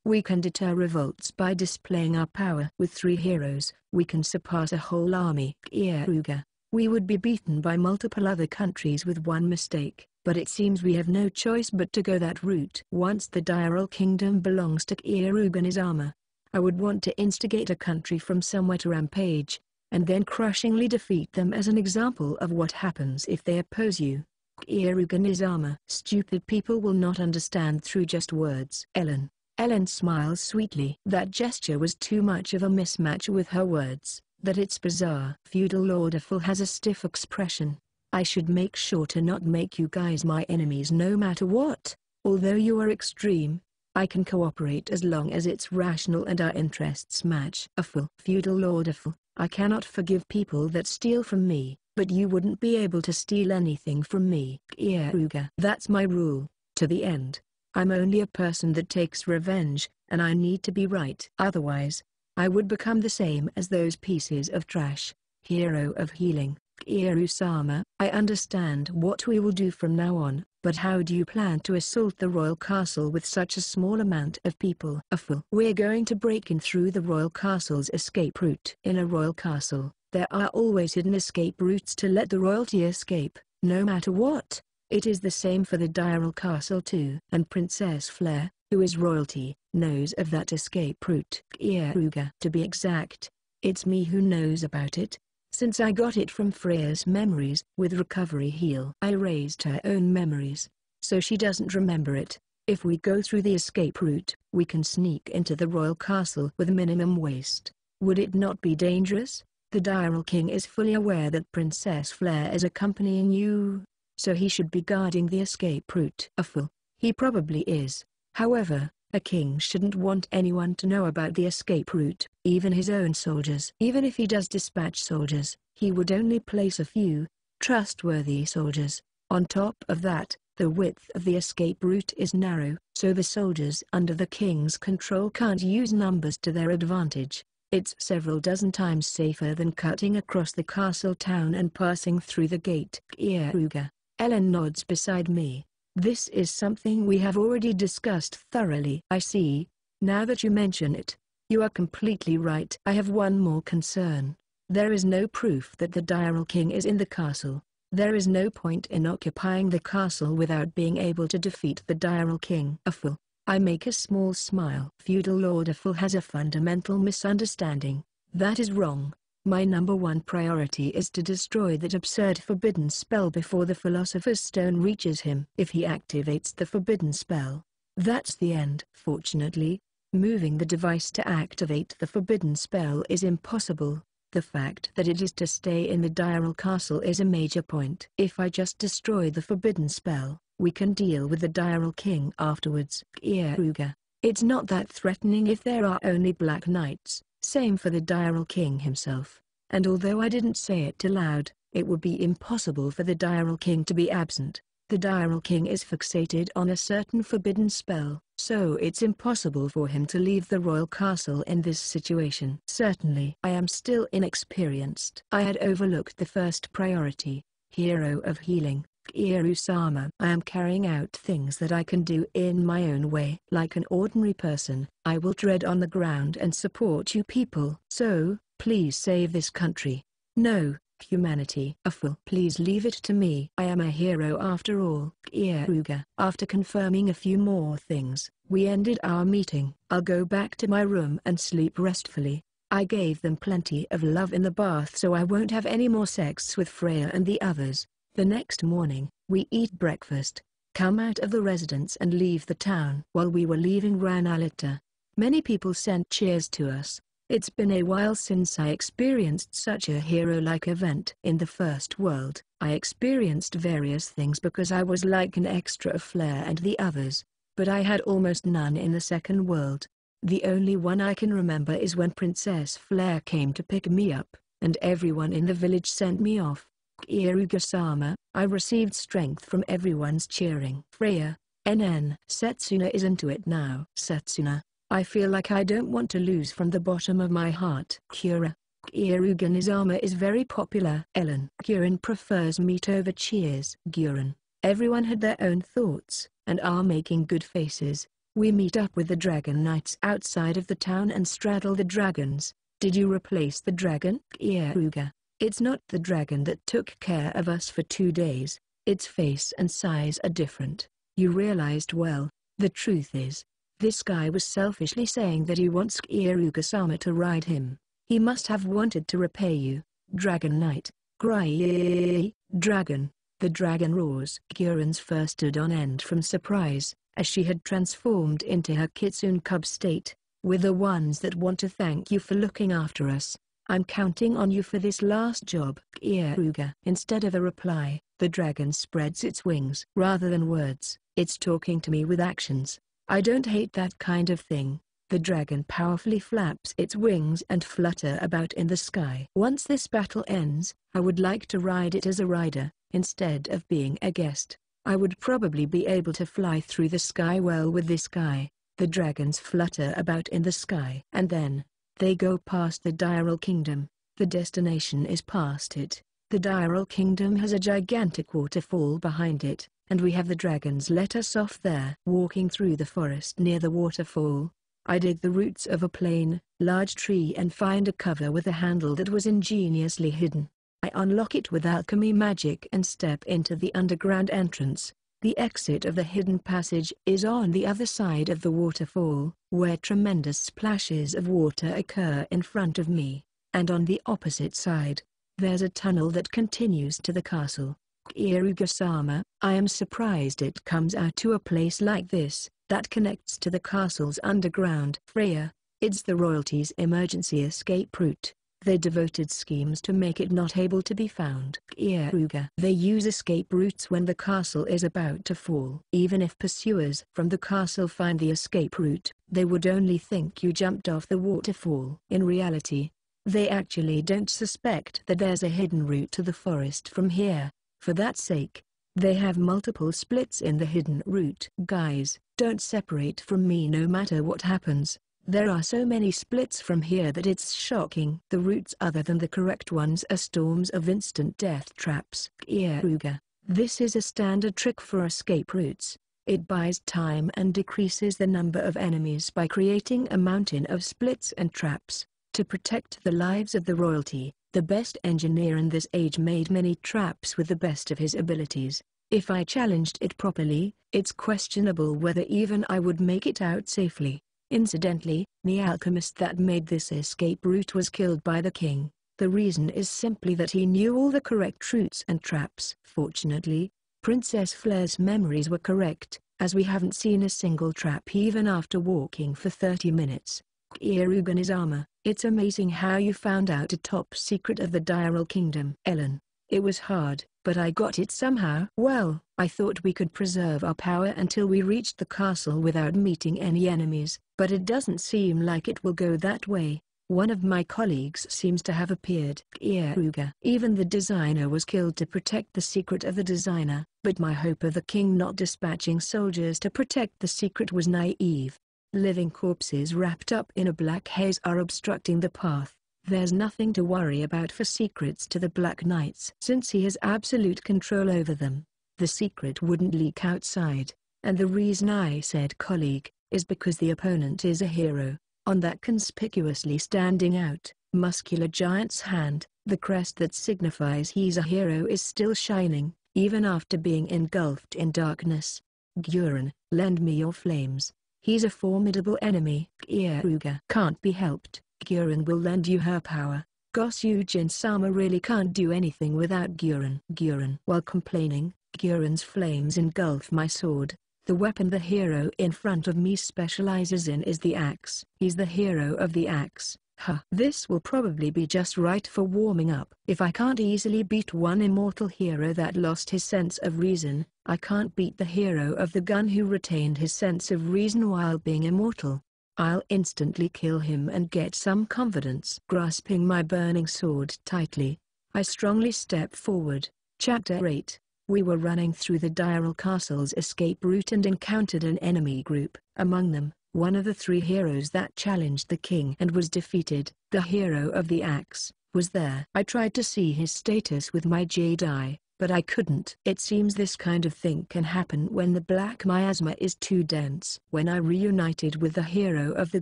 We can deter revolts by displaying our power. With three heroes, we can surpass a whole army. Kyaruga. We would be beaten by multiple other countries with one mistake, but it seems we have no choice but to go that route. Once the Dairal Kingdom belongs to Kyaruga and his armor, I would want to instigate a country from somewhere to rampage, and then crushingly defeat them as an example of what happens if they oppose you. Kyaruga Nizama. Stupid people will not understand through just words. Ellen. Ellen smiles sweetly. That gesture was too much of a mismatch with her words, that it's bizarre. Feudal Lord Aphel has a stiff expression. I should make sure to not make you guys my enemies no matter what. Although you are extreme, I can cooperate as long as it's rational and our interests match. Aphel. Feudal Lord Aphel, I cannot forgive people that steal from me, but you wouldn't be able to steal anything from me. Kyaruga. That's my rule, to the end. I'm only a person that takes revenge, and I need to be right. Otherwise, I would become the same as those pieces of trash. Hero of Healing. Kyaru-sama, I understand what we will do from now on. But how do you plan to assault the royal castle with such a small amount of people? Aphel. We're going to break in through the royal castle's escape route. In a royal castle, there are always hidden escape routes to let the royalty escape, no matter what. It is the same for the Dairal castle too. And Princess Flair, who is royalty, knows of that escape route. Kyaruga. To be exact, it's me who knows about it, since I got it from Freya's memories. With Recovery Heal, I raised her own memories, so she doesn't remember it. If we go through the escape route, we can sneak into the royal castle with minimum waste. Would it not be dangerous? The Dairal King is fully aware that Princess Flair is accompanying you, so he should be guarding the escape route. Aphel. He probably is. However, a king shouldn't want anyone to know about the escape route, even his own soldiers. Even if he does dispatch soldiers, he would only place a few trustworthy soldiers. On top of that, the width of the escape route is narrow, so the soldiers under the king's control can't use numbers to their advantage. It's several dozen times safer than cutting across the castle town and passing through the gate. Kyaruga. Ellen nods beside me. This is something we have already discussed thoroughly. I see. Now that you mention it, you are completely right. I have one more concern. There is no proof that the Dairal King is in the castle. There is no point in occupying the castle without being able to defeat the Dairal King. Aphel. I make a small smile. Feudal Lord Aphel has a fundamental misunderstanding. That is wrong. My number one priority is to destroy that absurd forbidden spell before the Philosopher's Stone reaches him. If he activates the forbidden spell, that's the end. Fortunately, moving the device to activate the forbidden spell is impossible. The fact that it is to stay in the Dairal Castle is a major point. If I just destroy the forbidden spell, we can deal with the Dairal King afterwards. Kyaruga. It's not that threatening if there are only Black Knights. Same for the Dairal King himself, and although I didn't say it aloud, it would be impossible for the Dairal King to be absent. The Dairal King is fixated on a certain forbidden spell, so it's impossible for him to leave the royal castle in this situation. Certainly, I am still inexperienced. I had overlooked the first priority. Hero of Healing. Kyaru-sama. I am carrying out things that I can do in my own way. Like an ordinary person, I will tread on the ground and support you people. So, please save this country. No, humanity. Aphel. Please leave it to me. I am a hero after all. Kyaruga. After confirming a few more things, we ended our meeting. I'll go back to my room and sleep restfully. I gave them plenty of love in the bath, so I won't have any more sex with Freya and the others. The next morning, we eat breakfast, come out of the residence and leave the town. While we were leaving Ranalita, many people sent cheers to us. It's been a while since I experienced such a hero-like event. In the first world, I experienced various things because I was like an extra of Flair and the others, but I had almost none in the second world. The only one I can remember is when Princess Flair came to pick me up, and everyone in the village sent me off. Kyaruga-sama, I received strength from everyone's cheering. Freya, NN. Setsuna is into it now. Setsuna, I feel like I don't want to lose from the bottom of my heart. Kyura. Kyorugan's armor is very popular. Ellen. Kyurin prefers meat over cheese. Kyurin. Everyone had their own thoughts, and are making good faces. We meet up with the Dragon Knights outside of the town and straddle the dragons. Did you replace the dragon? Kyoruga. It's not the dragon that took care of us for 2 days. Its face and size are different. You realized well. The truth is, this guy was selfishly saying that he wants Kyoruga-sama to ride him. He must have wanted to repay you, Dragon Knight. Grai, Dragon. The dragon roars. Kyurin fur stood on end from surprise, as she had transformed into her kitsune cub state. We're the ones that want to thank you for looking after us. I'm counting on you for this last job. Kyoruga. Instead of a reply, the dragon spreads its wings. Rather than words, it's talking to me with actions. I don't hate that kind of thing. The dragon powerfully flaps its wings and flutter about in the sky. Once this battle ends, I would like to ride it as a rider, instead of being a guest. I would probably be able to fly through the sky well with this guy. The dragons flutter about in the sky. And then, they go past the Diral Kingdom. The destination is past it. The Diral Kingdom has a gigantic waterfall behind it, and we have the dragons let us off there. Walking through the forest near the waterfall, I dig the roots of a plain, large tree and find a cover with a handle that was ingeniously hidden. I unlock it with alchemy magic and step into the underground entrance. The exit of the hidden passage is on the other side of the waterfall, where tremendous splashes of water occur in front of me. And on the opposite side, there's a tunnel that continues to the castle. Kyoruga-sama, I am surprised it comes out to a place like this, that connects to the castle's underground. Freya, it's the royalty's emergency escape route. They devoted schemes to make it not able to be found. Kyoruga. They use escape routes when the castle is about to fall. Even if pursuers from the castle find the escape route, they would only think you jumped off the waterfall. In reality, they actually don't suspect that there's a hidden route to the forest from here. For that sake, they have multiple splits in the hidden route. Guys, don't separate from me no matter what happens. There are so many splits from here that it's shocking. The routes other than the correct ones are storms of instant death traps. Kyoruga. This is a standard trick for escape routes. It buys time and decreases the number of enemies by creating a mountain of splits and traps. To protect the lives of the royalty, the best engineer in this age made many traps with the best of his abilities. If I challenged it properly, it's questionable whether even I would make it out safely. Incidentally, the alchemist that made this escape route was killed by the king. The reason is simply that he knew all the correct routes and traps. Fortunately, Princess Flair's memories were correct, as we haven't seen a single trap even after walking for 30 minutes. Kyoruga's armor. It's amazing how you found out a top secret of the Diral Kingdom. Ellen. It was hard, but I got it somehow. Well, I thought we could preserve our power until we reached the castle without meeting any enemies, but it doesn't seem like it will go that way. One of my colleagues seems to have appeared. Kyoruga. Even the designer was killed to protect the secret of the designer, but my hope of the king not dispatching soldiers to protect the secret was naive. Living corpses wrapped up in a black haze are obstructing the path. There's nothing to worry about for secrets to the Black Knights. Since he has absolute control over them, the secret wouldn't leak outside. And the reason I said colleague, is because the opponent is a hero. On that conspicuously standing out, muscular giant's hand, the crest that signifies he's a hero is still shining, even after being engulfed in darkness. Kyurin, lend me your flames. He's a formidable enemy. Kyoruga can't be helped. Kyurin will lend you her power. Goryugen-sama really can't do anything without Kyurin. Kyurin. While complaining, Kyurin's flames engulf my sword. The weapon the hero in front of me specializes in is the axe. He's the hero of the axe. Huh. This will probably be just right for warming up. If I can't easily beat one immortal hero that lost his sense of reason, I can't beat the hero of the gun who retained his sense of reason while being immortal. I'll instantly kill him and get some confidence. Grasping my burning sword tightly, I strongly step forward. Chapter 8. We were running through the Diral Castle's escape route and encountered an enemy group. Among them, one of the three heroes that challenged the king and was defeated, the hero of the axe, was there. I tried to see his status with my jade eye, but I couldn't. It seems this kind of thing can happen when the black miasma is too dense. When I reunited with the hero of the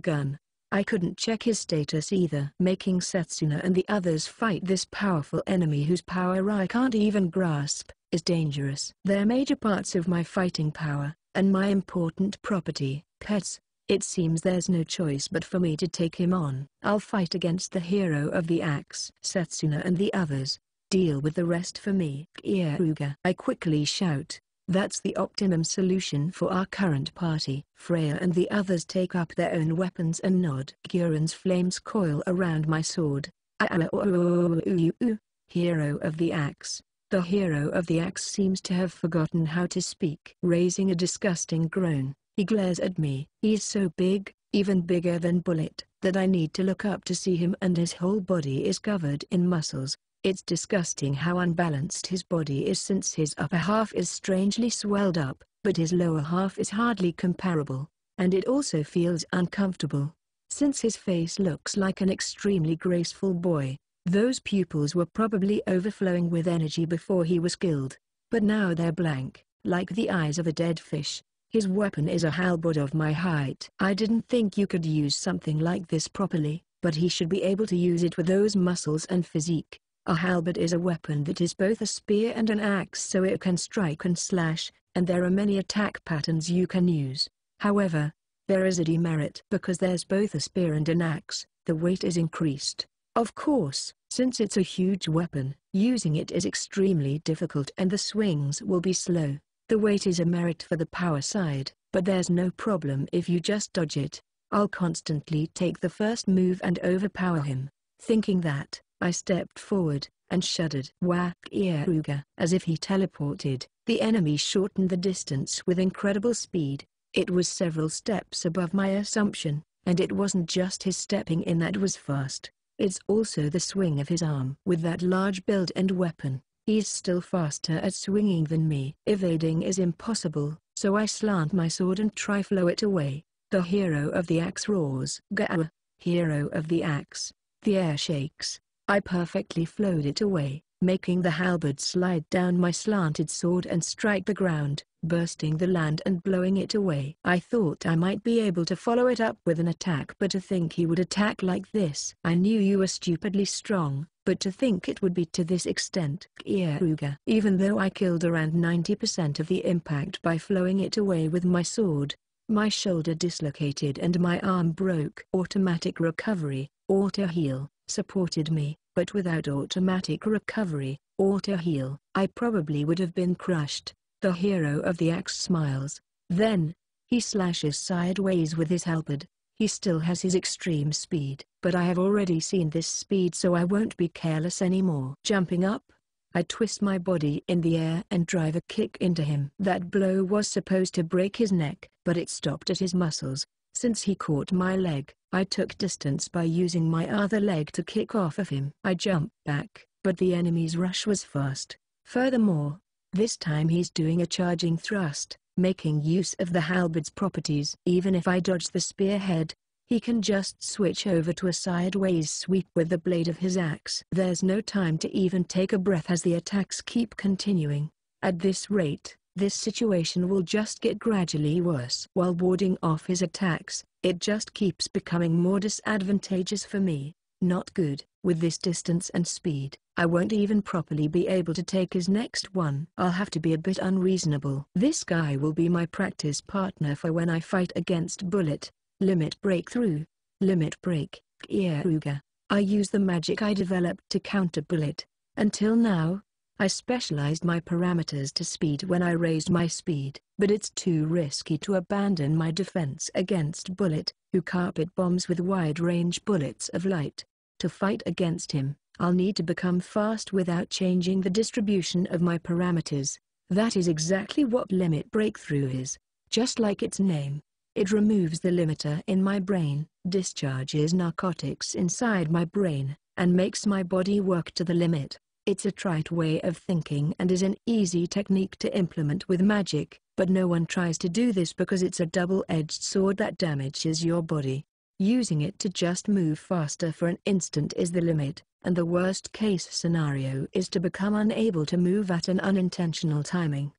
gun, I couldn't check his status either. Making Setsuna and the others fight this powerful enemy whose power I can't even grasp, is dangerous. They're major parts of my fighting power, and my important property, pets. It seems there's no choice but for me to take him on. I'll fight against the hero of the axe. Setsuna and the others, deal with the rest for me. Kyaruga. I quickly shout. That's the optimum solution for our current party. Freya and the others take up their own weapons and nod. Guren's flames coil around my sword. Hero of the axe. The hero of the axe seems to have forgotten how to speak. Raising a disgusting groan, he glares at me. He is so big, even bigger than Bullet, that I need to look up to see him, and his whole body is covered in muscles. It's disgusting how unbalanced his body is, since his upper half is strangely swelled up, but his lower half is hardly comparable, and it also feels uncomfortable. Since his face looks like an extremely graceful boy, those pupils were probably overflowing with energy before he was killed, but now they're blank, like the eyes of a dead fish. His weapon is a halberd of my height. I didn't think you could use something like this properly, but he should be able to use it with those muscles and physique. A halberd is a weapon that is both a spear and an axe, so it can strike and slash, and there are many attack patterns you can use. However, there is a demerit. Because there's both a spear and an axe, the weight is increased. Of course, since it's a huge weapon, using it is extremely difficult and the swings will be slow. The weight is a merit for the power side, but there's no problem if you just dodge it. I'll constantly take the first move and overpower him. Thinking that, I stepped forward, and shuddered. Whack! Kyaruga. As if he teleported, the enemy shortened the distance with incredible speed. It was several steps above my assumption, and it wasn't just his stepping in that was fast, it's also the swing of his arm. With that large build and weapon, he's still faster at swinging than me. Evading is impossible, so I slant my sword and try flow it away. The hero of the axe roars. Gawa! Hero of the axe. The air shakes. I perfectly flowed it away, making the halberd slide down my slanted sword and strike the ground, bursting the land and blowing it away. I thought I might be able to follow it up with an attack, but to think he would attack like this. I knew you were stupidly strong, but to think it would be to this extent. Kyaruga. Even though I killed around 90% of the impact by flowing it away with my sword, my shoulder dislocated and my arm broke. Automatic recovery, auto heal, supported me, but without automatic recovery, auto heal, I probably would have been crushed. The hero of the axe smiles. Then, he slashes sideways with his halberd. He still has his extreme speed, but I have already seen this speed, so I won't be careless anymore. Jumping up, I twist my body in the air and drive a kick into him. That blow was supposed to break his neck, but it stopped at his muscles. Since he caught my leg, I took distance by using my other leg to kick off of him. I jumped back, but the enemy's rush was fast. Furthermore, this time he's doing a charging thrust, making use of the halberd's properties. Even if I dodge the spearhead, he can just switch over to a sideways sweep with the blade of his axe. There's no time to even take a breath as the attacks keep continuing. At this rate, this situation will just get gradually worse. While warding off his attacks, it just keeps becoming more disadvantageous for me. Not good. With this distance and speed, I won't even properly be able to take his next one. I'll have to be a bit unreasonable. This guy will be my practice partner for when I fight against Bullet. Limit breakthrough. Limit break. Kyaruga. I use the magic I developed to counter Bullet. Until now, I specialized my parameters to speed when I raised my speed, but it's too risky to abandon my defense against Bullet, who carpet bombs with wide-range bullets of light. To fight against him, I'll need to become fast without changing the distribution of my parameters. That is exactly what Limit Breakthrough is. Just like its name, it removes the limiter in my brain, discharges narcotics inside my brain, and makes my body work to the limit. It's a trite way of thinking and is an easy technique to implement with magic, but no one tries to do this because it's a double-edged sword that damages your body. Using it to just move faster for an instant is the limit, and the worst-case scenario is to become unable to move at an unintentional timing.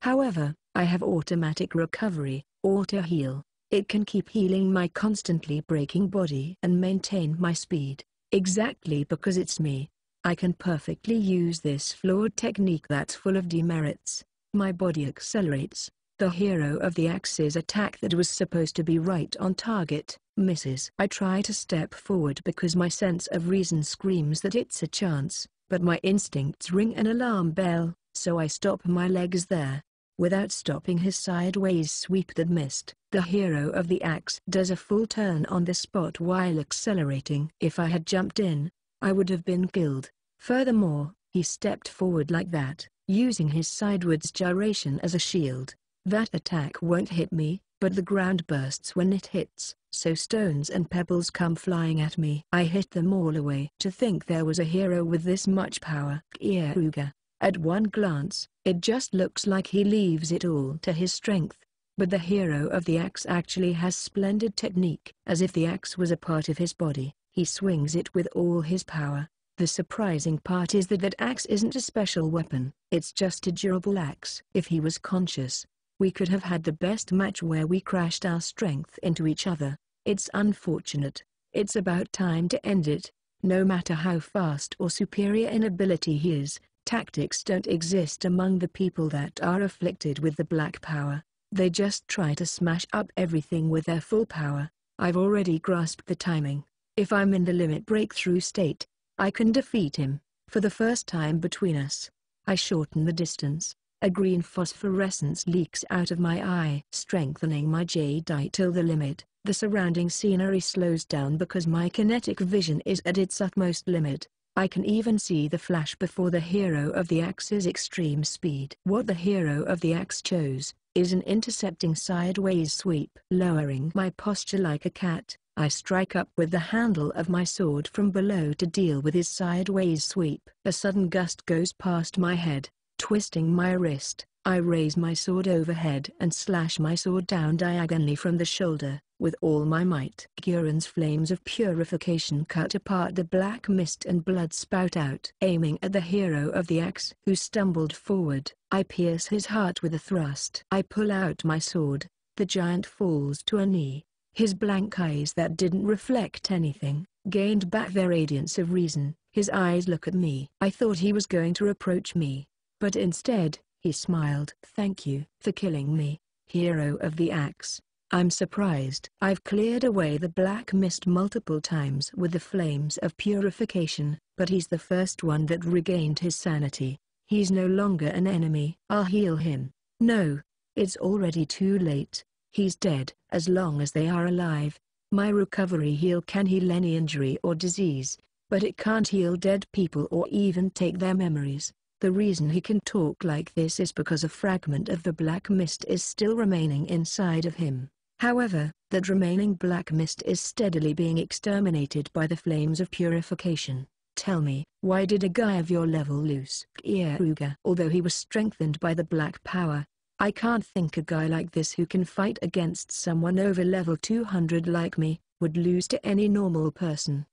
However, I have automatic recovery, auto-heal. It can keep healing my constantly breaking body and maintain my speed, exactly because it's me. I can perfectly use this flawed technique that's full of demerits. My body accelerates. The hero of the Axe's attack that was supposed to be right on target, misses. I try to step forward because my sense of reason screams that it's a chance, but my instincts ring an alarm bell, so I stop my legs there. Without stopping his sideways sweep that missed, the hero of the axe does a full turn on the spot while accelerating. If I had jumped in, I would have been killed. Furthermore, he stepped forward like that, using his sidewards gyration as a shield. That attack won't hit me, but the ground bursts when it hits, so stones and pebbles come flying at me. I hit them all away. To think there was a hero with this much power. Kyuuga. At one glance, it just looks like he leaves it all to his strength. But the hero of the axe actually has splendid technique. As if the axe was a part of his body, he swings it with all his power. The surprising part is that axe isn't a special weapon, it's just a durable axe. If he was conscious, we could have had the best match where we crashed our strength into each other. It's unfortunate. It's about time to end it. No matter how fast or superior in ability he is, tactics don't exist among the people that are afflicted with the black power. They just try to smash up everything with their full power. I've already grasped the timing. If I'm in the limit breakthrough state, I can defeat him. For the first time between us, I shorten the distance. A green phosphorescence leaks out of my eye, strengthening my jadeite till the limit. The surrounding scenery slows down because my kinetic vision is at its utmost limit. I can even see the flash before the hero of the axe's extreme speed. What the hero of the axe chose is an intercepting sideways sweep. Lowering my posture like a cat, I strike up with the handle of my sword from below to deal with his sideways sweep. A sudden gust goes past my head, twisting my wrist. I raise my sword overhead and slash my sword down diagonally from the shoulder, with all my might. Guren's flames of purification cut apart the black mist and blood spout out. Aiming at the hero of the axe who stumbled forward, I pierce his heart with a thrust. I pull out my sword, the giant falls to a knee. His blank eyes that didn't reflect anything, gained back their radiance of reason. His eyes look at me. I thought he was going to reproach me, but instead, he smiled. Thank you for killing me, hero of the axe. I'm surprised. I've cleared away the black mist multiple times with the flames of purification, but he's the first one that regained his sanity. He's no longer an enemy. I'll heal him. No, it's already too late. He's dead. As long as they are alive, my recovery heal can heal any injury or disease, but it can't heal dead people or even take their memories. The reason he can talk like this is because a fragment of the black mist is still remaining inside of him. However, that remaining black mist is steadily being exterminated by the flames of purification. Tell me, why did a guy of your level lose? Kyuuga. Although he was strengthened by the black power, I can't think a guy like this who can fight against someone over level 200 like me, would lose to any normal person.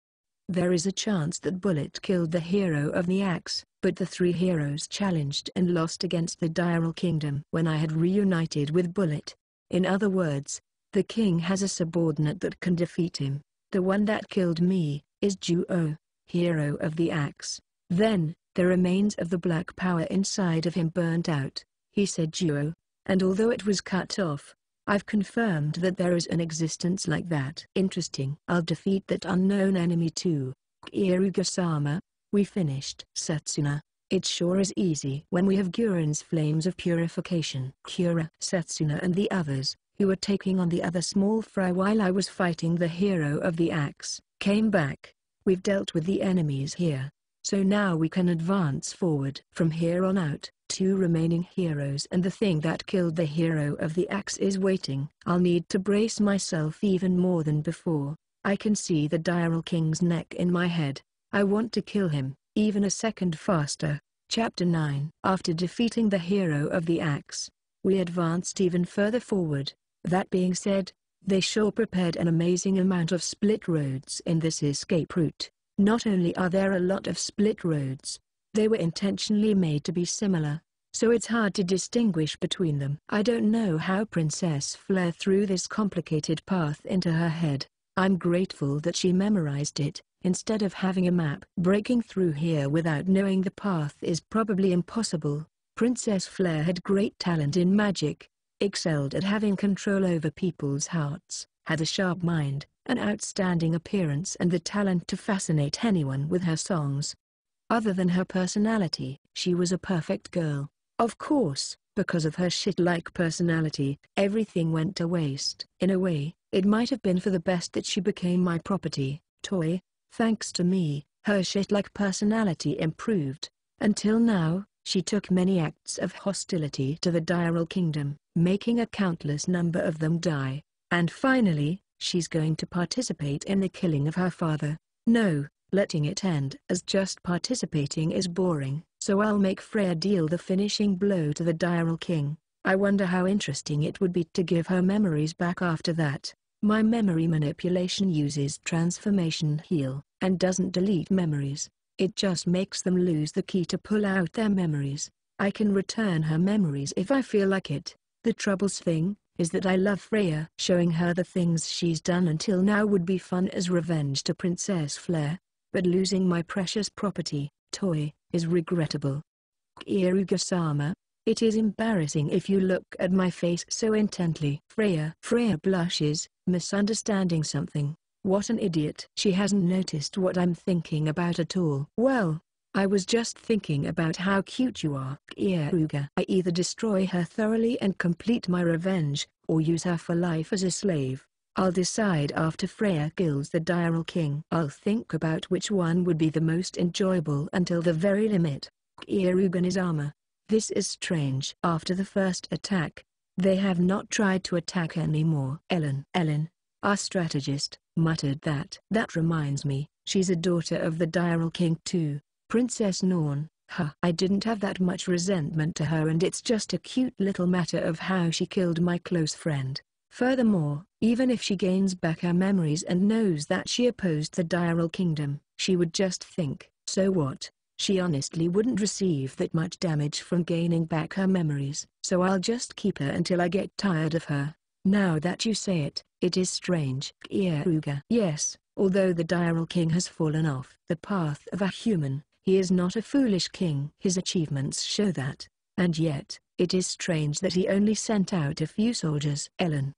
There is a chance that Bullet killed the hero of the axe, but the three heroes challenged and lost against the Diral Kingdom when I had reunited with Bullet. In other words, the king has a subordinate that can defeat him. The one that killed me is Juo, hero of the axe. Then, the remains of the black power inside of him burnt out, he said Juo, and although it was cut off, I've confirmed that there is an existence like that. Interesting. I'll defeat that unknown enemy too. Kyuuga-sama, we finished. Setsuna. It sure is easy when we have Guren's flames of purification. Kyura, Setsuna and the others, who were taking on the other small fry while I was fighting the hero of the axe, came back. We've dealt with the enemies here, so now we can advance forward. From here on out, two remaining heroes and the thing that killed the hero of the axe is waiting. I'll need to brace myself even more than before. I can see the Diral King's neck in my head. I want to kill him, even a second faster. Chapter 9. After defeating the hero of the axe, we advanced even further forward. That being said, they sure prepared an amazing amount of split roads in this escape route. Not only are there a lot of split roads, they were intentionally made to be similar, so it's hard to distinguish between them. I don't know how Princess Flair threw this complicated path into her head. I'm grateful that she memorized it, instead of having a map. Breaking through here without knowing the path is probably impossible. Princess Flair had great talent in magic, excelled at having control over people's hearts, had a sharp mind, an outstanding appearance and the talent to fascinate anyone with her songs. Other than her personality, she was a perfect girl. Of course, because of her shit-like personality, everything went to waste. In a way, it might have been for the best that she became my property, toy. Thanks to me, her shit-like personality improved. Until now, she took many acts of hostility to the Diral Kingdom, making a countless number of them die. And finally, she's going to participate in the killing of her father. No. Letting it end as just participating is boring, so I'll make Freya deal the finishing blow to the Diral King. I wonder how interesting it would be to give her memories back after that. My memory manipulation uses transformation heal, and doesn't delete memories. It just makes them lose the key to pull out their memories. I can return her memories if I feel like it. The troubles thing is that I love Freya. Showing her the things she's done until now would be fun as revenge to Princess Flair. But losing my precious property, toy, is regrettable. Kieruga-sama, it is embarrassing if you look at my face so intently. Freya blushes, misunderstanding something. What an idiot. She hasn't noticed what I'm thinking about at all. Well, I was just thinking about how cute you are. Kieruga. I either destroy her thoroughly and complete my revenge, or use her for life as a slave. I'll decide after Freya kills the Diral King. I'll think about which one would be the most enjoyable until the very limit. Kieruga-sama. This is strange. After the first attack, they have not tried to attack anymore. Ellen, our strategist, muttered that. That reminds me, she's a daughter of the Diral King too. Princess Norn, huh. I didn't have that much resentment to her and it's just a cute little matter of how she killed my close friend. Furthermore, even if she gains back her memories and knows that she opposed the Diral Kingdom, she would just think, so what? She honestly wouldn't receive that much damage from gaining back her memories, so I'll just keep her until I get tired of her. Now that you say it, it is strange. Kieruga. Yes, although the Diral King has fallen off the path of a human, he is not a foolish king. His achievements show that, and yet, it is strange that he only sent out a few soldiers. Ellen,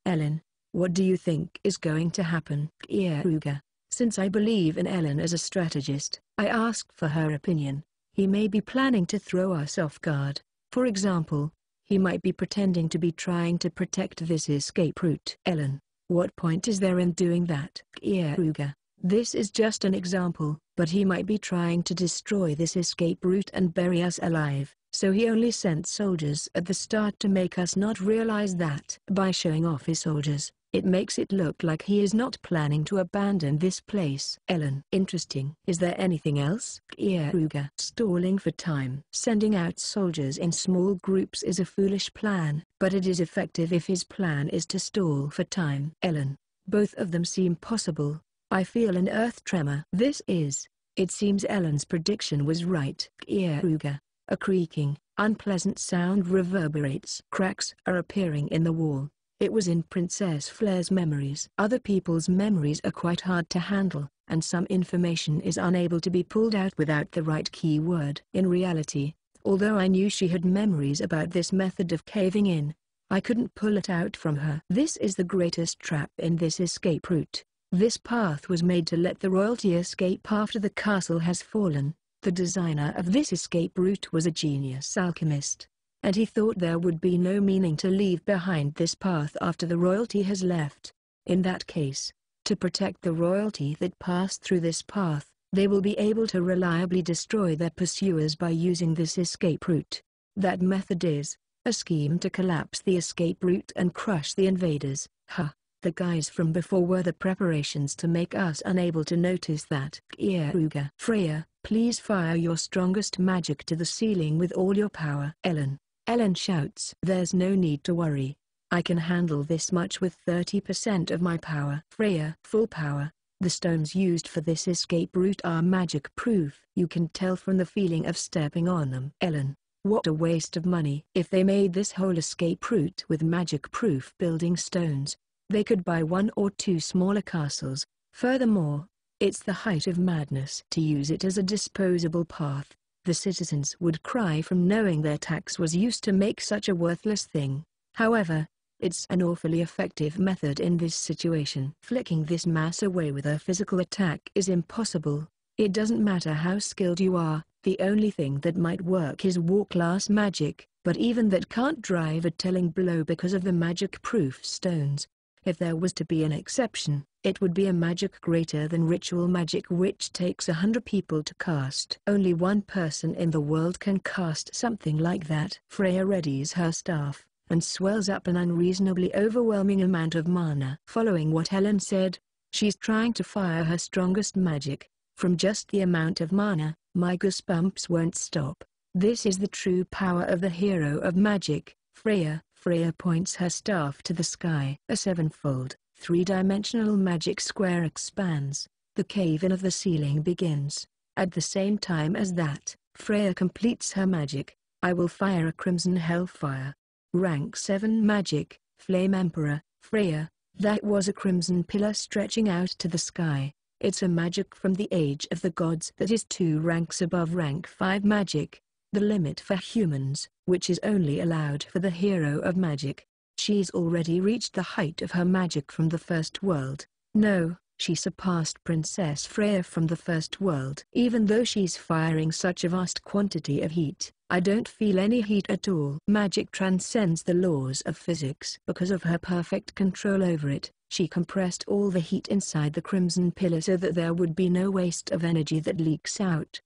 what do you think is going to happen? Kieruga. Since I believe in Ellen as a strategist, I asked for her opinion. He may be planning to throw us off guard. For example, he might be pretending to be trying to protect this escape route. Ellen, what point is there in doing that? Kieruga. This is just an example, but he might be trying to destroy this escape route and bury us alive. So he only sent soldiers at the start to make us not realize that. By showing off his soldiers, it makes it look like he is not planning to abandon this place. Ellen. Interesting. Is there anything else? Kieruga. Stalling for time. Sending out soldiers in small groups is a foolish plan, but it is effective if his plan is to stall for time. Ellen. Both of them seem possible. I feel an earth tremor. This is. It seems Ellen's prediction was right. Kieruga. A creaking, unpleasant sound reverberates. Cracks are appearing in the wall. It was in Princess Flair's memories. Other people's memories are quite hard to handle, and some information is unable to be pulled out without the right keyword. In reality, although I knew she had memories about this method of caving in, I couldn't pull it out from her. This is the greatest trap in this escape route. This path was made to let the royalty escape after the castle has fallen. The designer of this escape route was a genius alchemist, and he thought there would be no meaning to leave behind this path after the royalty has left. In that case, to protect the royalty that passed through this path, they will be able to reliably destroy their pursuers by using this escape route. That method is a scheme to collapse the escape route and crush the invaders, huh. The guys from before were the preparations to make us unable to notice that. Kieruga. Freya, Please fire your strongest magic to the ceiling with all your power. Ellen shouts. There's no need to worry. I can handle this much with 30% of my power. Freya, full power. The stones used for this escape route are magic proof. You can tell from the feeling of stepping on them. Ellen, what a waste of money. If they made this whole escape route with magic proof building stones, they could buy one or two smaller castles. Furthermore, it's the height of madness to use it as a disposable path. The citizens would cry from knowing their tax was used to make such a worthless thing. However, it's an awfully effective method in this situation. Flicking this mass away with a physical attack is impossible. It doesn't matter how skilled you are, the only thing that might work is war-class magic, but even that can't drive a telling blow because of the magic-proof stones. If there was to be an exception, it would be a magic greater than ritual magic, which takes 100 people to cast. Only one person in the world can cast something like that. Freya readies her staff and swells up an unreasonably overwhelming amount of mana. Following what Helen said, she's trying to fire her strongest magic. From just the amount of mana, my goosebumps won't stop. This is the true power of the hero of magic, Freya. Freya points her staff to the sky. A sevenfold, three-dimensional magic square expands. The cave-in of the ceiling begins. At the same time as that, Freya completes her magic. I will fire a crimson hellfire. Rank 7 magic, Flame Emperor, Freya. That was a crimson pillar stretching out to the sky. It's a magic from the Age of the Gods that is 2 ranks above rank 5 magic, the limit for humans, which is only allowed for the hero of magic. She's already reached the height of her magic from the First World. No, she surpassed Princess Freya from the First World. Even though she's firing such a vast quantity of heat, I don't feel any heat at all. Magic transcends the laws of physics. Because of her perfect control over it, she compressed all the heat inside the crimson pillar so that there would be no waste of energy that leaks out.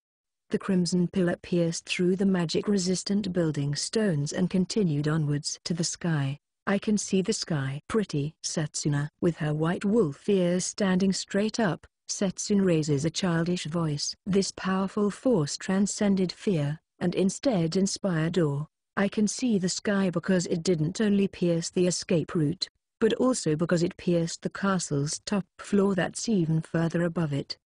The crimson pillar pierced through the magic-resistant building stones and continued onwards to the sky. I can see the sky. Pretty Setsuna. With her white wolf ears standing straight up, Setsuna raises a childish voice. This powerful force transcended fear and instead inspired awe. I can see the sky because it didn't only pierce the escape route, but also because it pierced the castle's top floor that's even further above it.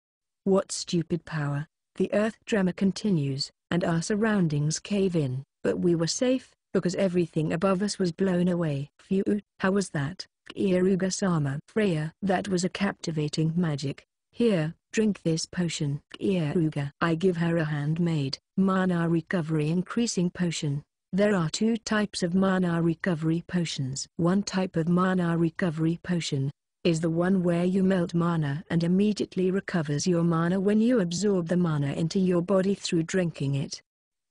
What stupid power. The earth tremor continues, and our surroundings cave in, but we were safe, because everything above us was blown away. Phew, how was that, Kieruga-sama? Freya, that was a captivating magic. Here, drink this potion. Kieruga. I give her a handmade, mana recovery increasing potion. There are 2 types of mana recovery potions. One type of mana recovery potion is the one where you melt mana and immediately recovers your mana when you absorb the mana into your body through drinking it.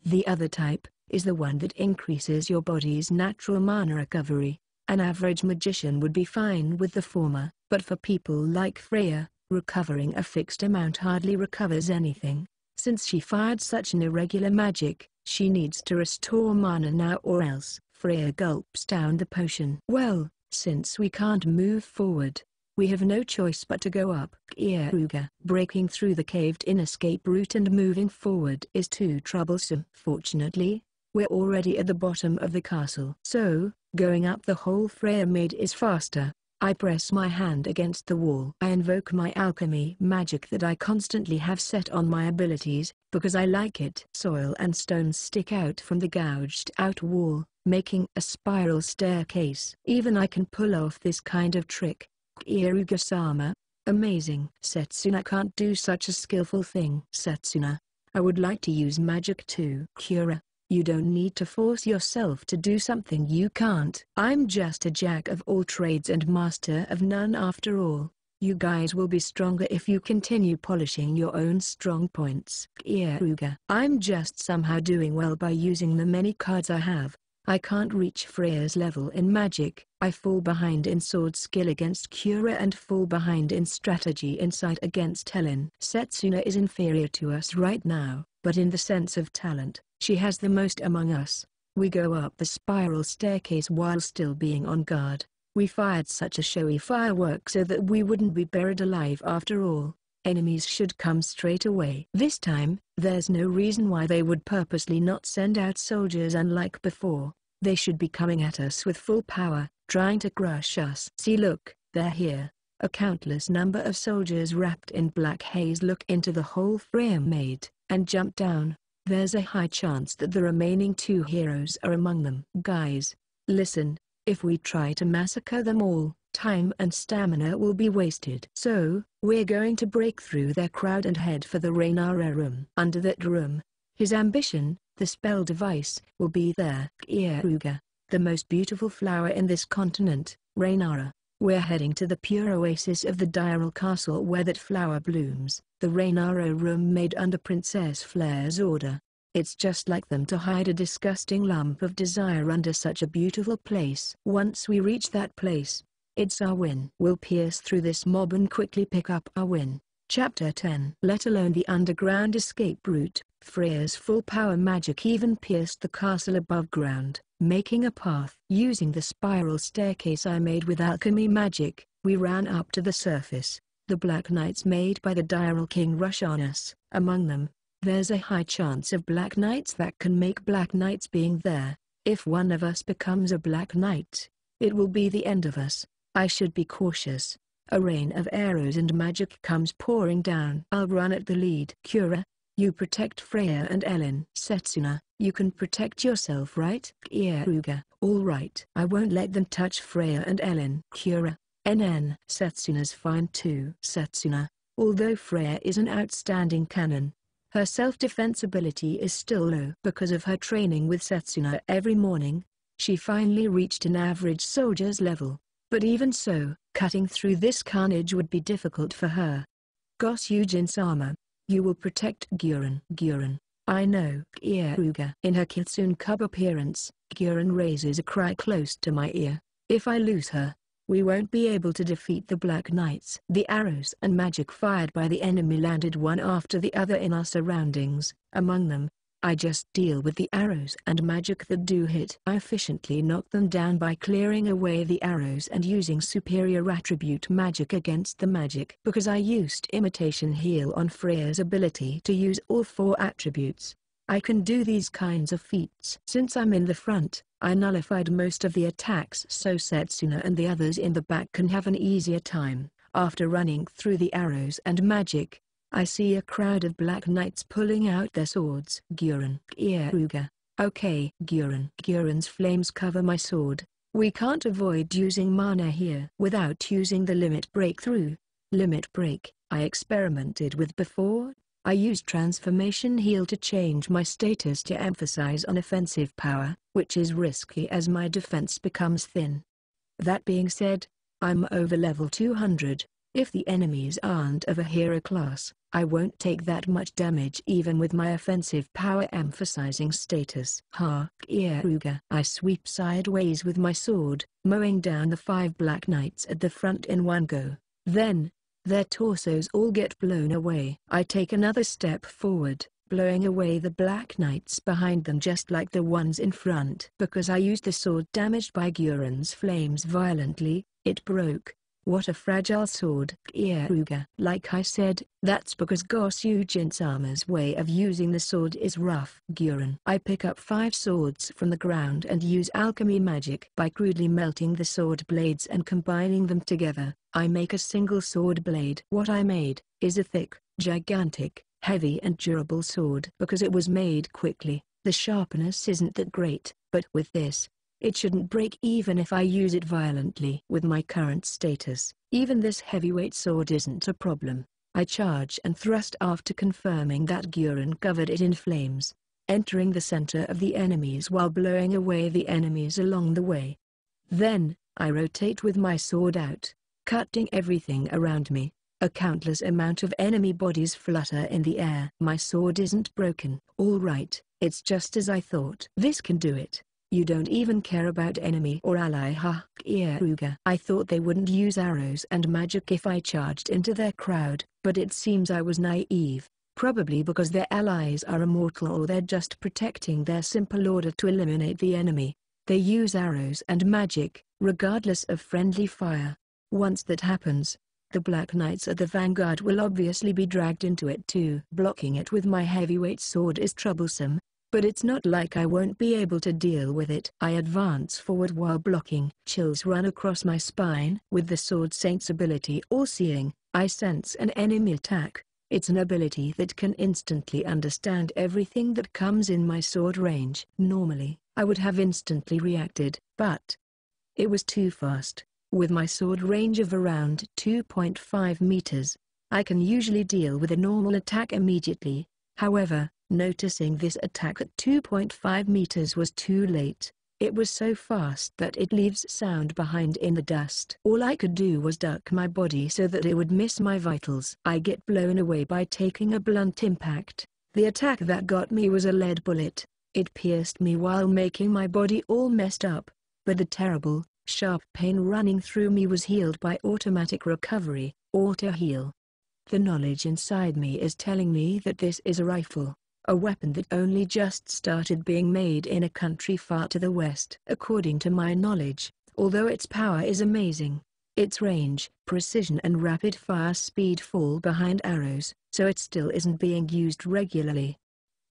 The other type is the one that increases your body's natural mana recovery. An average magician would be fine with the former, but for people like Freya, recovering a fixed amount hardly recovers anything. Since she fired such an irregular magic, she needs to restore mana now or else. Freya gulps down the potion. Well, since we can't move forward, we have no choice but to go up. Kieruga. Breaking through the caved-in escape route and moving forward is too troublesome. Fortunately, we're already at the bottom of the castle. So, going up the hole Freya made is faster. I press my hand against the wall. I invoke my alchemy magic that I constantly have set on my abilities, because I like it. Soil and stones stick out from the gouged out wall, making a spiral staircase. Even I can pull off this kind of trick. Kieruga-sama, amazing. Setsuna can't do such a skillful thing. Setsuna, I would like to use magic too. Kyura, you don't need to force yourself to do something you can't. I'm just a jack of all trades and master of none after all. You guys will be stronger if you continue polishing your own strong points. Kieruga, I'm just somehow doing well by using the many cards I have. I can't reach Freya's level in magic. I fall behind in sword skill against Kyura and fall behind in strategy insight against Helen. Setsuna is inferior to us right now, but in the sense of talent, she has the most among us. We go up the spiral staircase while still being on guard. We fired such a showy firework so that we wouldn't be buried alive after all. enemies should come straight away. This time, there's no reason why they would purposely not send out soldiers unlike before. They should be coming at us with full power, trying to crush us. See, look, they're here. A countless number of soldiers wrapped in black haze look into the whole frame made, and jump down. There's a high chance that the remaining two heroes are among them. Guys, listen, if we try to massacre them all, time and stamina will be wasted. So, we're going to break through their crowd and head for the Rainara room. Under that room, his ambition, the spell device, will be there. Kyaruga, the most beautiful flower in this continent, Rainara. We're heading to the pure oasis of the Diral Castle where that flower blooms, the Rainara room made under Princess Flair's order. It's just like them to hide a disgusting lump of desire under such a beautiful place. Once we reach that place, it's our win. We'll pierce through this mob and quickly pick up our win. Chapter 10. Let alone the underground escape route, Freya's full power magic even pierced the castle above ground, making a path. Using the spiral staircase I made with alchemy magic, we ran up to the surface. The Black Knights made by the Diral King rush on us. Among them, there's a high chance of Black Knights that can make Black Knights being there. If one of us becomes a Black Knight, it will be the end of us. I should be cautious. A rain of arrows and magic comes pouring down. I'll run at the lead. Kira, you protect Freya and Ellen. Setsuna, you can protect yourself, right? Kyaruga, all right. I won't let them touch Freya and Ellen. Kira, NN. Setsuna's fine too. Setsuna, although Freya is an outstanding cannon, her self-defense ability is still low. Because of her training with Setsuna every morning, she finally reached an average soldier's level. But even so, cutting through this carnage would be difficult for her. Gosyujin-sama, you will protect Guren. Guren, I know. Kyaruga. In her kitsune cub appearance, Guren raises a cry close to my ear. If I lose her, we won't be able to defeat the Black Knights. The arrows and magic fired by the enemy landed one after the other in our surroundings. Among them, I just deal with the arrows and magic that do hit. I efficiently knock them down by clearing away the arrows and using superior attribute magic against the magic. Because I used imitation heal on Freya's ability to use all four attributes, I can do these kinds of feats. Since I'm in the front, I nullified most of the attacks so Setsuna and the others in the back can have an easier time. After running through the arrows and magic, I see a crowd of Black Knights pulling out their swords. Guren. Kyaruga. Okay. Guren. Guren's flames cover my sword. We can't avoid using mana here. Without using the limit breakthrough. Limit break, I experimented with before. I used transformation heal to change my status to emphasize on offensive power, which is risky as my defense becomes thin. That being said, I'm over level 200. If the enemies aren't of a hero class, I won't take that much damage even with my offensive power emphasizing status. Ha! Kyaruga. I sweep sideways with my sword, mowing down the five Black Knights at the front in one go. Then, their torsos all get blown away. I take another step forward, blowing away the Black Knights behind them just like the ones in front. Because I used the sword damaged by Guren's flames violently, it broke. What a fragile sword. Kyaruga. Like I said, that's because Gosyujin-sama's way of using the sword is rough. Guren. I pick up five swords from the ground and use alchemy magic. By crudely melting the sword blades and combining them together, I make a single sword blade. What I made is a thick, gigantic, heavy and durable sword. Because it was made quickly, the sharpness isn't that great, but with this, it shouldn't break even if I use it violently. With my current status, even this heavyweight sword isn't a problem. I charge and thrust after confirming that Guren covered it in flames, entering the center of the enemies while blowing away the enemies along the way. Then, I rotate with my sword out, cutting everything around me. A countless amount of enemy bodies flutter in the air. My sword isn't broken. All right, it's just as I thought. This can do it. You don't even care about enemy or ally. Ha! Kyaruga. I thought they wouldn't use arrows and magic if I charged into their crowd, but it seems I was naive, probably because their allies are immortal or they're just protecting their simple order to eliminate the enemy. They use arrows and magic, regardless of friendly fire. Once that happens, The Black Knights at the vanguard will obviously be dragged into it too. Blocking it with my heavyweight sword is troublesome, but it's not like I won't be able to deal with it. I advance forward while blocking. Chills run across my spine. With the Sword Saint's ability All Seeing, I sense an enemy attack. It's an ability that can instantly understand everything that comes in my sword range. Normally, I would have instantly reacted, but it was too fast. With my sword range of around 2.5 meters, I can usually deal with a normal attack immediately. However, noticing this attack at 2.5 meters was too late. It was so fast that it leaves sound behind in the dust. All I could do was duck my body so that it would miss my vitals. I get blown away by taking a blunt impact. The attack that got me was a lead bullet. It pierced me while making my body all messed up, but the terrible, sharp pain running through me was healed by automatic recovery, auto heal. The knowledge inside me is telling me that this is a rifle, a weapon that only just started being made in a country far to the west. According to my knowledge, although its power is amazing, its range, precision and rapid fire speed fall behind arrows, so it still isn't being used regularly.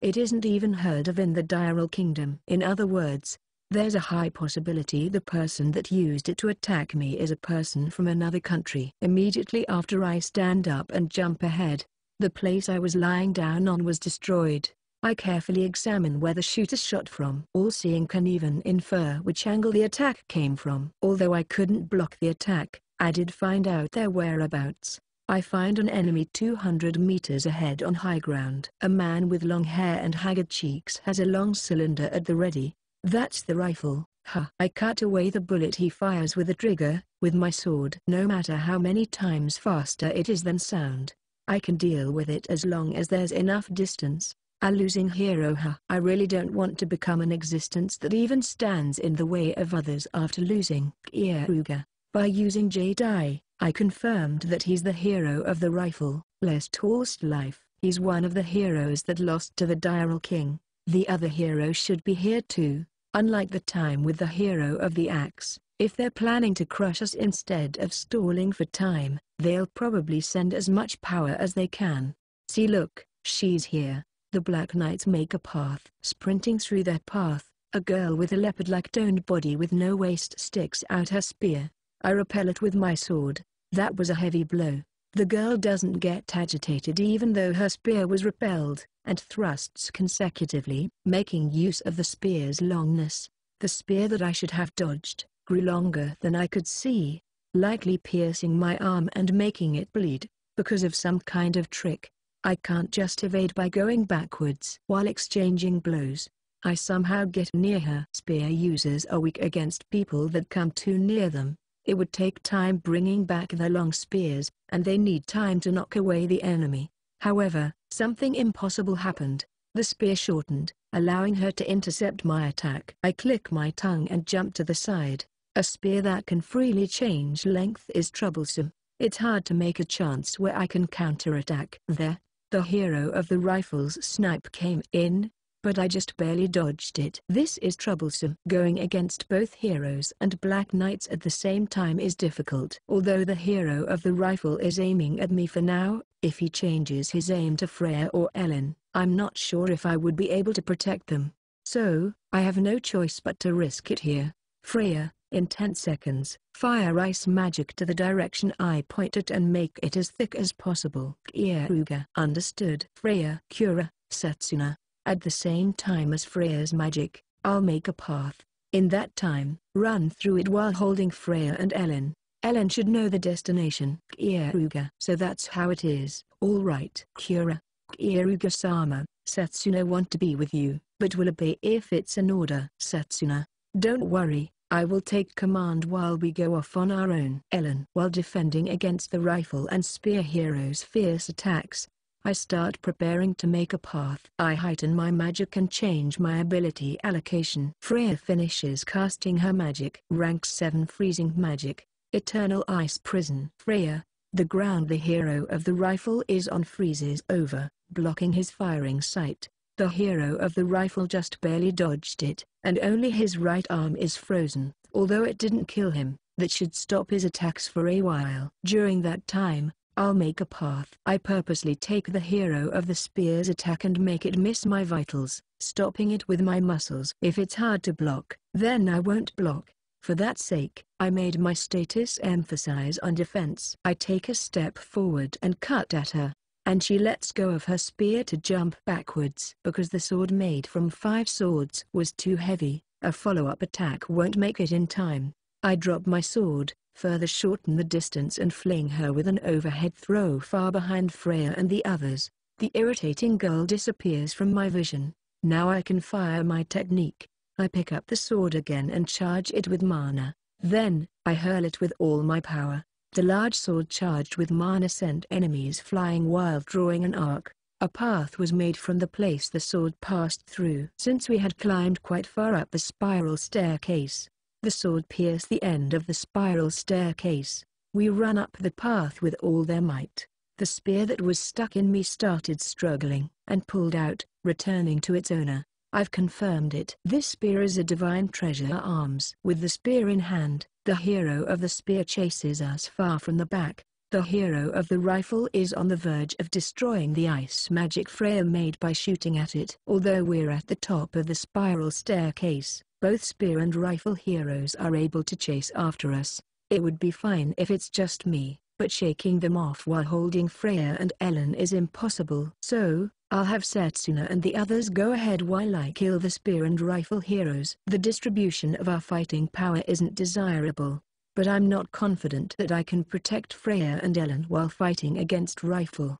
It isn't even heard of in the Diral Kingdom. In other words, there's a high possibility the person that used it to attack me is a person from another country. Immediately after I stand up and jump ahead, the place I was lying down on was destroyed. I carefully examine where the shooter shot from. All Seeing can even infer which angle the attack came from. Although I couldn't block the attack, I did find out their whereabouts. I find an enemy 200 meters ahead on high ground. A man with long hair and haggard cheeks has a long cylinder at the ready. That's the rifle, huh. I cut away the bullet he fires with the trigger, with my sword. No matter how many times faster it is than sound, I can deal with it as long as there's enough distance. A losing hero, huh. I really don't want to become an existence that even stands in the way of others after losing Kyaruga. By using Jedi, I confirmed that he's the hero of the rifle, Les Tourst Life. He's one of the heroes that lost to the Diral King. The other hero should be here too. Unlike the time with the hero of the axe, if they're planning to crush us instead of stalling for time, they'll probably send as much power as they can. See, look, she's here. The Black Knights make a path. Sprinting through their path, a girl with a leopard-like toned body with no waist sticks out her spear. I repel it with my sword. That was a heavy blow. The girl doesn't get agitated even though her spear was repelled, and thrusts consecutively, making use of the spear's longness. The spear that I should have dodged grew longer than I could see, likely piercing my arm and making it bleed, because of some kind of trick. I can't just evade by going backwards. While exchanging blows, I somehow get near her. Spear users are weak against people that come too near them. It would take time bringing back their long spears, and they need time to knock away the enemy. However, something impossible happened. The spear shortened, allowing her to intercept my attack. I click my tongue and jump to the side. A spear that can freely change length is troublesome. It's hard to make a chance where I can counterattack. There, the hero of the rifle's snipe came in, but I just barely dodged it. This is troublesome. Going against both heroes and Black Knights at the same time is difficult. Although the hero of the rifle is aiming at me for now, if he changes his aim to Freya or Ellen, I'm not sure if I would be able to protect them. So, I have no choice but to risk it here. Freya, in 10 seconds, fire ice magic to the direction I point it and make it as thick as possible. Kyaruga. Understood. Freya. Cura, Setsuna. At the same time as Freya's magic, I'll make a path. In that time, run through it while holding Freya and Ellen. Ellen should know the destination. Kyaruga. So that's how it is. Alright. Cura, Kyaruga-sama, Setsuna want to be with you, but will obey if it's an order. Setsuna, don't worry, I will take command while we go off on our own. Ellen. While defending against the rifle and spear hero's fierce attacks, I start preparing to make a path. I heighten my magic and change my ability allocation. Freya finishes casting her magic. Rank 7 Freezing Magic, Eternal Ice Prison. Freya, the ground the hero of the rifle is on freezes over, blocking his firing sight. The hero of the rifle just barely dodged it, and only his right arm is frozen. Although it didn't kill him, that should stop his attacks for a while. During that time, I'll make a path. I purposely take the hero of the spear's attack and make it miss my vitals, stopping it with my muscles. If it's hard to block, then I won't block. For that sake, I made my status emphasize on defense. I take a step forward and cut at her, and she lets go of her spear to jump backwards. Because the sword made from 5 swords was too heavy, a follow-up attack won't make it in time. I drop my sword, further shorten the distance and fling her with an overhead throw far behind Freya and the others. The irritating girl disappears from my vision. Now I can fire my technique. I pick up the sword again and charge it with mana. Then, I hurl it with all my power. The large sword charged with mana sent enemies flying while drawing an arc. A path was made from the place the sword passed through. Since we had climbed quite far up the spiral staircase, the sword pierced the end of the spiral staircase. We ran up the path with all their might. The spear that was stuck in me started struggling, and pulled out, returning to its owner. I've confirmed it. This spear is a divine treasure arms. With the spear in hand, the hero of the spear chases us far from the back. The hero of the rifle is on the verge of destroying the ice magic Freya made by shooting at it. Although we're at the top of the spiral staircase, both spear and rifle heroes are able to chase after us. It would be fine if it's just me, but shaking them off while holding Freya and Ellen is impossible. So, I'll have Setsuna and the others go ahead while I kill the spear and rifle heroes. The distribution of our fighting power isn't desirable, but I'm not confident that I can protect Freya and Ellen while fighting against rifle.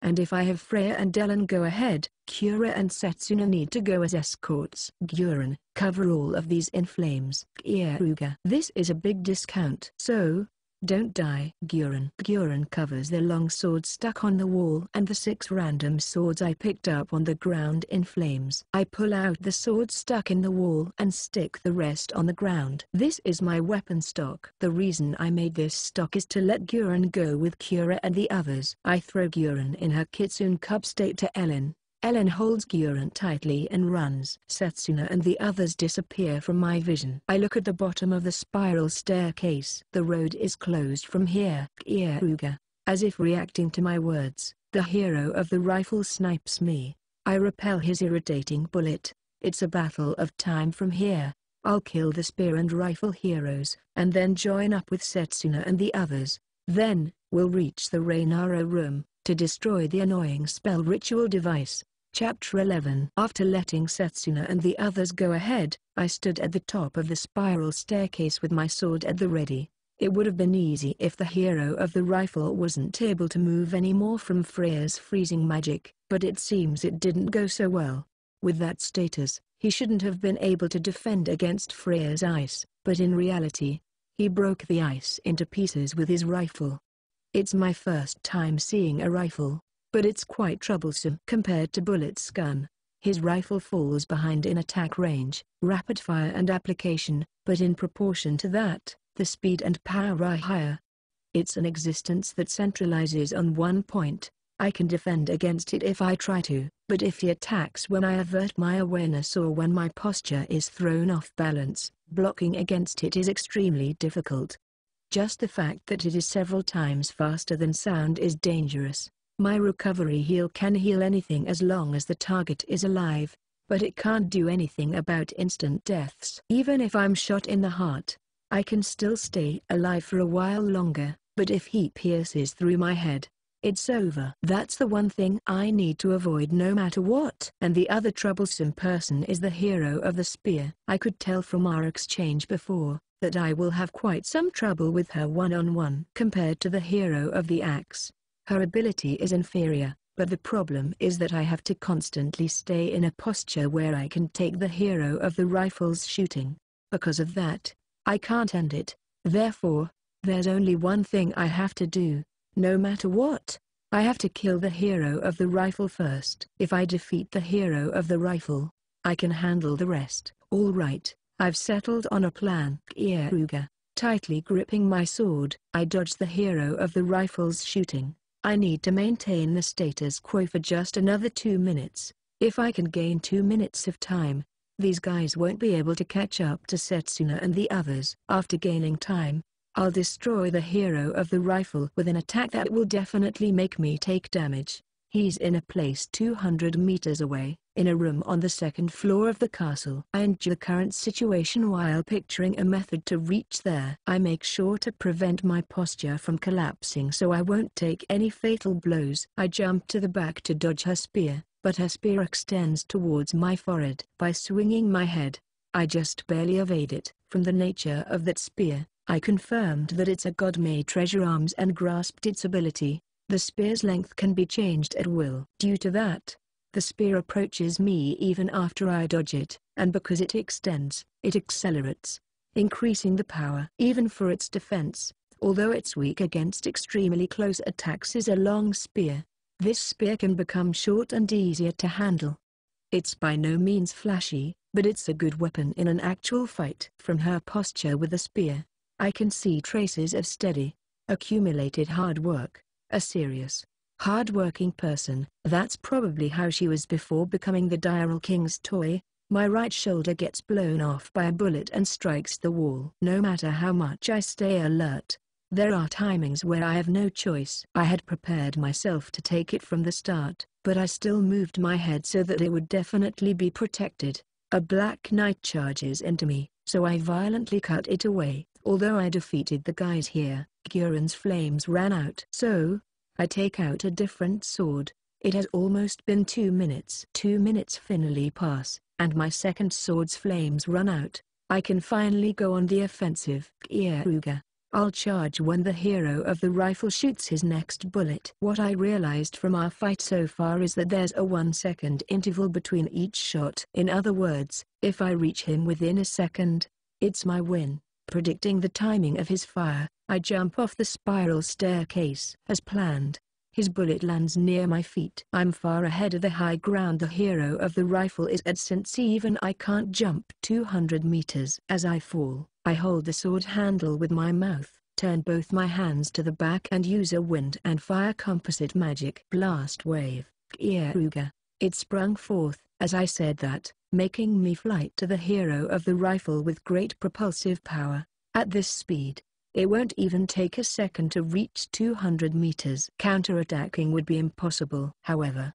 And if I have Freya and Ellen go ahead, Kyura and Setsuna need to go as escorts. Guren, cover all of these in flames. Kyaruga. This is a big discount. So, don't die. Guren covers the long sword stuck on the wall and the 6 random swords I picked up on the ground in flames. I pull out the sword stuck in the wall and stick the rest on the ground. This is my weapon stock. The reason I made this stock is to let Guren go with Kyura and the others. I throw Guren in her kitsune cub state to Ellen. Ellen holds Guren tightly and runs. Setsuna and the others disappear from my vision. I look at the bottom of the spiral staircase. The road is closed from here. Kyaruga. As if reacting to my words, the hero of the rifle snipes me. I repel his irritating bullet. It's a battle of time from here. I'll kill the spear and rifle heroes, and then join up with Setsuna and the others. Then, we'll reach the Reinaro room to destroy the annoying spell ritual device. Chapter 11. After letting Setsuna and the others go ahead, I stood at the top of the spiral staircase with my sword at the ready. It would have been easy if the hero of the rifle wasn't able to move any more from Freya's freezing magic, but it seems it didn't go so well. With that status, he shouldn't have been able to defend against Freya's ice, but in reality, he broke the ice into pieces with his rifle. It's my first time seeing a rifle, but it's quite troublesome compared to Bullet's gun. His rifle falls behind in attack range, rapid fire and application, but in proportion to that, the speed and power are higher. It's an existence that centralizes on one point. I can defend against it if I try to, but if he attacks when I avert my awareness or when my posture is thrown off balance, blocking against it is extremely difficult. Just the fact that it is several times faster than sound is dangerous. My recovery heal can heal anything as long as the target is alive, but it can't do anything about instant deaths. Even if I'm shot in the heart, I can still stay alive for a while longer, but if he pierces through my head, it's over. That's the one thing I need to avoid no matter what. And the other troublesome person is the hero of the spear. I could tell from our exchange before that I will have quite some trouble with her one-on-one. Compared to the hero of the axe, her ability is inferior, but the problem is that I have to constantly stay in a posture where I can take the hero of the rifle's shooting. Because of that, I can't end it. Therefore, there's only one thing I have to do, no matter what. I have to kill the hero of the rifle first. If I defeat the hero of the rifle, I can handle the rest. All right. I've settled on a plan. Kyaruga. Tightly gripping my sword, I dodge the hero of the rifle's shooting. I need to maintain the status quo for just another 2 minutes. If I can gain 2 minutes of time, these guys won't be able to catch up to Setsuna and the others. After gaining time, I'll destroy the hero of the rifle with an attack that will definitely make me take damage. He's in a place 200 meters away, in a room on the second floor of the castle. I endure the current situation while picturing a method to reach there. I make sure to prevent my posture from collapsing so I won't take any fatal blows. I jump to the back to dodge her spear, but her spear extends towards my forehead. By swinging my head, I just barely evade it. From the nature of that spear, I confirmed that it's a god-made treasure arms and grasped its ability. The spear's length can be changed at will. Due to that, the spear approaches me even after I dodge it, and because it extends, it accelerates, increasing the power. Even for its defense, although it's weak against extremely close attacks is a long spear, this spear can become short and easier to handle. It's by no means flashy, but it's a good weapon in an actual fight. From her posture with the spear, I can see traces of steady, accumulated hard work. A serious, hard-working person. That's probably how she was before becoming the Diral King's toy. My right shoulder gets blown off by a bullet and strikes the wall. No matter how much I stay alert, there are timings where I have no choice. I had prepared myself to take it from the start, but I still moved my head so that it would definitely be protected. A black knight charges into me, so I violently cut it away. Although I defeated the guys here, Guren's flames ran out. So, I take out a different sword. It has almost been 2 minutes. 2 minutes finally pass, and my second sword's flames run out. I can finally go on the offensive. Kyaruga. I'll charge when the hero of the rifle shoots his next bullet. What I realized from our fight so far is that there's a 1-second interval between each shot. In other words, if I reach him within a second, it's my win. Predicting the timing of his fire, I jump off the spiral staircase. As planned, his bullet lands near my feet. I'm far ahead of the high ground the hero of the rifle is at since even I can't jump 200 meters. As I fall, I hold the sword handle with my mouth, turn both my hands to the back and use a wind and fire composite magic blast wave. Kyaruga. It sprung forth, as I said that, making me fly to the hero of the rifle with great propulsive power. At this speed, it won't even take a second to reach 200 meters. Counterattacking would be impossible. However,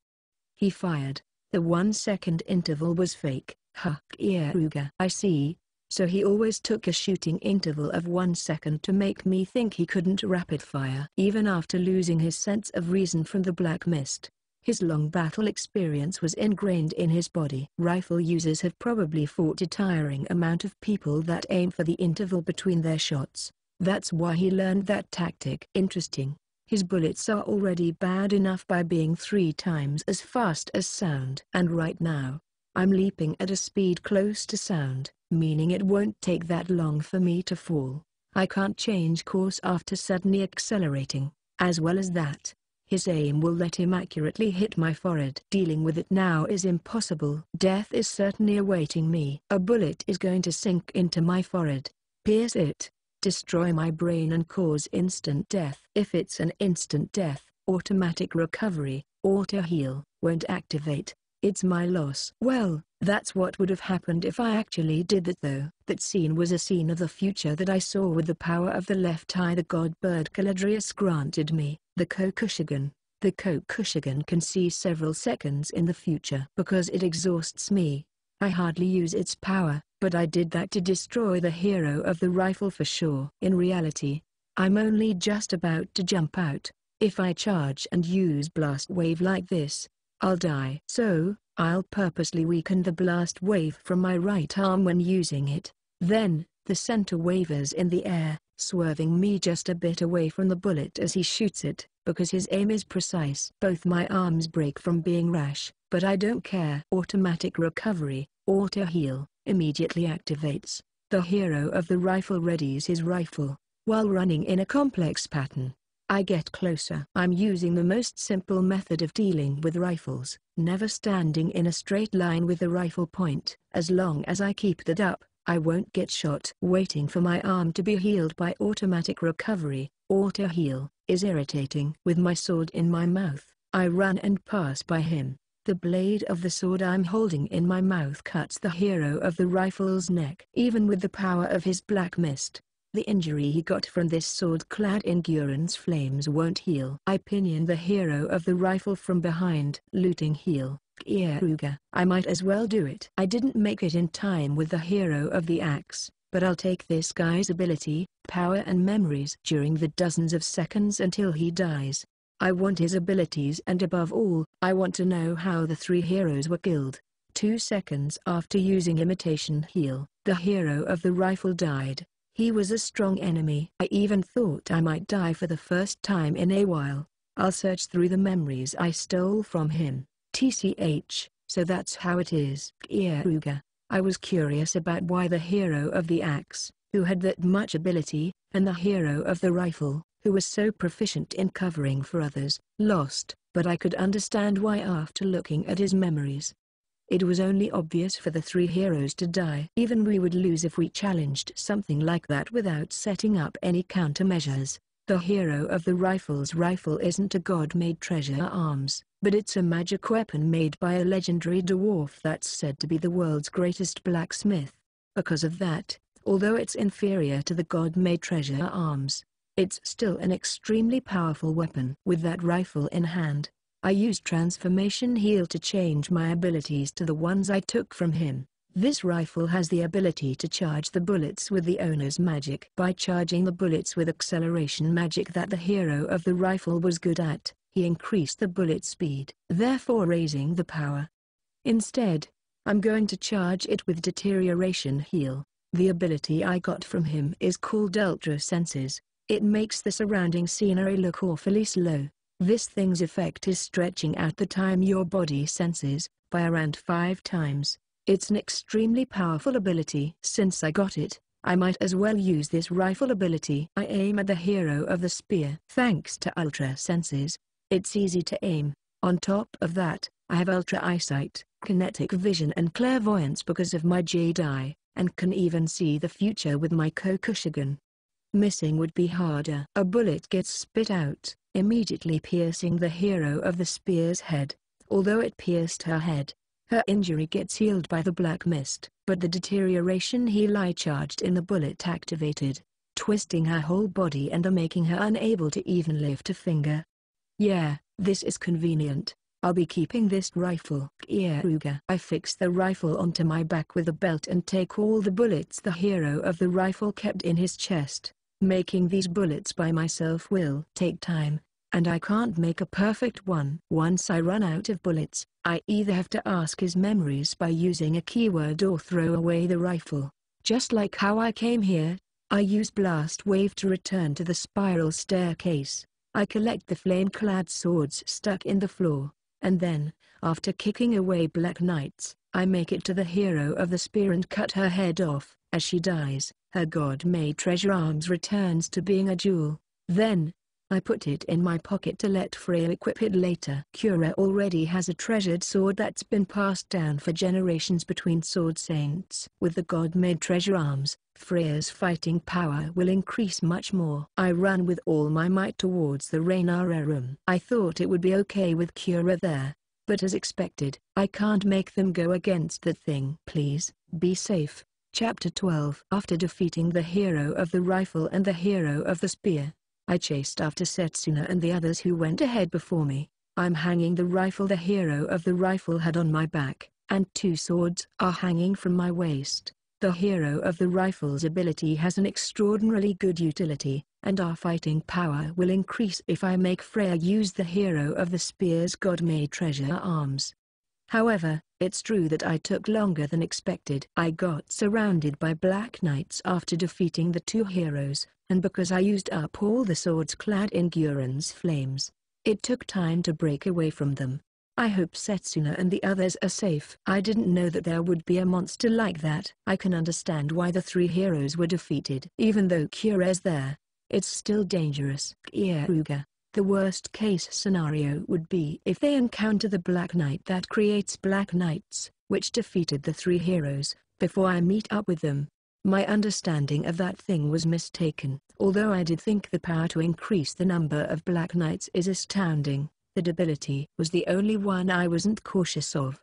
he fired. The 1-second interval was fake. Ha! Kyaruga. I see. So he always took a shooting interval of 1 second to make me think he couldn't rapid fire. Even after losing his sense of reason from the black mist, his long battle experience was ingrained in his body. Rifle users have probably fought a tiring amount of people that aim for the interval between their shots. That's why he learned that tactic. Interesting. His bullets are already bad enough by being 3 times as fast as sound. And right now, I'm leaping at a speed close to sound, meaning it won't take that long for me to fall. I can't change course after suddenly accelerating. As well as that, his aim will let him accurately hit my forehead. Dealing with it now is impossible. Death is certainly awaiting me. A bullet is going to sink into my forehead, pierce it, destroy my brain and cause instant death. If it's an instant death, automatic recovery, auto-heal, won't activate. It's my loss. Well, that's what would have happened if I actually did that though. That scene was a scene of the future that I saw with the power of the left eye the god bird Caladrius granted me, the Kokushigan. The Kokushigan can see several seconds in the future. Because it exhausts me, I hardly use its power, but I did that to destroy the hero of the rifle for sure. In reality, I'm only just about to jump out. If I charge and use blast wave like this, I'll die. So, I'll purposely weaken the blast wave from my right arm when using it. Then, the center wavers in the air, swerving me just a bit away from the bullet as he shoots it, because his aim is precise. Both my arms break from being rash, but I don't care. Automatic recovery, auto-heal, immediately activates. The hero of the rifle readies his rifle, while running in a complex pattern. I get closer. I'm using the most simple method of dealing with rifles, never standing in a straight line with the rifle point. As long as I keep that up, I won't get shot. Waiting for my arm to be healed by automatic recovery, auto-heal, is irritating. With my sword in my mouth, I run and pass by him. The blade of the sword I'm holding in my mouth cuts the hero of the rifle's neck. Even with the power of his black mist, The injury he got from this sword-clad Ingurun's flames won't heal. I pinion the hero of the rifle from behind. Looting heal, Kyaruga. I might as well do it. I didn't make it in time with the hero of the axe, but I'll take this guy's ability, power and memories during the dozens of seconds until he dies. I want his abilities and above all, I want to know how the three heroes were killed. 2 seconds after using imitation heal, the hero of the rifle died. He was a strong enemy. I even thought I might die for the first time in a while. I'll search through the memories I stole from him. TCH, so that's how it is. Kyaruga. I was curious about why the hero of the axe, who had that much ability, and the hero of the rifle, who was so proficient in covering for others, lost, but I could understand why after looking at his memories. It was only obvious for the three heroes to die. Even we would lose if we challenged something like that without setting up any countermeasures. The hero of the rifle's rifle isn't a god-made treasure arms, but it's a magic weapon made by a legendary dwarf that's said to be the world's greatest blacksmith. Because of that, although it's inferior to the god-made treasure arms, it's still an extremely powerful weapon. With that rifle in hand, I used transformation heal to change my abilities to the ones I took from him. This rifle has the ability to charge the bullets with the owner's magic. By charging the bullets with acceleration magic that the hero of the rifle was good at, he increased the bullet speed, therefore raising the power. Instead, I'm going to charge it with deterioration heal. The ability I got from him is called Ultra Senses. It makes the surrounding scenery look awfully slow. This thing's effect is stretching out the time your body senses, by around 5 times. It's an extremely powerful ability. Since I got it, I might as well use this rifle ability. I aim at the hero of the spear. Thanks to Ultra Senses, it's easy to aim. On top of that, I have Ultra Eyesight, Kinetic Vision and Clairvoyance because of my Jade Eye, and can even see the future with my Kokushigan. Missing would be harder. A bullet gets spit out, immediately piercing the hero of the spear's head. Although it pierced her head, her injury gets healed by the black mist, but the deterioration heal I charged in the bullet activated, twisting her whole body and making her unable to even lift a finger. Yeah, this is convenient. I'll be keeping this rifle. Kyaruga. I fix the rifle onto my back with a belt and take all the bullets the hero of the rifle kept in his chest. Making these bullets by myself will take time, and I can't make a perfect one. Once I run out of bullets, I either have to ask his memories by using a keyword or throw away the rifle. Just like how I came here, I use Blast Wave to return to the spiral staircase. I collect the flame-clad swords stuck in the floor, and then, after kicking away black knights, I make it to the hero of the spear and cut her head off. As she dies, her god-made treasure arms returns to being a jewel. Then, I put it in my pocket to let Freya equip it later. Kura already has a treasured sword that's been passed down for generations between sword saints. With the god-made treasure arms, Freya's fighting power will increase much more. I run with all my might towards the Rainara room. I thought it would be okay with Kura there, but as expected, I can't make them go against that thing. Please, be safe. Chapter 12. After defeating the hero of the rifle and the hero of the spear, I chased after Setsuna and the others who went ahead before me. I'm hanging the rifle the hero of the rifle had on my back, and 2 swords are hanging from my waist. The hero of the rifle's ability has an extraordinarily good utility, and our fighting power will increase if I make Freya use the hero of the spear's god-made treasure arms. However, it's true that I took longer than expected. I got surrounded by black knights after defeating the 2 heroes, and because I used up all the swords clad in Gurun's flames, it took time to break away from them. I hope Setsuna and the others are safe. I didn't know that there would be a monster like that. I can understand why the 3 heroes were defeated. Even though Kira's there, it's still dangerous. Kyaruga. The worst case scenario would be if they encounter the Black Knight that creates Black Knights, which defeated the 3 heroes, before I meet up with them. My understanding of that thing was mistaken. Although I did think the power to increase the number of Black Knights is astounding, the debility was the only one I wasn't cautious of.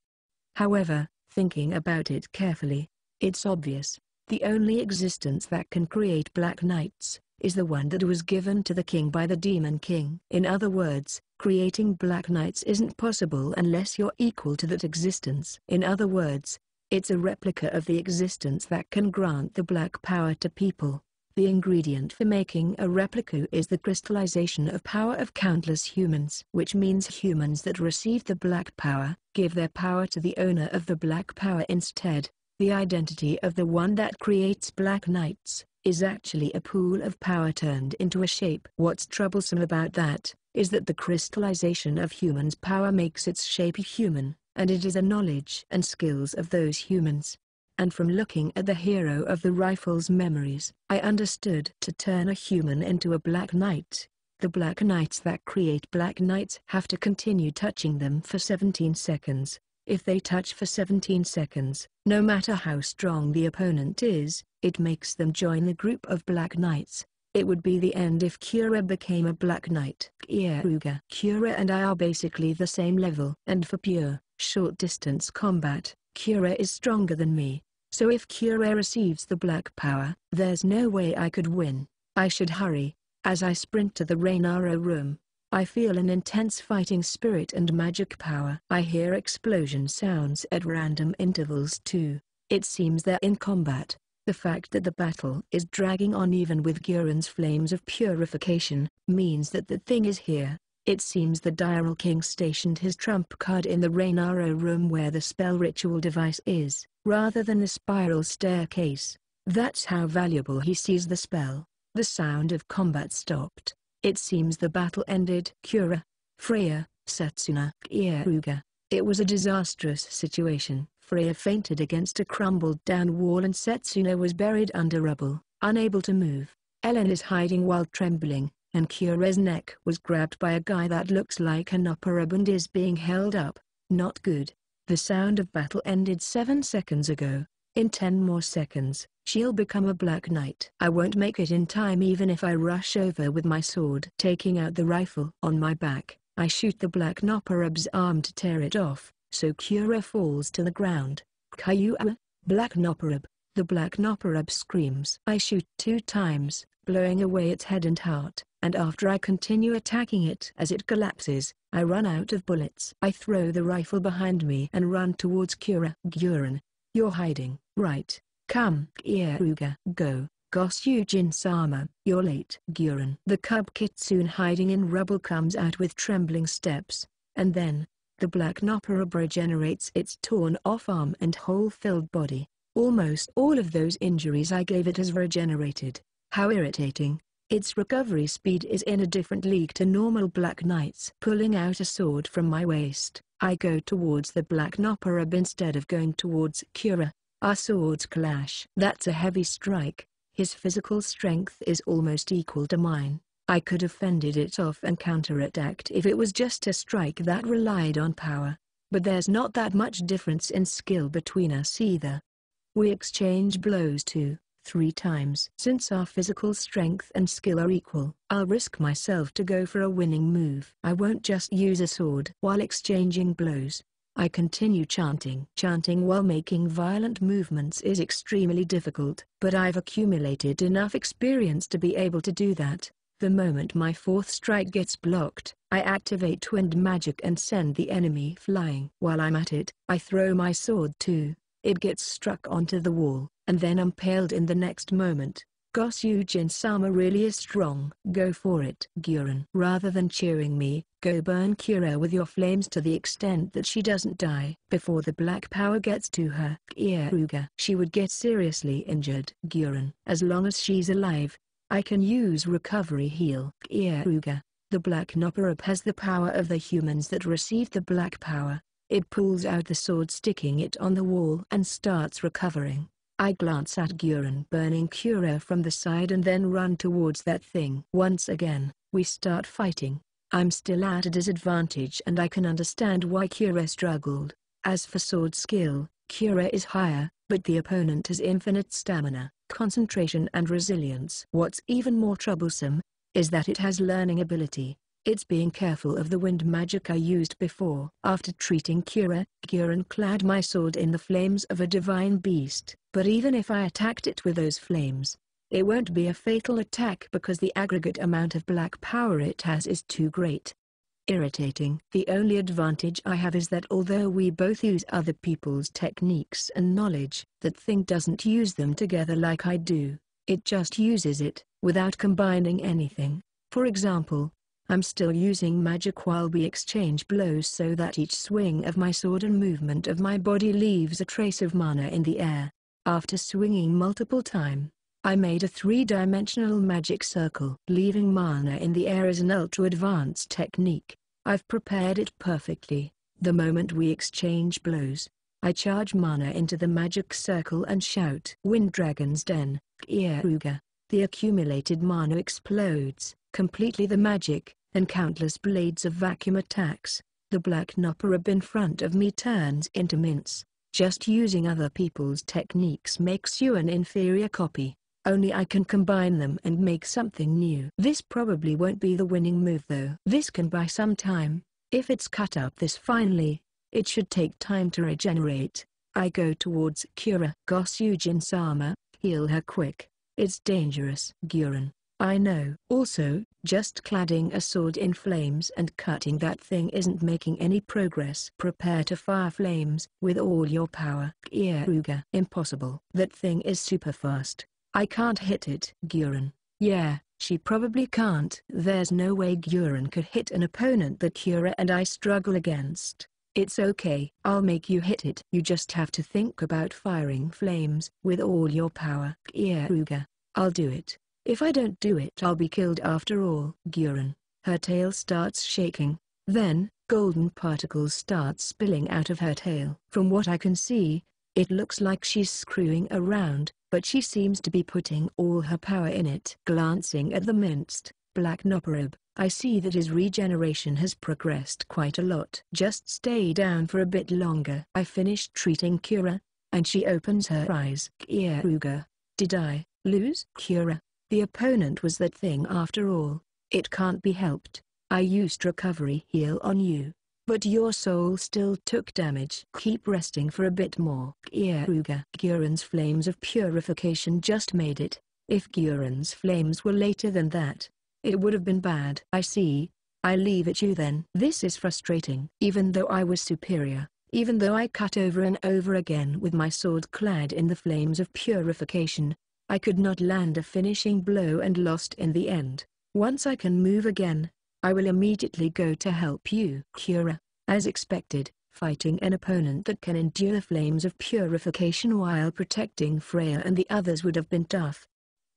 However, thinking about it carefully, it's obvious. The only existence that can create Black Knights is the one that was given to the king by the Demon King. In other words, creating Black Knights isn't possible unless you're equal to that existence. In other words, it's a replica of the existence that can grant the black power to people. The ingredient for making a replica is the crystallization of power of countless humans, which means humans that receive the black power give their power to the owner of the black power instead. The identity of the one that creates Black Knights is actually a pool of power turned into a shape. What's troublesome about that is that the crystallization of humans' power makes its shape human, and it is a knowledge and skills of those humans. And from looking at the hero of the rifle's memories, I understood to turn a human into a Black Knight. The Black Knights that create Black Knights have to continue touching them for 17 seconds. If they touch for 17 seconds, no matter how strong the opponent is, it makes them join the group of Black Knights. It would be the end if Kyura became a Black Knight. Kyura and I are basically the same level. And for pure, short-distance combat, Kyura is stronger than me. So if Kyura receives the black power, there's no way I could win. I should hurry. As I sprint to the Reinaro room, I feel an intense fighting spirit and magic power. I hear explosion sounds at random intervals too. It seems they're in combat. The fact that the battle is dragging on even with Guren's flames of purification means that the thing is here. It seems the Diral King stationed his trump card in the Reinaro room where the spell ritual device is, rather than the spiral staircase. That's how valuable he sees the spell. The sound of combat stopped. It seems the battle ended. Kyura, Freya, Setsuna, Kyuuga. It was a disastrous situation. Freya fainted against a crumbled down wall and Setsuna was buried under rubble, unable to move. Ellen is hiding while trembling, and Kyura's neck was grabbed by a guy that looks like an opera band is being held up. Not good. The sound of battle ended 7 seconds ago. In 10 more seconds, she'll become a Black Knight. I won't make it in time even if I rush over with my sword. Taking out the rifle on my back, I shoot the Black Noparab's arm to tear it off, so Kyura falls to the ground. Kyua, Black Noparab. The Black Noparab screams. I shoot 2 times, blowing away its head and heart, and after I continue attacking it as it collapses, I run out of bullets. I throw the rifle behind me and run towards Kyura. Guren, you're hiding, right? Come. Kyuuga, go. Gosyujin-sama, you're late. Guren. The cub kitsune hiding in rubble comes out with trembling steps, and then, the Black Noparab regenerates its torn off arm and whole filled body. Almost all of those injuries I gave it has regenerated. How irritating. Its recovery speed is in a different league to normal Black Knights. Pulling out a sword from my waist, I go towards the Black Noparab instead of going towards Kyura. Our swords clash. That's a heavy strike. His physical strength is almost equal to mine. I could have fended it off and counterattacked if it was just a strike that relied on power. But there's not that much difference in skill between us either. We exchange blows 2, 3 times. Since our physical strength and skill are equal, I'll risk myself to go for a winning move. I won't just use a sword while exchanging blows. I continue chanting. Chanting while making violent movements is extremely difficult, but I've accumulated enough experience to be able to do that. The moment my 4th strike gets blocked, I activate wind magic and send the enemy flying. While I'm at it, I throw my sword too. It gets struck onto the wall, and then impaled in the next moment. Gosyujin-sama really is strong. Go for it. Guren. Rather than cheering me, go burn Kyura with your flames to the extent that she doesn't die before the black power gets to her. Kyuuga. She would get seriously injured. Guren. As long as she's alive, I can use recovery heal. Kyuuga. The Black Noparab has the power of the humans that receive the black power. It pulls out the sword, sticking it on the wall, and starts recovering. I glance at Guren burning Kyura from the side and then run towards that thing. Once again, we start fighting. I'm still at a disadvantage and I can understand why Kyura struggled. As for sword skill, Kyura is higher, but the opponent has infinite stamina, concentration and resilience. What's even more troublesome is that it has learning ability. It's being careful of the wind magic I used before. After treating Kyura, Guren clad my sword in the flames of a divine beast, But even if I attacked it with those flames, it won't be a fatal attack because the aggregate amount of black power it has is too great. Irritating. The only advantage I have is that although we both use other people's techniques and knowledge, that thing doesn't use them together like I do, it just uses it, without combining anything. For example, I'm still using magic while we exchange blows so that each swing of my sword and movement of my body leaves a trace of mana in the air. After swinging multiple times, I made a three-dimensional magic circle. Leaving mana in the air is an ultra-advanced technique. I've prepared it perfectly. The moment we exchange blows, I charge mana into the magic circle and shout. Wind Dragon's Den, K'Eruga. The accumulated mana explodes, completely the magic, and countless blades of vacuum attacks. The black nopper in front of me turns into mince. Just using other people's techniques makes you an inferior copy. Only I can combine them and make something new. This probably won't be the winning move though. This can buy some time. If it's cut up this finely, it should take time to regenerate. I go towards Kira. Gosyujin-sama, heal her quick. It's dangerous. Guren, I know. Also, just cladding a sword in flames and cutting that thing isn't making any progress. Prepare to fire flames with all your power. K'Eruga, impossible. That thing is super fast. I can't hit it. Guren. Yeah, she probably can't. There's no way Guren could hit an opponent that Kira and I struggle against. It's okay. I'll make you hit it. You just have to think about firing flames with all your power. K'Eruga. I'll do it. If I don't do it I'll be killed after all. Guren. Her tail starts shaking. Then, golden particles start spilling out of her tail. From what I can see, it looks like she's screwing around, but she seems to be putting all her power in it. Glancing at the minced, black Nopperob, I see that his regeneration has progressed quite a lot. Just stay down for a bit longer. I finished treating Kira, and she opens her eyes. K'Eruga. Did I lose? Kira. The opponent was that thing after all. It can't be helped. I used recovery heal on you, but your soul still took damage. Keep resting for a bit more. K'Eruga. Guren's flames of purification just made it. If Guren's flames were later than that, it would have been bad. I see. I leave it you then. This is frustrating. Even though I was superior, even though I cut over and over again with my sword clad in the flames of purification, I could not land a finishing blow and lost in the end. Once I can move again, I will immediately go to help you. Kira, as expected, fighting an opponent that can endure the flames of purification while protecting Freya and the others would have been tough.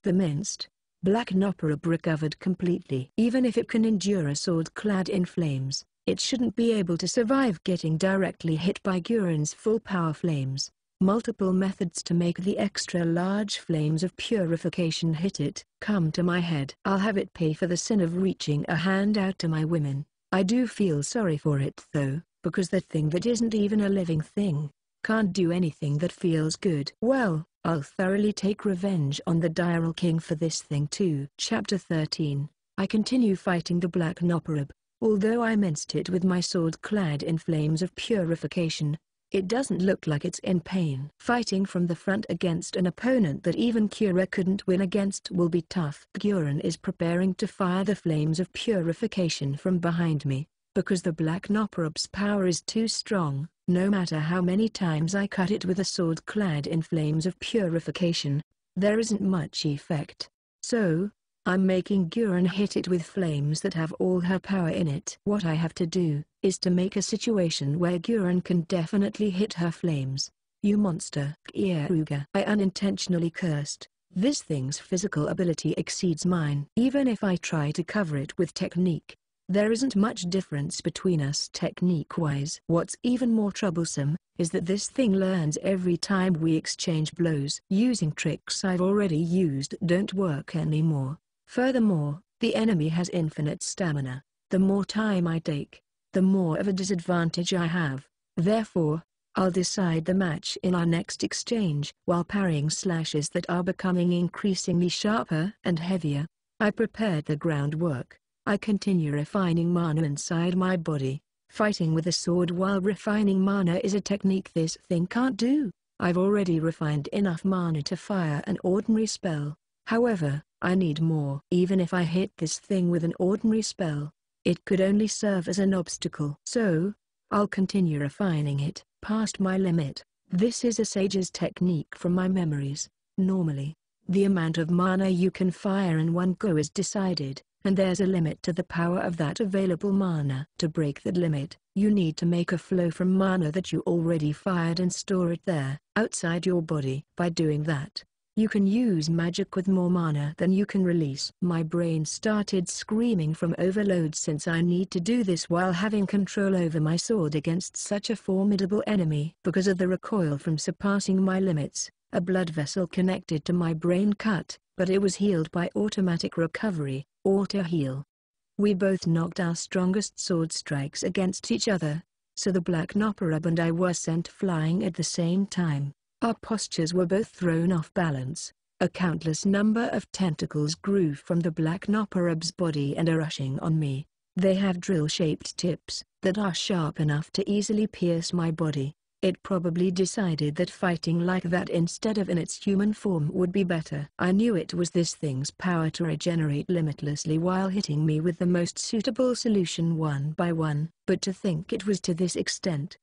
The minced, black Nopperob recovered completely. Even if it can endure a sword clad in flames, it shouldn't be able to survive getting directly hit by Guren's full power flames. Multiple methods to make the extra large flames of purification hit it. Come to my head. I'll have it pay for the sin of reaching a hand out to my women. I do feel sorry for it though, because that thing that isn't even a living thing, can't do anything that feels good. Well, I'll thoroughly take revenge on the Direwolf King for this thing too. Chapter 13. I continue fighting the black Nopperob. Although I minced it with my sword clad in flames of purification, it doesn't look like it's in pain. Fighting from the front against an opponent that even Kira couldn't win against will be tough. Guren is preparing to fire the flames of purification from behind me, because the black Nopperob's power is too strong. No matter how many times I cut it with a sword clad in flames of purification, there isn't much effect. So, I'm making Guren hit it with flames that have all her power in it. What I have to do is to make a situation where Guren can definitely hit her flames. You monster. K'Eruga. I unintentionally cursed. This thing's physical ability exceeds mine. Even if I try to cover it with technique, there isn't much difference between us technique-wise. What's even more troublesome, is that this thing learns every time we exchange blows. Using tricks I've already used don't work anymore. Furthermore, the enemy has infinite stamina. The more time I take, the more of a disadvantage I have. Therefore, I'll decide the match in our next exchange. While parrying slashes that are becoming increasingly sharper and heavier, I prepared the groundwork. I continue refining mana inside my body. Fighting with a sword while refining mana is a technique this thing can't do. I've already refined enough mana to fire an ordinary spell, however, I need more. Even if I hit this thing with an ordinary spell, it could only serve as an obstacle. So, I'll continue refining it, past my limit. This is a sage's technique from my memories. Normally, the amount of mana you can fire in one go is decided, and there's a limit to the power of that available mana. To break that limit, you need to make a flow from mana that you already fired and store it there, outside your body. By doing that, you can use magic with more mana than you can release. My brain started screaming from overload since I need to do this while having control over my sword against such a formidable enemy. Because of the recoil from surpassing my limits, a blood vessel connected to my brain cut, but it was healed by automatic recovery, auto-heal. We both knocked our strongest sword strikes against each other, so the black Noparub and I were sent flying at the same time. Our postures were both thrown off balance. A countless number of tentacles grew from the black Noparub's body and are rushing on me. They have drill-shaped tips that are sharp enough to easily pierce my body. It probably decided that fighting like that instead of in its human form would be better. I knew it was this thing's power to regenerate limitlessly while hitting me with the most suitable solution one by one, but to think it was to this extent.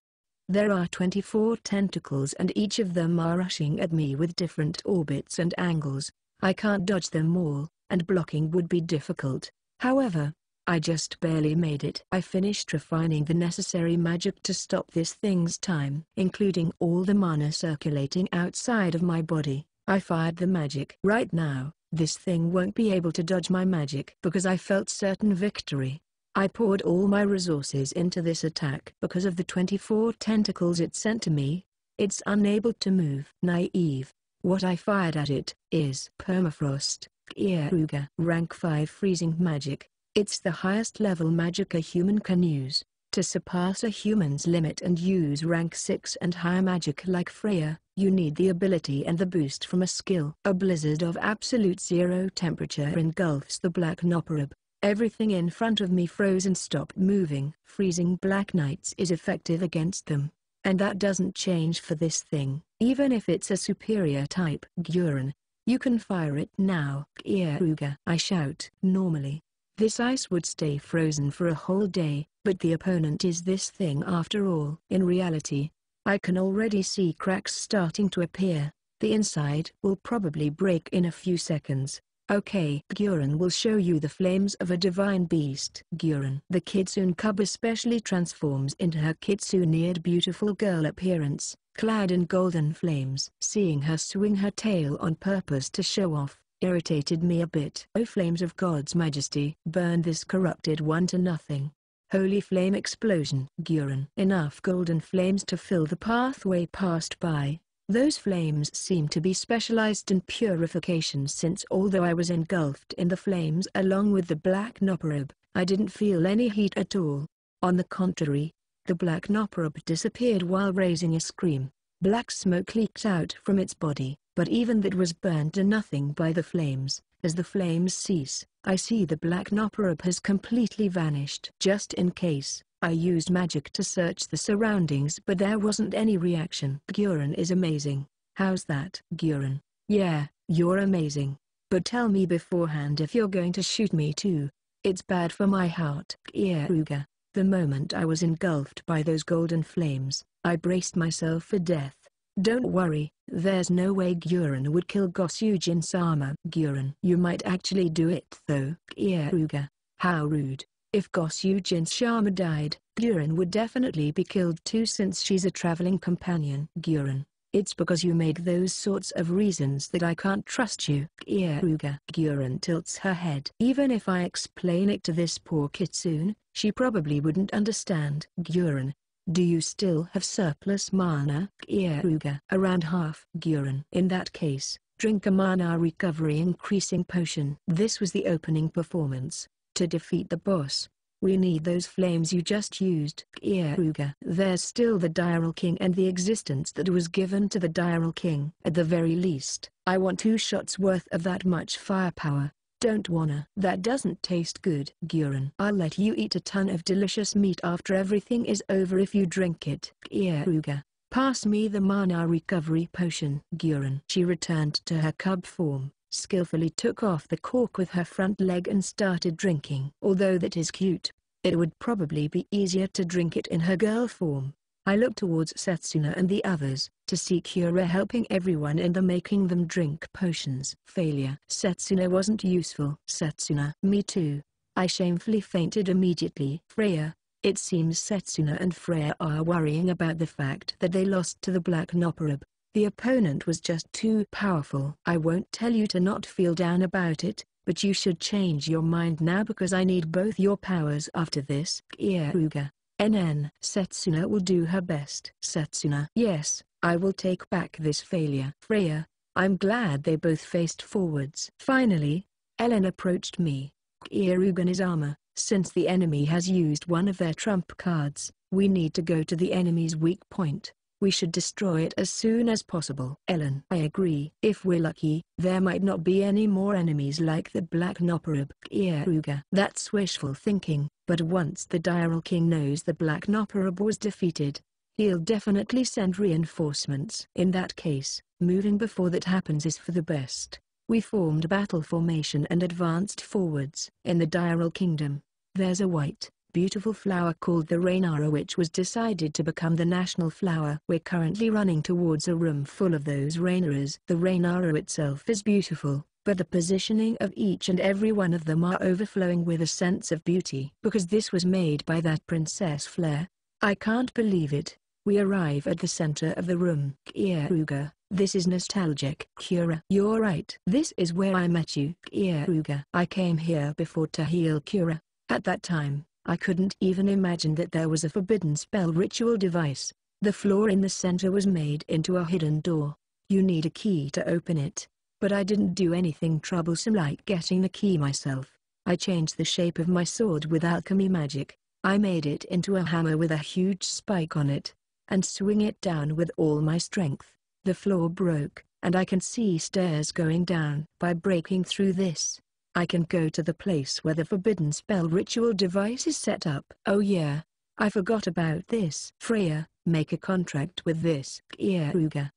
There are 24 tentacles and each of them are rushing at me with different orbits and angles. I can't dodge them all, and blocking would be difficult. However, I just barely made it. I finished refining the necessary magic to stop this thing's time. Including all the mana circulating outside of my body, I fired the magic. Right now, this thing won't be able to dodge my magic. Because I felt certain victory, I poured all my resources into this attack. Because of the 24 tentacles it sent to me, it's unable to move. Naive. What I fired at it is Permafrost, Kyruga. Rank 5 freezing magic. It's the highest level magic a human can use. To surpass a human's limit and use rank 6 and higher magic like Freya, you need the ability and the boost from a skill. A blizzard of absolute zero temperature engulfs the black Noparub. Everything in front of me froze and stopped moving. Freezing Black Knights is effective against them, and that doesn't change for this thing. Even if it's a superior type. Guren, you can fire it now. Kyruga, I shout. Normally, this ice would stay frozen for a whole day, but the opponent is this thing after all. In reality, I can already see cracks starting to appear. The inside will probably break in a few seconds. Okay, Guren will show you the flames of a divine beast. Guren. The Kitsune cub especially transforms into her kitsuneed beautiful girl appearance, clad in golden flames. Seeing her swing her tail on purpose to show off, irritated me a bit. O flames of God's majesty, burn this corrupted one to nothing. Holy flame explosion. Guren. Enough golden flames to fill the pathway passed by. Those flames seem to be specialized in purification since although I was engulfed in the flames along with the black Noparub, I didn't feel any heat at all. On the contrary, the black Noparub disappeared while raising a scream. Black smoke leaked out from its body, but even that was burned to nothing by the flames. As the flames cease, I see the black Noparub has completely vanished. Just in case, I used magic to search the surroundings, but there wasn't any reaction. Guren is amazing. How's that? Guren. Yeah, you're amazing. But tell me beforehand if you're going to shoot me too. It's bad for my heart. Kyruga. The moment I was engulfed by those golden flames, I braced myself for death. Don't worry, there's no way Guren would kill Gosujin-sama. Guren. You might actually do it though. Kyruga. How rude. If Gosujin-sama died, Guren would definitely be killed too since she's a traveling companion. Guren. It's because you made those sorts of reasons that I can't trust you. Kyruga. Guren tilts her head. Even if I explain it to this poor Kitsune, she probably wouldn't understand. Guren. Do you still have surplus mana? Kyruga. Around half. Guren. In that case, drink a mana recovery increasing potion. This was the opening performance. To defeat the boss, we need those flames you just used. Kyruga. There's still the Diral King and the existence that was given to the Diral King. At the very least, I want 2 shots worth of that much firepower. Don't wanna. That doesn't taste good. Guren. I'll let you eat a ton of delicious meat after everything is over if you drink it. Kyruga. Pass me the mana recovery potion. Guren. She returned to her cub form, skillfully took off the cork with her front leg and started drinking. Although that is cute, it would probably be easier to drink it in her girl form. I looked towards Setsuna and the others, to see Kyura helping everyone and making them drink potions. Failure. Setsuna wasn't useful. Setsuna. Me too. I shamefully fainted immediately. Freya. It seems Setsuna and Freya are worrying about the fact that they lost to the Black Noparub. The opponent was just too powerful. I won't tell you to not feel down about it, but you should change your mind now because I need both your powers after this. Kyuuga. NN. Setsuna will do her best. Setsuna. Yes, I will take back this failure. Freya, I'm glad they both faced forwards. Finally, Ellen approached me. Kyuuga is armor. Since the enemy has used one of their trump cards, we need to go to the enemy's weak point. We should destroy it as soon as possible. Ellen. I agree. If we're lucky, there might not be any more enemies like the Black Noparub. Kyuuga. That's wishful thinking. But once the Diral King knows the Black Noparub was defeated, he'll definitely send reinforcements. In that case, moving before that happens is for the best. We formed battle formation and advanced forwards. In the Diral Kingdom, there's a white, beautiful flower called the Rainara which was decided to become the national flower. We're currently running towards a room full of those Rainaras. The Rainara itself is beautiful, but the positioning of each and every one of them are overflowing with a sense of beauty. Because this was made by that Princess Flair. I can't believe it. We arrive at the center of the room. Kyuuga, this is nostalgic. Kyura, you're right. This is where I met you. Kyuuga, I came here before to heal Kyura. At that time, I couldn't even imagine that there was a forbidden spell ritual device. The floor in the center was made into a hidden door. You need a key to open it. But I didn't do anything troublesome like getting the key myself. I changed the shape of my sword with alchemy magic. I made it into a hammer with a huge spike on it, and swing it down with all my strength. The floor broke, and I can see stairs going down. By breaking through this, I can go to the place where the forbidden spell ritual device is set up. Oh yeah, I forgot about this. Freya, make a contract with this. Kyuuga.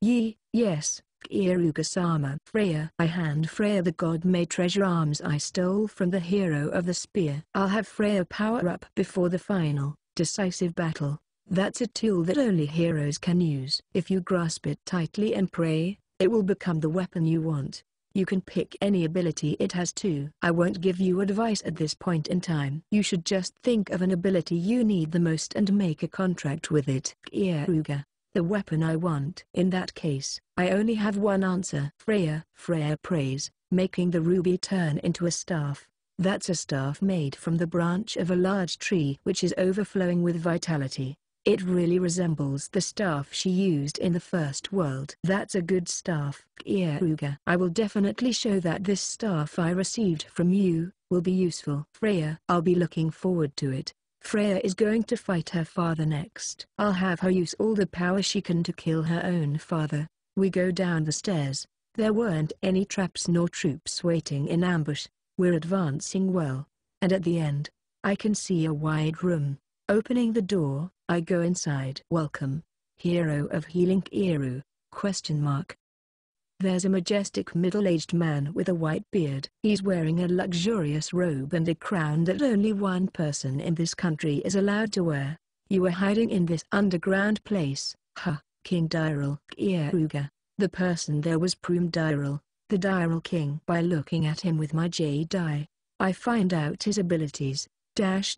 Yes. Kyuuga-sama. Freya. I hand Freya the god-made treasure arms I stole from the hero of the spear. I'll have Freya power up before the final, decisive battle. That's a tool that only heroes can use. If you grasp it tightly and pray, it will become the weapon you want. You can pick any ability it has too. I won't give you advice at this point in time. You should just think of an ability you need the most and make a contract with it. Kyuuga. The weapon I want. In that case, I only have one answer. Freya prays, making the ruby turn into a staff. That's a staff made from the branch of a large tree which is overflowing with vitality. It really resembles the staff she used in the first world. That's a good staff. Kyuuga. I will definitely show that this staff I received from you will be useful. Freya. I'll be looking forward to it. Freya is going to fight her father next. I'll have her use all the power she can to kill her own father. We go down the stairs. There weren't any traps nor troops waiting in ambush. We're advancing well. And at the end, I can see a wide room. Opening the door, I go inside. Welcome, hero of healing Eru? There's a majestic middle-aged man with a white beard. He's wearing a luxurious robe and a crown that only one person in this country is allowed to wear. You were hiding in this underground place, huh, King Diral. Kyuuga. The person there was Prum Diral, the Diral King. By looking at him with my jade eye, I find out his abilities. Race,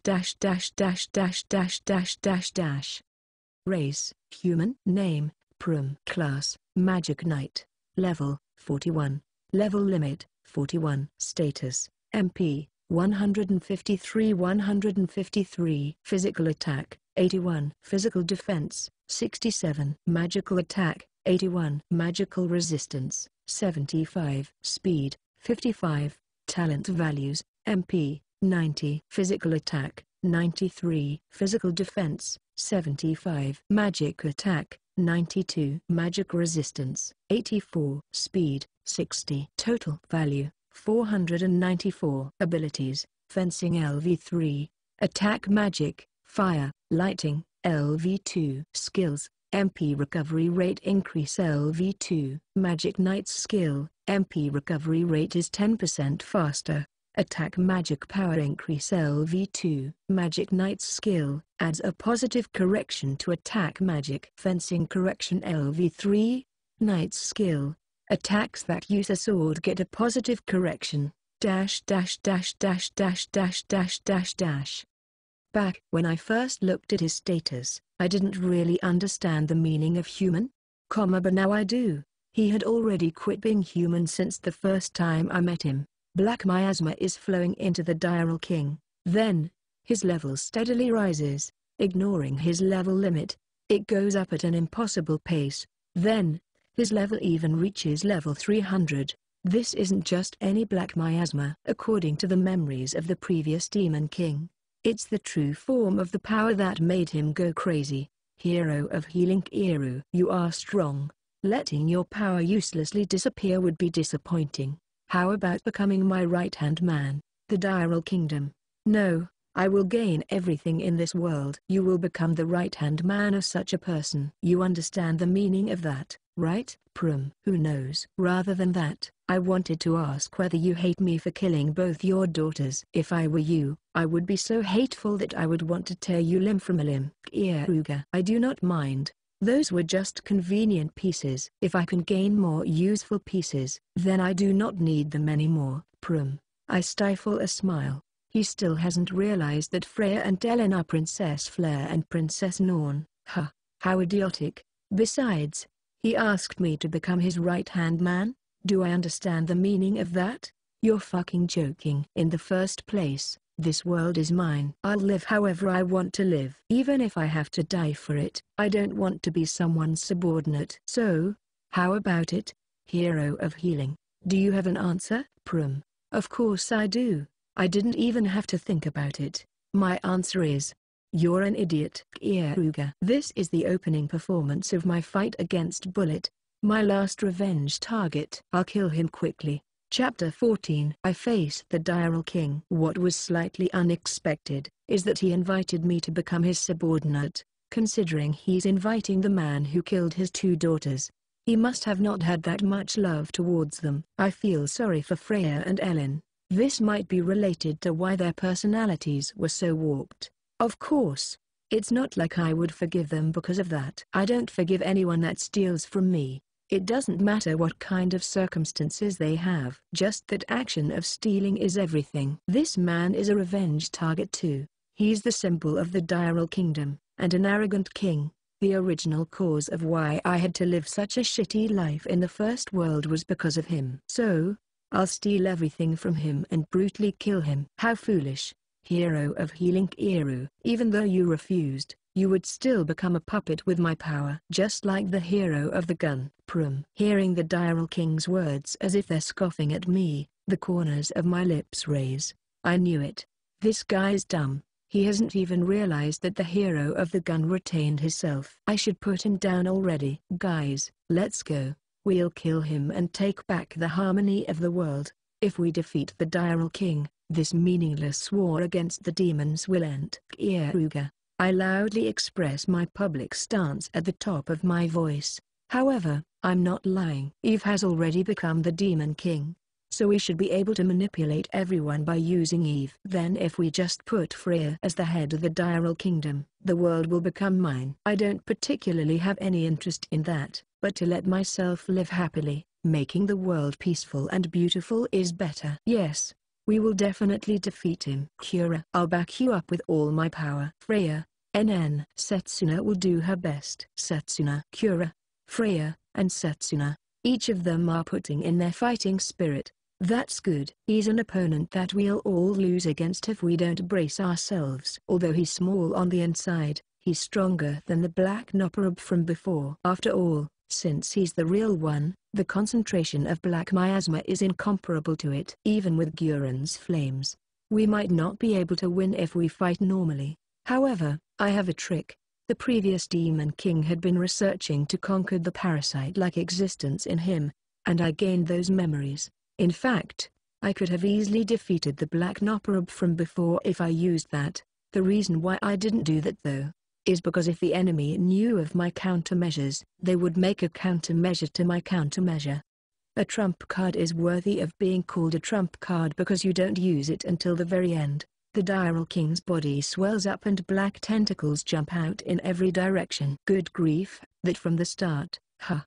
human. Name, Prum. Class, magic knight. Level, 41. Level limit, 41. Status, MP, 153. Physical attack, 81. Physical defense, 67. Magical attack, 81. Magical resistance, 75. Speed, 55. Talent values, MP, 90. Physical attack, 93. Physical defense, 75. Magic attack, 92. Magic resistance, 84. Speed, 60. Total value, 494. Abilities, fencing LV3. Attack magic, fire, lighting, LV2. Skills, MP recovery rate increase LV2. Magic Knight's skill, MP recovery rate is 10% faster. Attack magic power increase LV2. Magic Knight's skill, adds a positive correction to attack magic. Fencing correction LV3. Knight's skill, attacks that use a sword get a positive correction. ... Back when I first looked at his status, I didn't really understand the meaning of human, but now I do. He had already quit being human since the first time I met him. Black miasma is flowing into the Diral King. Then, his level steadily rises, ignoring his level limit. It goes up at an impossible pace. Then, his level even reaches level 300. This isn't just any black miasma. According to the memories of the previous Demon King, it's the true form of the power that made him go crazy. Hero of Healing Eru. You are strong. Letting your power uselessly disappear would be disappointing. How about becoming my right-hand man, the Diral Kingdom? No, I will gain everything in this world. You will become the right-hand man of such a person. You understand the meaning of that, right? Prum. Who knows? Rather than that, I wanted to ask whether you hate me for killing both your daughters. If I were you, I would be so hateful that I would want to tear you limb from a limb. Kieruga. I do not mind. Those were just convenient pieces. If I can gain more useful pieces, then I do not need them anymore. Prum. I stifle a smile. He still hasn't realized that Freya and Ellen are Princess Flair and Princess Norn. Huh, how idiotic. Besides, he asked me to become his right-hand man. Do I understand the meaning of that? You're fucking joking. In the first place, this world is mine. I'll live however I want to live. Even if I have to die for it, I don't want to be someone's subordinate. So, how about it, Hero of Healing? Do you have an answer? Prum. Of course I do. I didn't even have to think about it. My answer is, you're an idiot. Kieruga. This is the opening performance of my fight against Bullet, my last revenge target. I'll kill him quickly. Chapter 14. I face the Diral King. What was slightly unexpected, is that he invited me to become his subordinate. Considering he's inviting the man who killed his two daughters, he must have not had that much love towards them. I feel sorry for Freya and Ellen. This might be related to why their personalities were so warped. Of course, it's not like I would forgive them because of that. I don't forgive anyone that steals from me. It doesn't matter what kind of circumstances they have. Just that action of stealing is everything. This man is a revenge target too. He's the symbol of the Diral Kingdom, and an arrogant king. The original cause of why I had to live such a shitty life in the first world was because of him. So, I'll steal everything from him and brutally kill him. How foolish. Hero of Healing Eru. Even though you refused, you would still become a puppet with my power. Just like the hero of the gun. Prum. Hearing the Diral King's words as if they're scoffing at me, the corners of my lips raise. I knew it. This guy's dumb. He hasn't even realized that the hero of the gun retained his self. I should put him down already. Guys, let's go. We'll kill him and take back the harmony of the world. If we defeat the Diral King, this meaningless war against the demons will end. Kieruga. I loudly express my public stance at the top of my voice. However, I'm not lying. Eve has already become the Demon King, so we should be able to manipulate everyone by using Eve. Then if we just put Freya as the head of the Diral Kingdom, the world will become mine. I don't particularly have any interest in that, but to let myself live happily, making the world peaceful and beautiful is better. Yes, we will definitely defeat him. Kira, I'll back you up with all my power. Freya, NN. Setsuna will do her best. Setsuna, Kira, Freya, and Setsuna. Each of them are putting in their fighting spirit. That's good. He's an opponent that we'll all lose against if we don't brace ourselves. Although he's small on the inside, he's stronger than the Black Noparob from before. After all, since he's the real one, the concentration of black miasma is incomparable to it. Even with Guren's flames, we might not be able to win if we fight normally. However, I have a trick. The previous Demon King had been researching to conquer the parasite-like existence in him, and I gained those memories. In fact, I could have easily defeated the Black Noparob from before if I used that. The reason why I didn't do that though, is because if the enemy knew of my countermeasures, they would make a countermeasure to my countermeasure. A trump card is worthy of being called a trump card because you don't use it until the very end. The Diral King's body swells up and black tentacles jump out in every direction. Good grief, that from the start,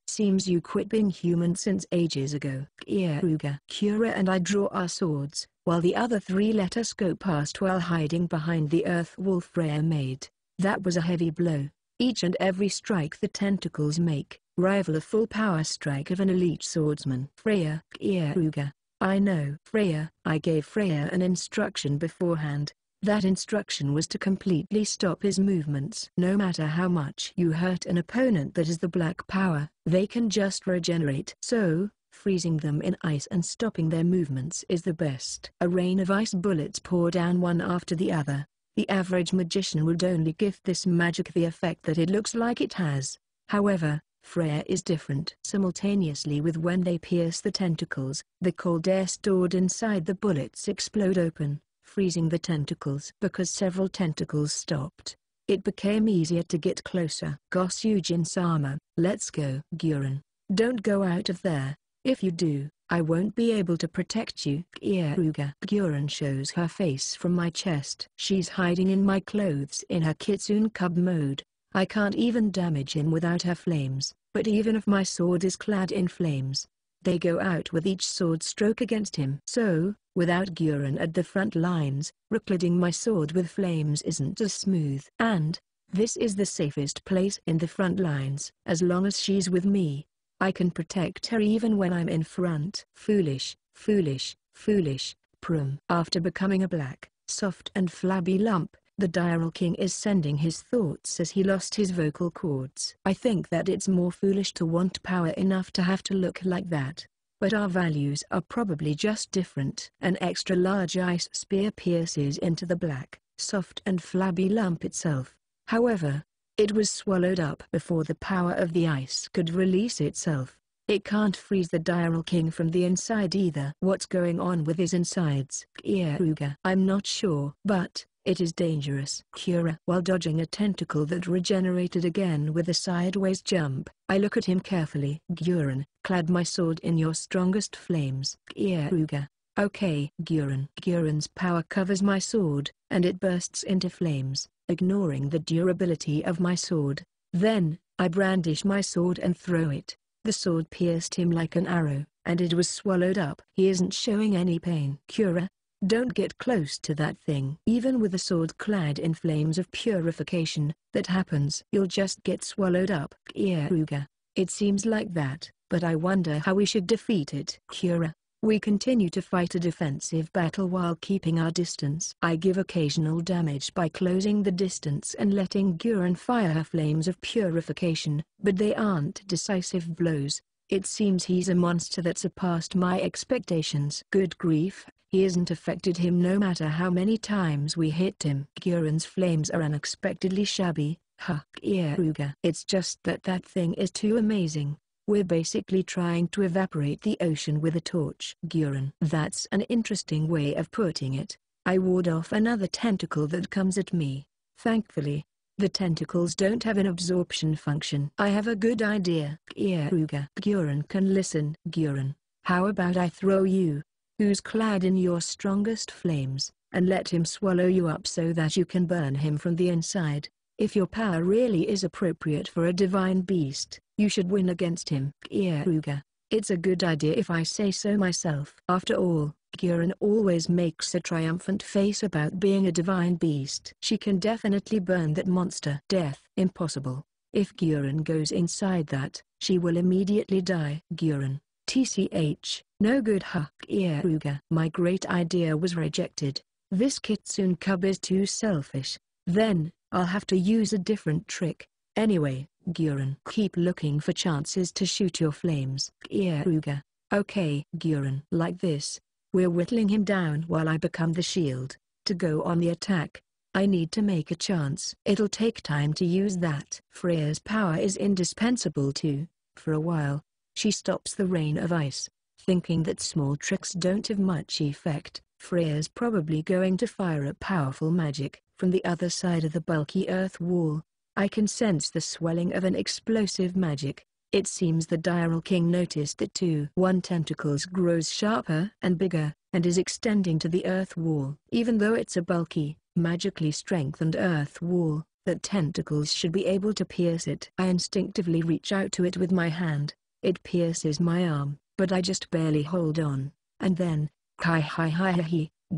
seems you quit being human since ages ago. Kira and I draw our swords, while the other three let us go past while hiding behind the earth wall Freya made. That was a heavy blow. Each and every strike the tentacles make, rival a full power strike of an elite swordsman. Freya, Kieruga. I know. Freya, I gave Freya an instruction beforehand. That instruction was to completely stop his movements. No matter how much you hurt an opponent that is the black power, they can just regenerate. So, freezing them in ice and stopping their movements is the best. A rain of ice bullets pour down one after the other. The average magician would only give this magic the effect that it looks like it has. However, Freya is different. Simultaneously with when they pierce the tentacles, the cold air stored inside the bullets explode open, freezing the tentacles. Because several tentacles stopped, it became easier to get closer. Gosujin-sama, let's go. Guren, don't go out of there. If you do, I won't be able to protect you. Kieruga. Guren shows her face from my chest. She's hiding in my clothes in her Kitsune cub mode. I can't even damage him without her flames, but even if my sword is clad in flames, they go out with each sword stroke against him. So, without Guren at the front lines, reclading my sword with flames isn't as smooth. And, this is the safest place in the front lines. As long as she's with me, I can protect her even when I'm in front. Foolish, foolish, foolish, Prum. After becoming a black, soft and flabby lump, the Diral King is sending his thoughts as he lost his vocal cords. I think that it's more foolish to want power enough to have to look like that. But our values are probably just different. An extra large ice spear pierces into the black, soft and flabby lump itself. However, it was swallowed up before the power of the ice could release itself. It can't freeze the Diral King from the inside either. What's going on with his insides? Kieruga. I'm not sure, but it is dangerous. Kira. While dodging a tentacle that regenerated again with a sideways jump, I look at him carefully. Guren, clad my sword in your strongest flames. Kieruga. Okay. Guren. Guren's power covers my sword, and it bursts into flames, ignoring the durability of my sword. Then, I brandish my sword and throw it. The sword pierced him like an arrow, and it was swallowed up. He isn't showing any pain. Kira, don't get close to that thing. Even with a sword clad in flames of purification, that happens. You'll just get swallowed up. Kieruga, it seems like that, but I wonder how we should defeat it. Kira, we continue to fight a defensive battle while keeping our distance. I give occasional damage by closing the distance and letting Guren fire her flames of purification, but they aren't decisive blows. It seems he's a monster that surpassed my expectations. Good grief, he isn't affected him no matter how many times we hit him. Guren's flames are unexpectedly shabby. Kieruga. It's just that thing is too amazing. We're basically trying to evaporate the ocean with a torch. Guren. That's an interesting way of putting it. I ward off another tentacle that comes at me. Thankfully, the tentacles don't have an absorption function. I have a good idea. Kieruga. Guren can listen. Guren, how about I throw you, who's clad in your strongest flames, and let him swallow you up so that you can burn him from the inside. If your power really is appropriate for a divine beast, you should win against him. Kieruga. It's a good idea if I say so myself. After all, Guren always makes a triumphant face about being a divine beast. She can definitely burn that monster. Death. Impossible. If Guren goes inside that, she will immediately die. Guren. Tch. No good. Kieruga. My great idea was rejected. This Kitsune cub is too selfish. Then, I'll have to use a different trick. Anyway, Guren, keep looking for chances to shoot your flames. Kieruga. Okay. Guren. Like this, we're whittling him down while I become the shield. To go on the attack, I need to make a chance. It'll take time to use that. Freya's power is indispensable too. For a while, she stops the rain of ice. Thinking that small tricks don't have much effect, Freya's probably going to fire a powerful magic from the other side of the bulky earth wall. I can sense the swelling of an explosive magic. It seems the Diral King noticed that too. One tentacles grows sharper and bigger, and is extending to the earth wall. Even though it's a bulky, magically strengthened earth wall, that tentacles should be able to pierce it. I instinctively reach out to it with my hand. It pierces my arm, but I just barely hold on. And then, hi,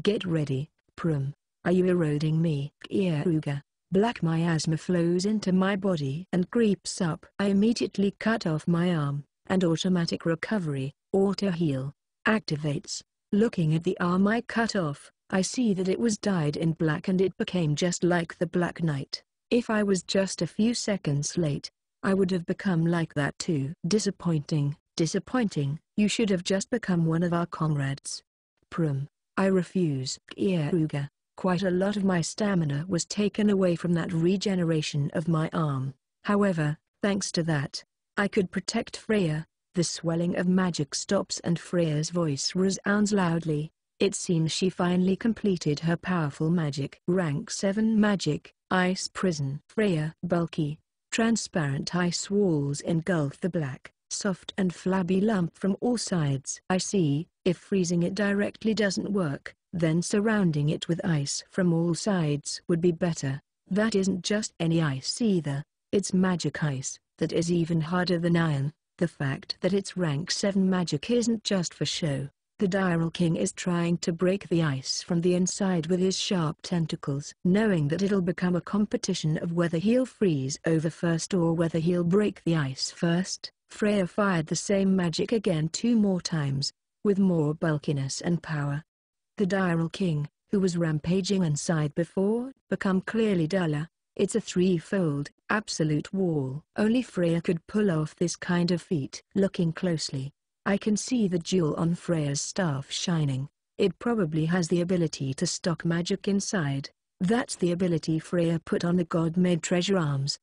get ready, Prum. Are you eroding me? Kieruga. Black miasma flows into my body and creeps up. I immediately cut off my arm, and automatic recovery, auto-heal, activates. Looking at the arm I cut off, I see that it was dyed in black and it became just like the Black Knight. If I was just a few seconds late, I would have become like that too. Disappointing, you should have just become one of our comrades. Prum. I refuse. Kieruga. Quite a lot of my stamina was taken away from that regeneration of my arm. However, thanks to that, I could protect Freya. The swelling of magic stops and Freya's voice resounds loudly. It seems she finally completed her powerful magic. Rank 7 Magic, Ice Prison. Freya. Bulky, transparent ice walls engulf the black, soft and flabby lump from all sides. I see, if freezing it directly doesn't work, then surrounding it with ice from all sides would be better. That isn't just any ice either, it's magic ice, that is even harder than iron. The fact that it's rank 7 magic isn't just for show. The Diral King is trying to break the ice from the inside with his sharp tentacles. Knowing that it'll become a competition of whether he'll freeze over first or whether he'll break the ice first, Freya fired the same magic again 2 more times, with more bulkiness and power. The Diral King, who was rampaging inside before, become clearly duller. It's a 3-fold, absolute wall. Only Freya could pull off this kind of feat. Looking closely, I can see the jewel on Freya's staff shining. It probably has the ability to stock magic inside. That's the ability Freya put on the god-made treasure arms.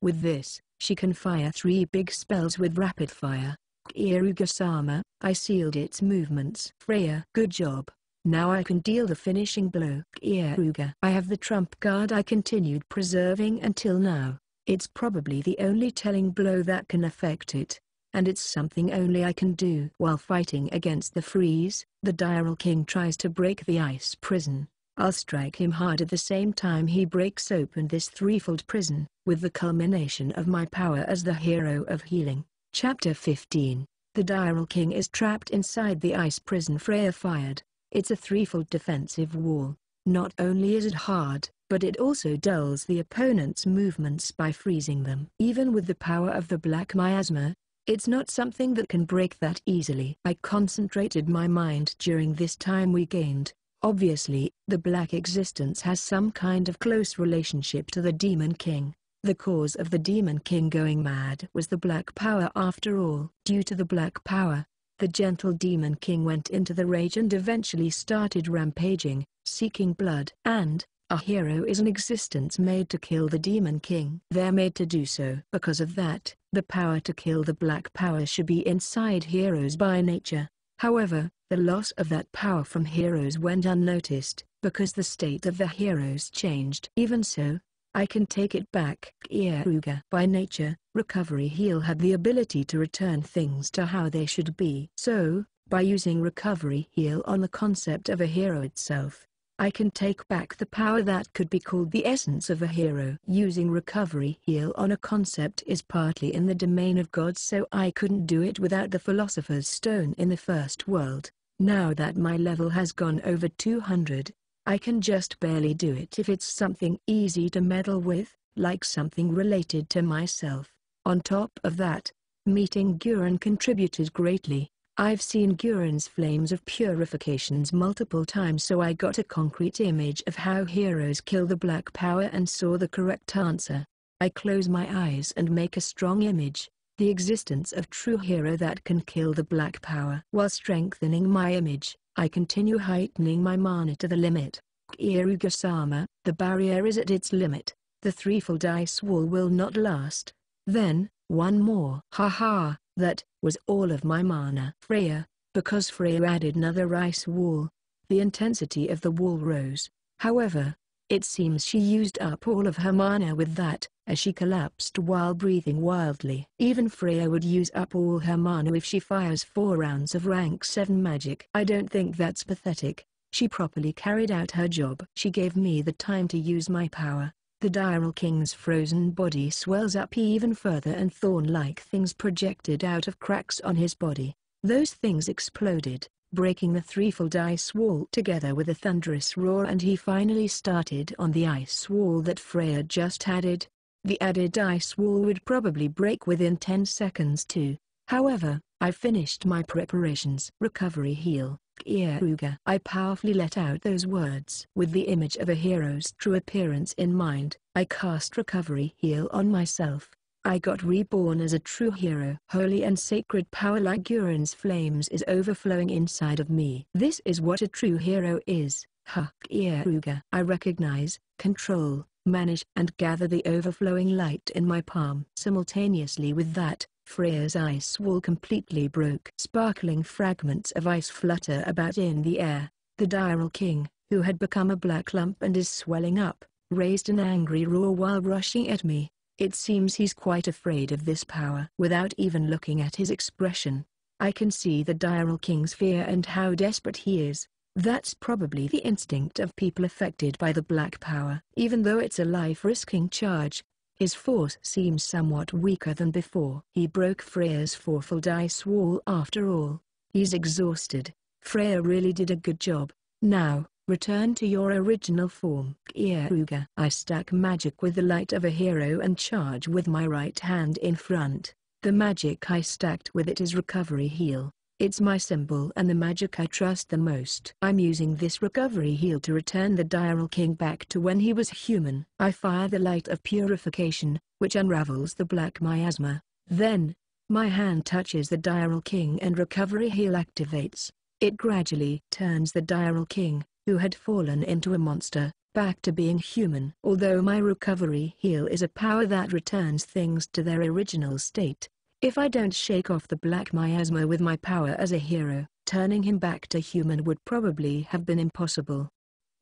With this, she can fire 3 big spells with rapid fire. Kieruga-sama, I sealed its movements. Freya, good job. Now I can deal the finishing blow. Kieruga. I have the trump card I continued preserving until now. It's probably the only telling blow that can affect it, and it's something only I can do. While fighting against the freeze, the Diral King tries to break the ice prison. I'll strike him hard at the same time he breaks open this 3-fold prison, with the culmination of my power as the hero of healing. Chapter 15. The Diral King is trapped inside the ice prison Freya fired. It's a 3-fold defensive wall. Not only is it hard, but it also dulls the opponent's movements by freezing them. Even with the power of the black miasma, it's not something that can break that easily. I concentrated my mind during this time we gained. Obviously, the black existence has some kind of close relationship to the Demon King. The cause of the Demon King going mad was the black power after all. Due to the black power, the gentle Demon King went into the rage and eventually started rampaging, seeking blood. And, a hero is an existence made to kill the Demon King. They're made to do so. Because of that, the power to kill the black power should be inside heroes by nature. However, the loss of that power from heroes went unnoticed, because the state of the heroes changed. Even so, I can take it back. Kieruga. By nature, Recovery Heal had the ability to return things to how they should be. So, by using Recovery Heal on the concept of a hero itself, I can take back the power that could be called the essence of a hero. Using Recovery Heal on a concept is partly in the domain of God, so I couldn't do it without the Philosopher's Stone in the first world. Now that my level has gone over 200, I can just barely do it if it's something easy to meddle with, like something related to myself. On top of that, meeting Guren contributed greatly. I've seen Guren's flames of purifications multiple times, so I got a concrete image of how heroes kill the black power and saw the correct answer. I close my eyes and make a strong image, the existence of true hero that can kill the black power. While strengthening my image, I continue heightening my mana to the limit. Kieruga-sama, the barrier is at its limit. The 3-fold ice wall will not last. Then, one more. That was all of my mana. Freya, because Freya added another ice wall, the intensity of the wall rose. However, it seems she used up all of her mana with that, as she collapsed while breathing wildly. Even Freya would use up all her mana if she fires 4 rounds of rank 7 magic. I don't think that's pathetic. She properly carried out her job. She gave me the time to use my power. The Diral King's frozen body swells up even further and thorn-like things projected out of cracks on his body. Those things exploded, breaking the threefold ice wall together with a thunderous roar, and he finally started on the ice wall that Freya just added. The added ice wall would probably break within 10 seconds too. However, I finished my preparations. Recovery heal. Kieruga. I powerfully let out those words. With the image of a hero's true appearance in mind, I cast Recovery Heal on myself. I got reborn as a true hero. Holy and sacred power like Guren's flames is overflowing inside of me. This is what a true hero is, ha. Kieruga. I recognize, control, manage and gather the overflowing light in my palm. Simultaneously with that, Freya's ice wall completely broke. Sparkling fragments of ice flutter about in the air. The Diral King, who had become a black lump and is swelling up, raised an angry roar while rushing at me. It seems he's quite afraid of this power. Without even looking at his expression, I can see the Diral King's fear and how desperate he is. That's probably the instinct of people affected by the black power. Even though it's a life-risking charge, his force seems somewhat weaker than before. He broke Freya's fourfold ice wall after all. He's exhausted. Freya really did a good job. Now, return to your original form. Kieruga. I stack magic with the light of a hero and charge with my right hand in front. The magic I stacked with it is Recovery Heal. It's my symbol and the magic I trust the most. I'm using this Recovery Heal to return the Diral King back to when he was human. I fire the light of purification, which unravels the black miasma. Then, my hand touches the Diral King and Recovery Heal activates. It gradually turns the Diral King, who had fallen into a monster, back to being human. Although my Recovery Heal is a power that returns things to their original state, if I don't shake off the black miasma with my power as a hero, turning him back to human would probably have been impossible.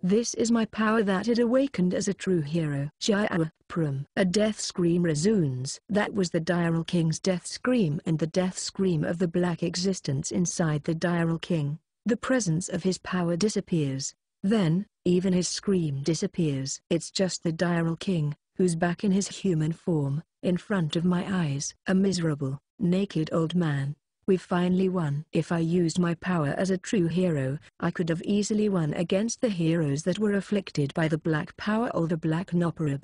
This is my power that had awakened as a true hero. Jaya Prum. A death scream resounds. That was the Diral King's death scream and the death scream of the black existence inside the Diral King. The presence of his power disappears. Then, even his scream disappears. It's just the Diral King, who's back in his human form, in front of my eyes. A miserable, naked old man. We've finally won. If I used my power as a true hero, I could have easily won against the heroes that were afflicted by the black power or the black Noparib.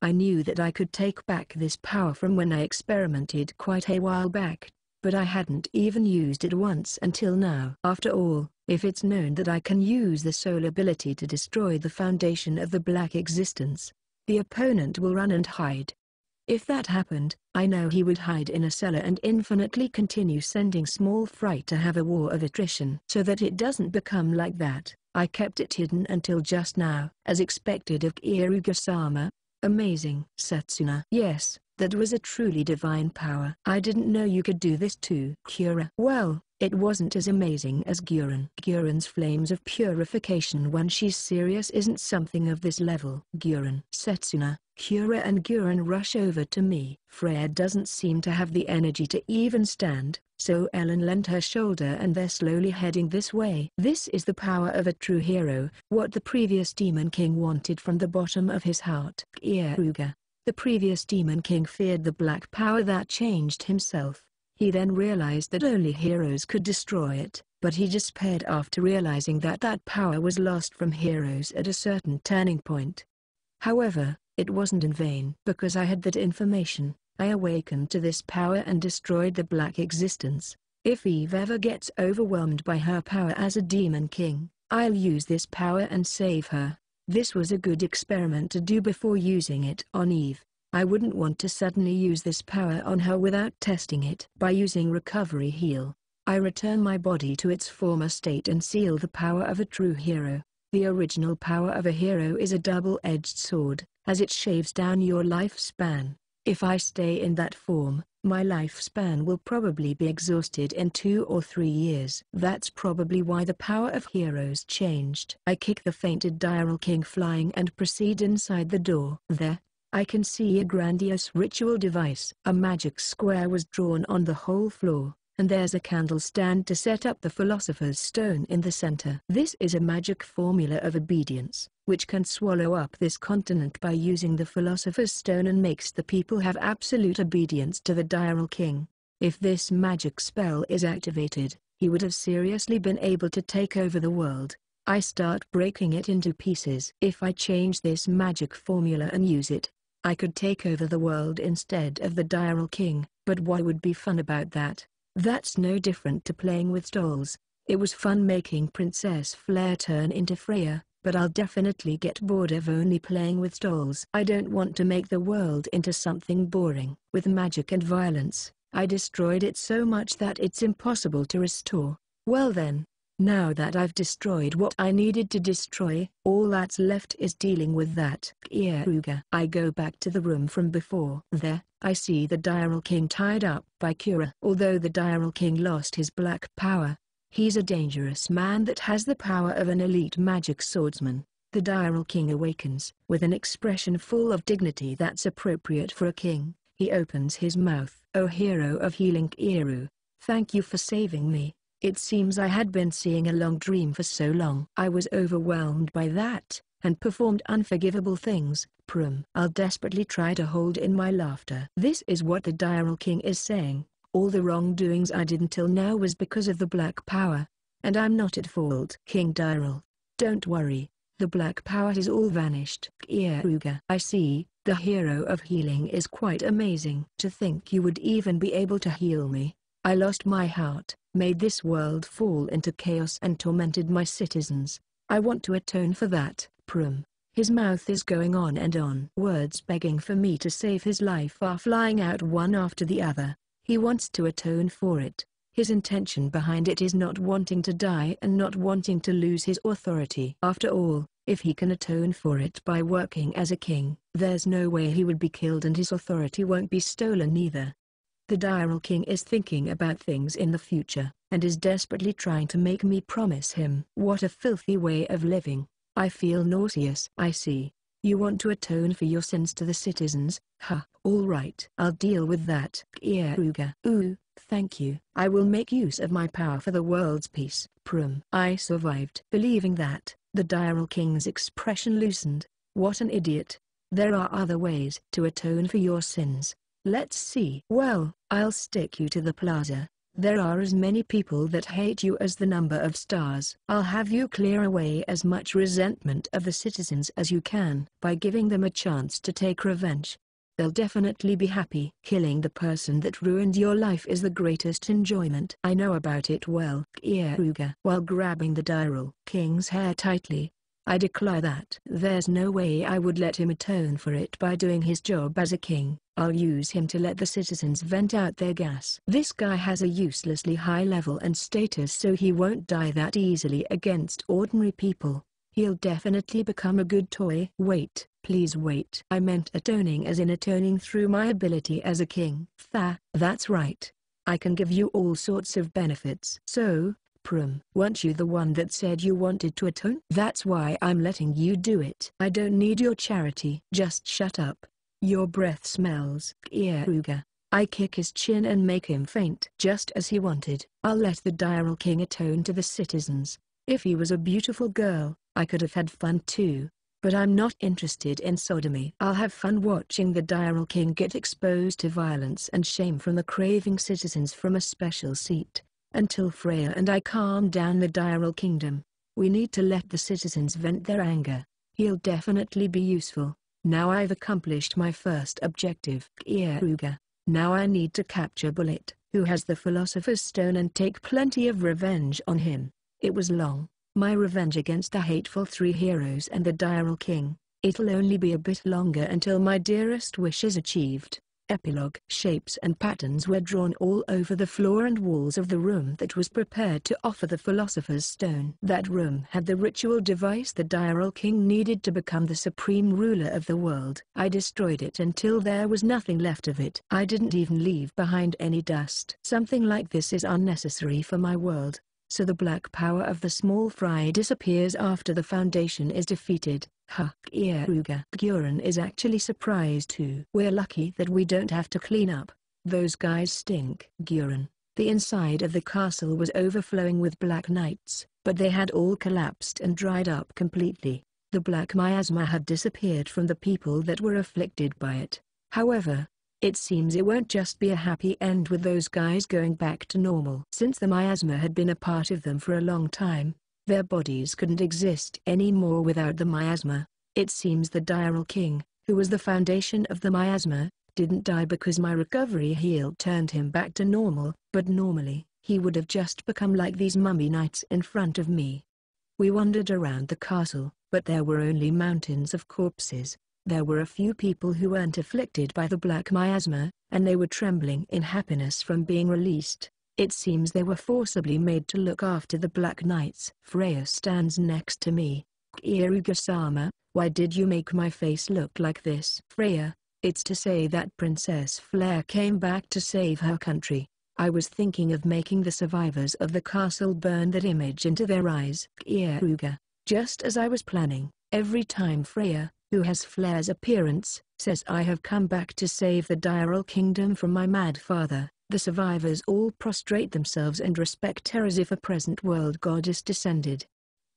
I knew that I could take back this power from when I experimented quite a while back, but I hadn't even used it once until now. After all, if it's known that I can use the soul ability to destroy the foundation of the black existence, the opponent will run and hide. If that happened, I know he would hide in a cellar and infinitely continue sending Small Fry to have a war of attrition. So that it doesn't become like that, I kept it hidden until just now. As expected of Kieruga-sama. Amazing. Setsuna. Yes, that was a truly divine power. I didn't know you could do this too. Kyura. Well, it wasn't as amazing as Guren. Guren's flames of purification when she's serious isn't something of this level. Guren, Setsuna, Kyura and Guren rush over to me. Freya doesn't seem to have the energy to even stand, so Ellen lent her shoulder and they're slowly heading this way. This is the power of a true hero, what the previous Demon King wanted from the bottom of his heart. Kieruga. The previous Demon King feared the black power that changed himself. He then realized that only heroes could destroy it, but he despaired after realizing that that power was lost from heroes at a certain turning point. However, it wasn't in vain. Because I had that information, I awakened to this power and destroyed the black existence. If Eve ever gets overwhelmed by her power as a Demon King, I'll use this power and save her. This was a good experiment to do before using it on Eve. I wouldn't want to suddenly use this power on her without testing it. By using Recovery Heal, I return my body to its former state and seal the power of a true hero. The original power of a hero is a double-edged sword, as it shaves down your lifespan. If I stay in that form, my lifespan will probably be exhausted in 2 or 3 years. That's probably why the power of heroes changed. I kick the fainted Diral King flying and proceed inside the door. There, I can see a grandiose ritual device. A magic square was drawn on the whole floor, and there's a candle stand to set up the philosopher's stone in the center. This is a magic formula of obedience, which can swallow up this continent by using the philosopher's stone and makes the people have absolute obedience to the Dairal King. If this magic spell is activated, he would have seriously been able to take over the world. I start breaking it into pieces. If I change this magic formula and use it, I could take over the world instead of the Dairal King, but what would be fun about that? That's no different to playing with dolls. It was fun making Princess Flair turn into Freya, but I'll definitely get bored of only playing with dolls. I don't want to make the world into something boring. With magic and violence, I destroyed it so much that it's impossible to restore. Well then, now that I've destroyed what I needed to destroy, all that's left is dealing with that. Kyaruga. I go back to the room from before. There, I see the Dairal King tied up by Kira. Although the Dairal King lost his black power, he's a dangerous man that has the power of an elite magic swordsman. The Dairal King awakens. With an expression full of dignity that's appropriate for a king, he opens his mouth. "O hero of healing Kyaru, thank you for saving me. It seems I had been seeing a long dream for so long. I was overwhelmed by that, and performed unforgivable things. I'll desperately try to hold in my laughter." This is what the Dairal King is saying. All the wrongdoings I did until now was because of the black power, and I'm not at fault. King Dairal, don't worry, the black power has all vanished. Kyaruga. I see, the hero of healing is quite amazing. To think you would even be able to heal me. I lost my heart, made this world fall into chaos and tormented my citizens. I want to atone for that. His mouth is going on and on. Words begging for me to save his life are flying out one after the other. He wants to atone for it. His intention behind it is not wanting to die and not wanting to lose his authority. After all, if he can atone for it by working as a king, there's no way he would be killed and his authority won't be stolen either. The Dairal King is thinking about things in the future, and is desperately trying to make me promise him. What a filthy way of living. I feel nauseous. I see. You want to atone for your sins to the citizens, huh? All right. I'll deal with that. Kyaruga. Ooh, thank you. I will make use of my power for the world's peace. I survived. Believing that, the Dairal King's expression loosened. What an idiot. There are other ways to atone for your sins. Let's see. Well, I'll stick you to the plaza. There are as many people that hate you as the number of stars. I'll have you clear away as much resentment of the citizens as you can by giving them a chance to take revenge. They'll definitely be happy. Killing the person that ruined your life is the greatest enjoyment. I know about it well. Kyaruga. While grabbing the Dairal King's hair tightly, I declare that there's no way I would let him atone for it by doing his job as a king. I'll use him to let the citizens vent out their gas. This guy has a uselessly high level and status, so he won't die that easily against ordinary people. He'll definitely become a good toy. Wait, please wait. I meant atoning as in atoning through my ability as a king. That's right. I can give you all sorts of benefits. So, weren't you the one that said you wanted to atone? That's why I'm letting you do it. I don't need your charity. Just shut up. Your breath smells. Kyaruga. I kick his chin and make him faint. Just as he wanted. I'll let the Dairal King atone to the citizens. If he was a beautiful girl, I could have had fun too. But I'm not interested in sodomy. I'll have fun watching the Dairal King get exposed to violence and shame from the craving citizens from a special seat. Until Freya and I calm down the Dairal Kingdom, we need to let the citizens vent their anger. He'll definitely be useful. Now I've accomplished my first objective. Kyaruga. Now I need to capture Bullet, who has the Philosopher's Stone, and take plenty of revenge on him. It was long, my revenge against the hateful three heroes and the Dairal King. It'll only be a bit longer until my dearest wish is achieved. Epilogue. Shapes and patterns were drawn all over the floor and walls of the room that was prepared to offer the Philosopher's Stone. That room had the ritual device the Dairal King needed to become the supreme ruler of the world. I destroyed it until there was nothing left of it. I didn't even leave behind any dust. Something like this is unnecessary for my world, so the black power of the small fry disappears after the foundation is defeated. Huh, Kyaruga. Guren is actually surprised too. We're lucky that we don't have to clean up. Those guys stink. Guren. The inside of the castle was overflowing with black knights, but they had all collapsed and dried up completely. The black miasma had disappeared from the people that were afflicted by it. However, it seems it won't just be a happy end with those guys going back to normal. Since the miasma had been a part of them for a long time, their bodies couldn't exist anymore without the miasma. It seems the Diral King, who was the foundation of the miasma, didn't die because my recovery heal turned him back to normal, but normally, he would have just become like these mummy knights in front of me. We wandered around the castle, but there were only mountains of corpses. There were a few people who weren't afflicted by the black miasma, and they were trembling in happiness from being released. It seems they were forcibly made to look after the black knights. Freya stands next to me. Kyaruga-sama, why did you make my face look like this? Freya, it's to say that Princess Flair came back to save her country. I was thinking of making the survivors of the castle burn that image into their eyes. Kyaruga, just as I was planning, every time Freya, who has Flair's appearance, says I have come back to save the Diral Kingdom from my mad father, the survivors all prostrate themselves and respect her as if a present world goddess descended.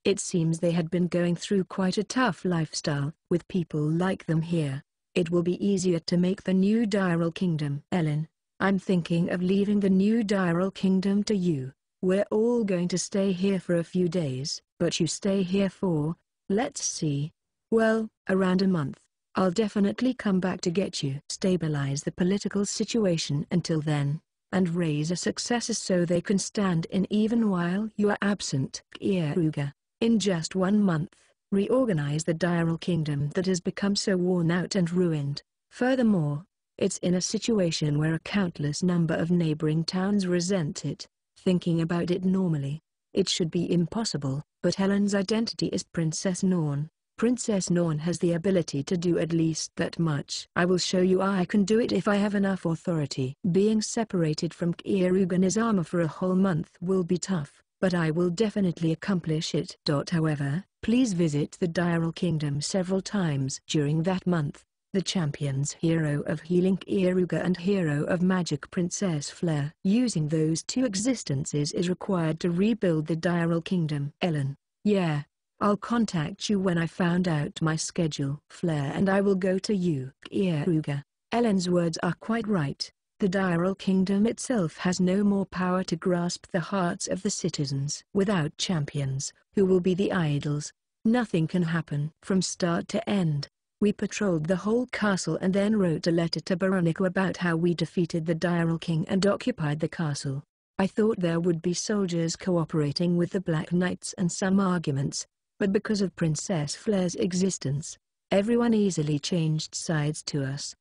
It seems they had been going through quite a tough lifestyle, with people like them here. It will be easier to make the new Diral Kingdom. Ellen, I'm thinking of leaving the new Diral Kingdom to you. We're all going to stay here for a few days, but you stay here for, let's see. Well, around a month. I'll definitely come back to get you. Stabilize the political situation until then, and raise a successor so they can stand in even while you are absent. Kyaruga, in just 1 month, reorganize the Diral Kingdom that has become so worn out and ruined. Furthermore, it's in a situation where a countless number of neighboring towns resent it. Thinking about it normally, it should be impossible, but Helen's identity is Princess Norn. Princess Norn has the ability to do at least that much. I will show you I can do it if I have enough authority. Being separated from Kyaruga-sama for a whole month will be tough, but I will definitely accomplish it. However, please visit the Diral Kingdom several times during that month. The champions Hero of Healing Kyaruga and Hero of Magic Princess Flair. Using those two existences is required to rebuild the Diral Kingdom. Ellen, yeah. I'll contact you when I found out my schedule. Flair and I will go to you. Kyaruga, Ellen's words are quite right. The Diral Kingdom itself has no more power to grasp the hearts of the citizens. Without champions, who will be the idols, nothing can happen. From start to end, we patrolled the whole castle and then wrote a letter to Baronico about how we defeated the Diral King and occupied the castle. I thought there would be soldiers cooperating with the Black Knights and some arguments, but because of Princess Flair's existence, everyone easily changed sides to us.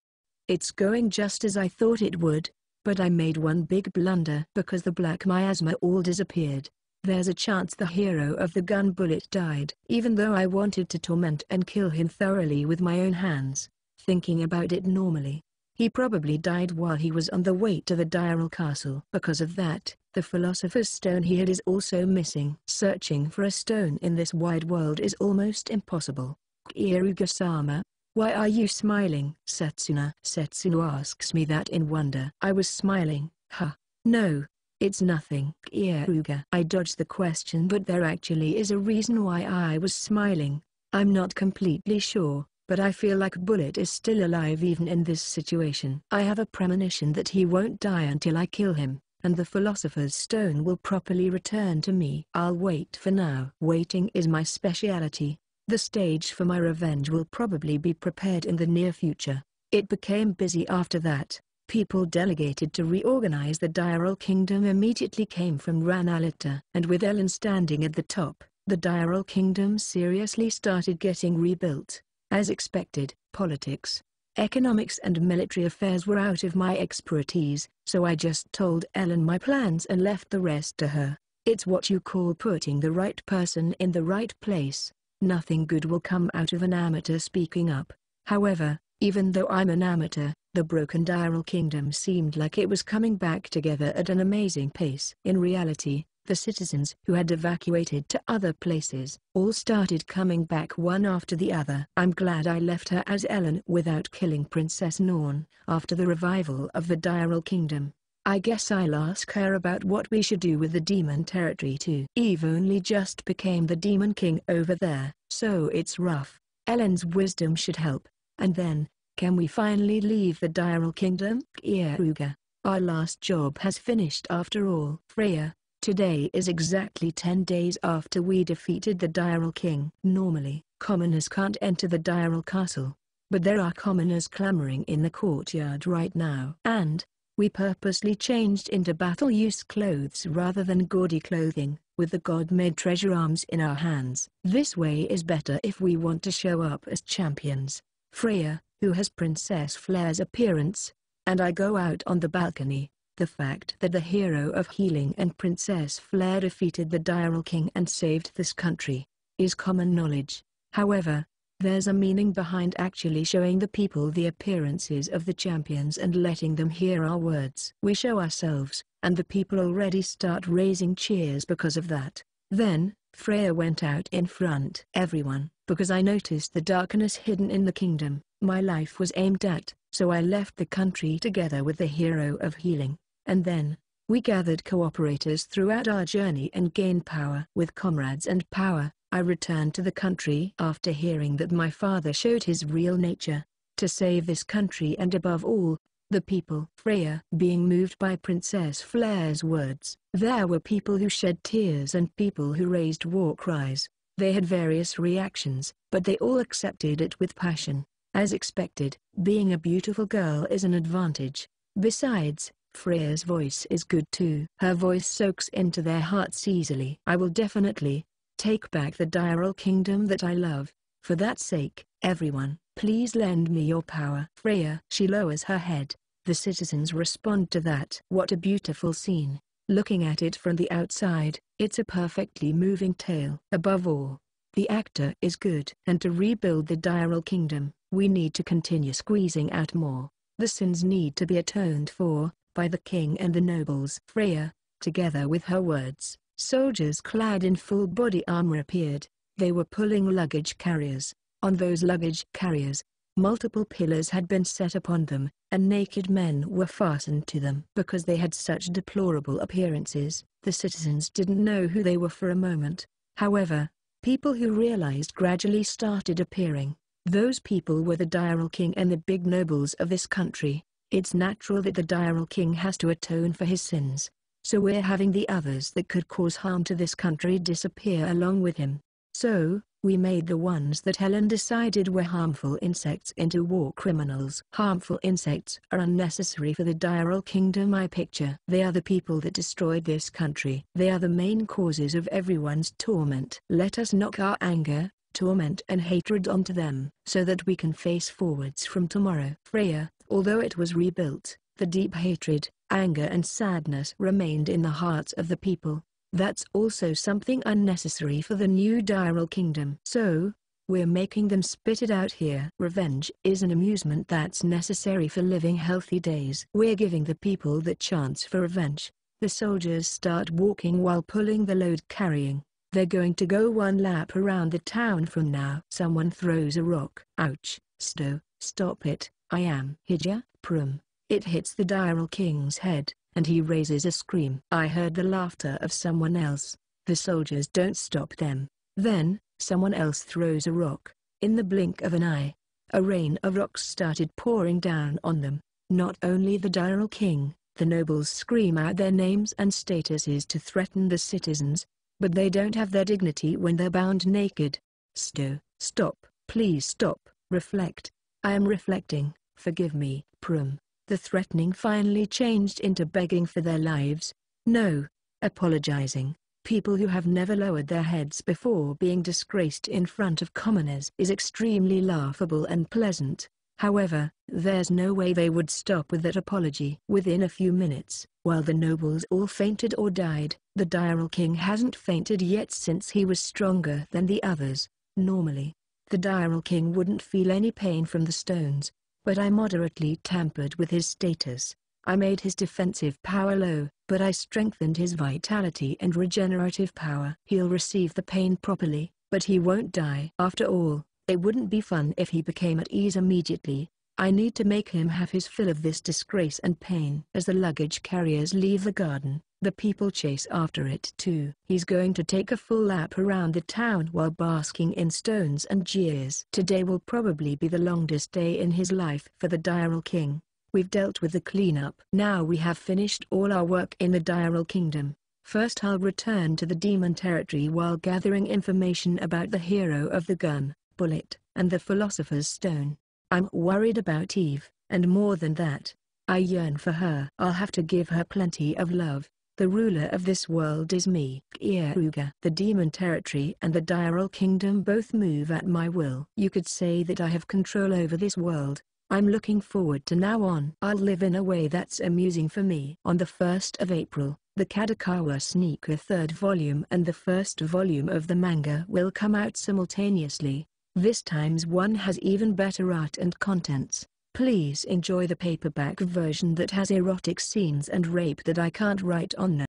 It's going just as I thought it would, but I made one big blunder. Because the black miasma all disappeared, there's a chance the hero of the gun bullet died. Even though I wanted to torment and kill him thoroughly with my own hands, thinking about it normally, he probably died while he was on the way to the Diral Castle. Because of that, the philosopher's stone he had is also missing. Searching for a stone in this wide world is almost impossible. Kyaruga-sama, why are you smiling? Setsuna. Setsuna asks me that in wonder. I was smiling. Huh, no, it's nothing. Kyaruga, I dodged the question, but there actually is a reason why I was smiling. I'm not completely sure, but I feel like Bullet is still alive even in this situation. I have a premonition that he won't die until I kill him, and the philosopher's stone will properly return to me. I'll wait for now. Waiting is my speciality. The stage for my revenge will probably be prepared in the near future. It became busy after that. People delegated to reorganize the Diral Kingdom immediately came from Ranalita, and with Ellen standing at the top, the Diral Kingdom seriously started getting rebuilt. As expected, politics, economics and military affairs were out of my expertise, so I just told Ellen my plans and left the rest to her. It's what you call putting the right person in the right place. Nothing good will come out of an amateur speaking up. However, even though I'm an amateur, the broken Diral Kingdom seemed like it was coming back together at an amazing pace. In reality, The citizens who had evacuated to other places all started coming back one after the other. I'm glad I left her as Ellen without killing Princess Norn after the revival of the Diral Kingdom. I guess I'll ask her about what we should do with the demon territory too. Eve only just became the demon king over there, so it's rough. Ellen's wisdom should help. And then, can we finally leave the Diral Kingdom? Kieruga. Our last job has finished after all. Freya, today is exactly 10 days after we defeated the Diral King. Normally, commoners can't enter the Diral Castle. But there are commoners clamoring in the courtyard right now. And, we purposely changed into battle-use clothes rather than gaudy clothing, with the god-made treasure arms in our hands. This way is better if we want to show up as champions. Freya, who has Princess Flair's appearance, and I go out on the balcony. The fact that the hero of healing and Princess Flair defeated the Diral King and saved this country is common knowledge. However, there's a meaning behind actually showing the people the appearances of the champions and letting them hear our words. We show ourselves, and the people already start raising cheers because of that. Then, Freya went out in front. Everyone, because I noticed the darkness hidden in the kingdom, my life was aimed at, so I left the country together with the hero of healing, and then, we gathered cooperators throughout our journey and gained power. With comrades and power, I returned to the country after hearing that my father showed his real nature, to save this country and above all, the people. Freya, being moved by Princess Flair's words, there were people who shed tears and people who raised war cries. They had various reactions, but they all accepted it with passion. As expected, being a beautiful girl is an advantage. Besides, Freya's voice is good too. Her voice soaks into their hearts easily. I will definitely take back the Diral Kingdom that I love. For that sake, everyone, please lend me your power. Freya. She lowers her head. The citizens respond to that. What a beautiful scene. Looking at it from the outside, it's a perfectly moving tale. Above all, the actor is good. And to rebuild the Diral Kingdom, we need to continue squeezing out more. The sins need to be atoned for, by the king and the nobles. Freya, together with her words, soldiers clad in full body armor appeared. They were pulling luggage carriers. On those luggage carriers, multiple pillars had been set upon them, and naked men were fastened to them. Because they had such deplorable appearances, the citizens didn't know who they were for a moment. However, people who realized gradually started appearing. Those people were the Diral King and the big nobles of this country. It's natural that the Diral King has to atone for his sins. So we're having the others that could cause harm to this country disappear along with him. So, we made the ones that Helen decided were harmful insects into war criminals. Harmful insects are unnecessary for the Diral Kingdom I picture. They are the people that destroyed this country. They are the main causes of everyone's torment. Let us knock our anger, torment and hatred onto them, so that we can face forwards from tomorrow. Freya, although it was rebuilt, the deep hatred, anger and sadness remained in the hearts of the people. That's also something unnecessary for the new Diral Kingdom. So, we're making them spit it out here. Revenge is an amusement that's necessary for living healthy days. We're giving the people the chance for revenge. The soldiers start walking while pulling the load carrying. They're going to go one lap around the town from now. Someone throws a rock. Ouch, Sto, stop it, I am. Hija, Prum. It hits the Diral King's head, and he raises a scream. I heard the laughter of someone else. The soldiers don't stop them. Then, someone else throws a rock. In the blink of an eye, a rain of rocks started pouring down on them. Not only the Diral King, the nobles scream out their names and statuses to threaten the citizens, but they don't have their dignity when they're bound naked. Sto, stop, please stop, reflect. I am reflecting, forgive me. Prum. The threatening finally changed into begging for their lives. No. Apologizing. People who have never lowered their heads before being disgraced in front of commoners is extremely laughable and pleasant. However, there's no way they would stop with that apology. Within a few minutes, while the nobles all fainted or died, the Diral King hasn't fainted yet since he was stronger than the others. Normally, the Diral King wouldn't feel any pain from the stones, but I moderately tampered with his status. I made his defensive power low, but I strengthened his vitality and regenerative power. He'll receive the pain properly, but he won't die. After all, it wouldn't be fun if he became at ease immediately. I need to make him have his fill of this disgrace and pain. As the luggage carriers leave the garden, the people chase after it too. He's going to take a full lap around the town while basking in stones and jeers. Today will probably be the longest day in his life for the Diral King. We've dealt with the cleanup. Now we have finished all our work in the Diral Kingdom. First I'll return to the Demon Territory while gathering information about the hero of the gun, bullet, and the Philosopher's Stone. I'm worried about Eve, and more than that, I yearn for her. I'll have to give her plenty of love. The ruler of this world is me. Kieruga. The Demon Territory and the Diral Kingdom both move at my will. You could say that I have control over this world. I'm looking forward to now on. I'll live in a way that's amusing for me. On the 1st of April, the Kadokawa Sneaker 3rd volume and the 1st volume of the manga will come out simultaneously. This time's one has even better art and contents. Please enjoy the paperback version that has erotic scenes and rape that I can't write on.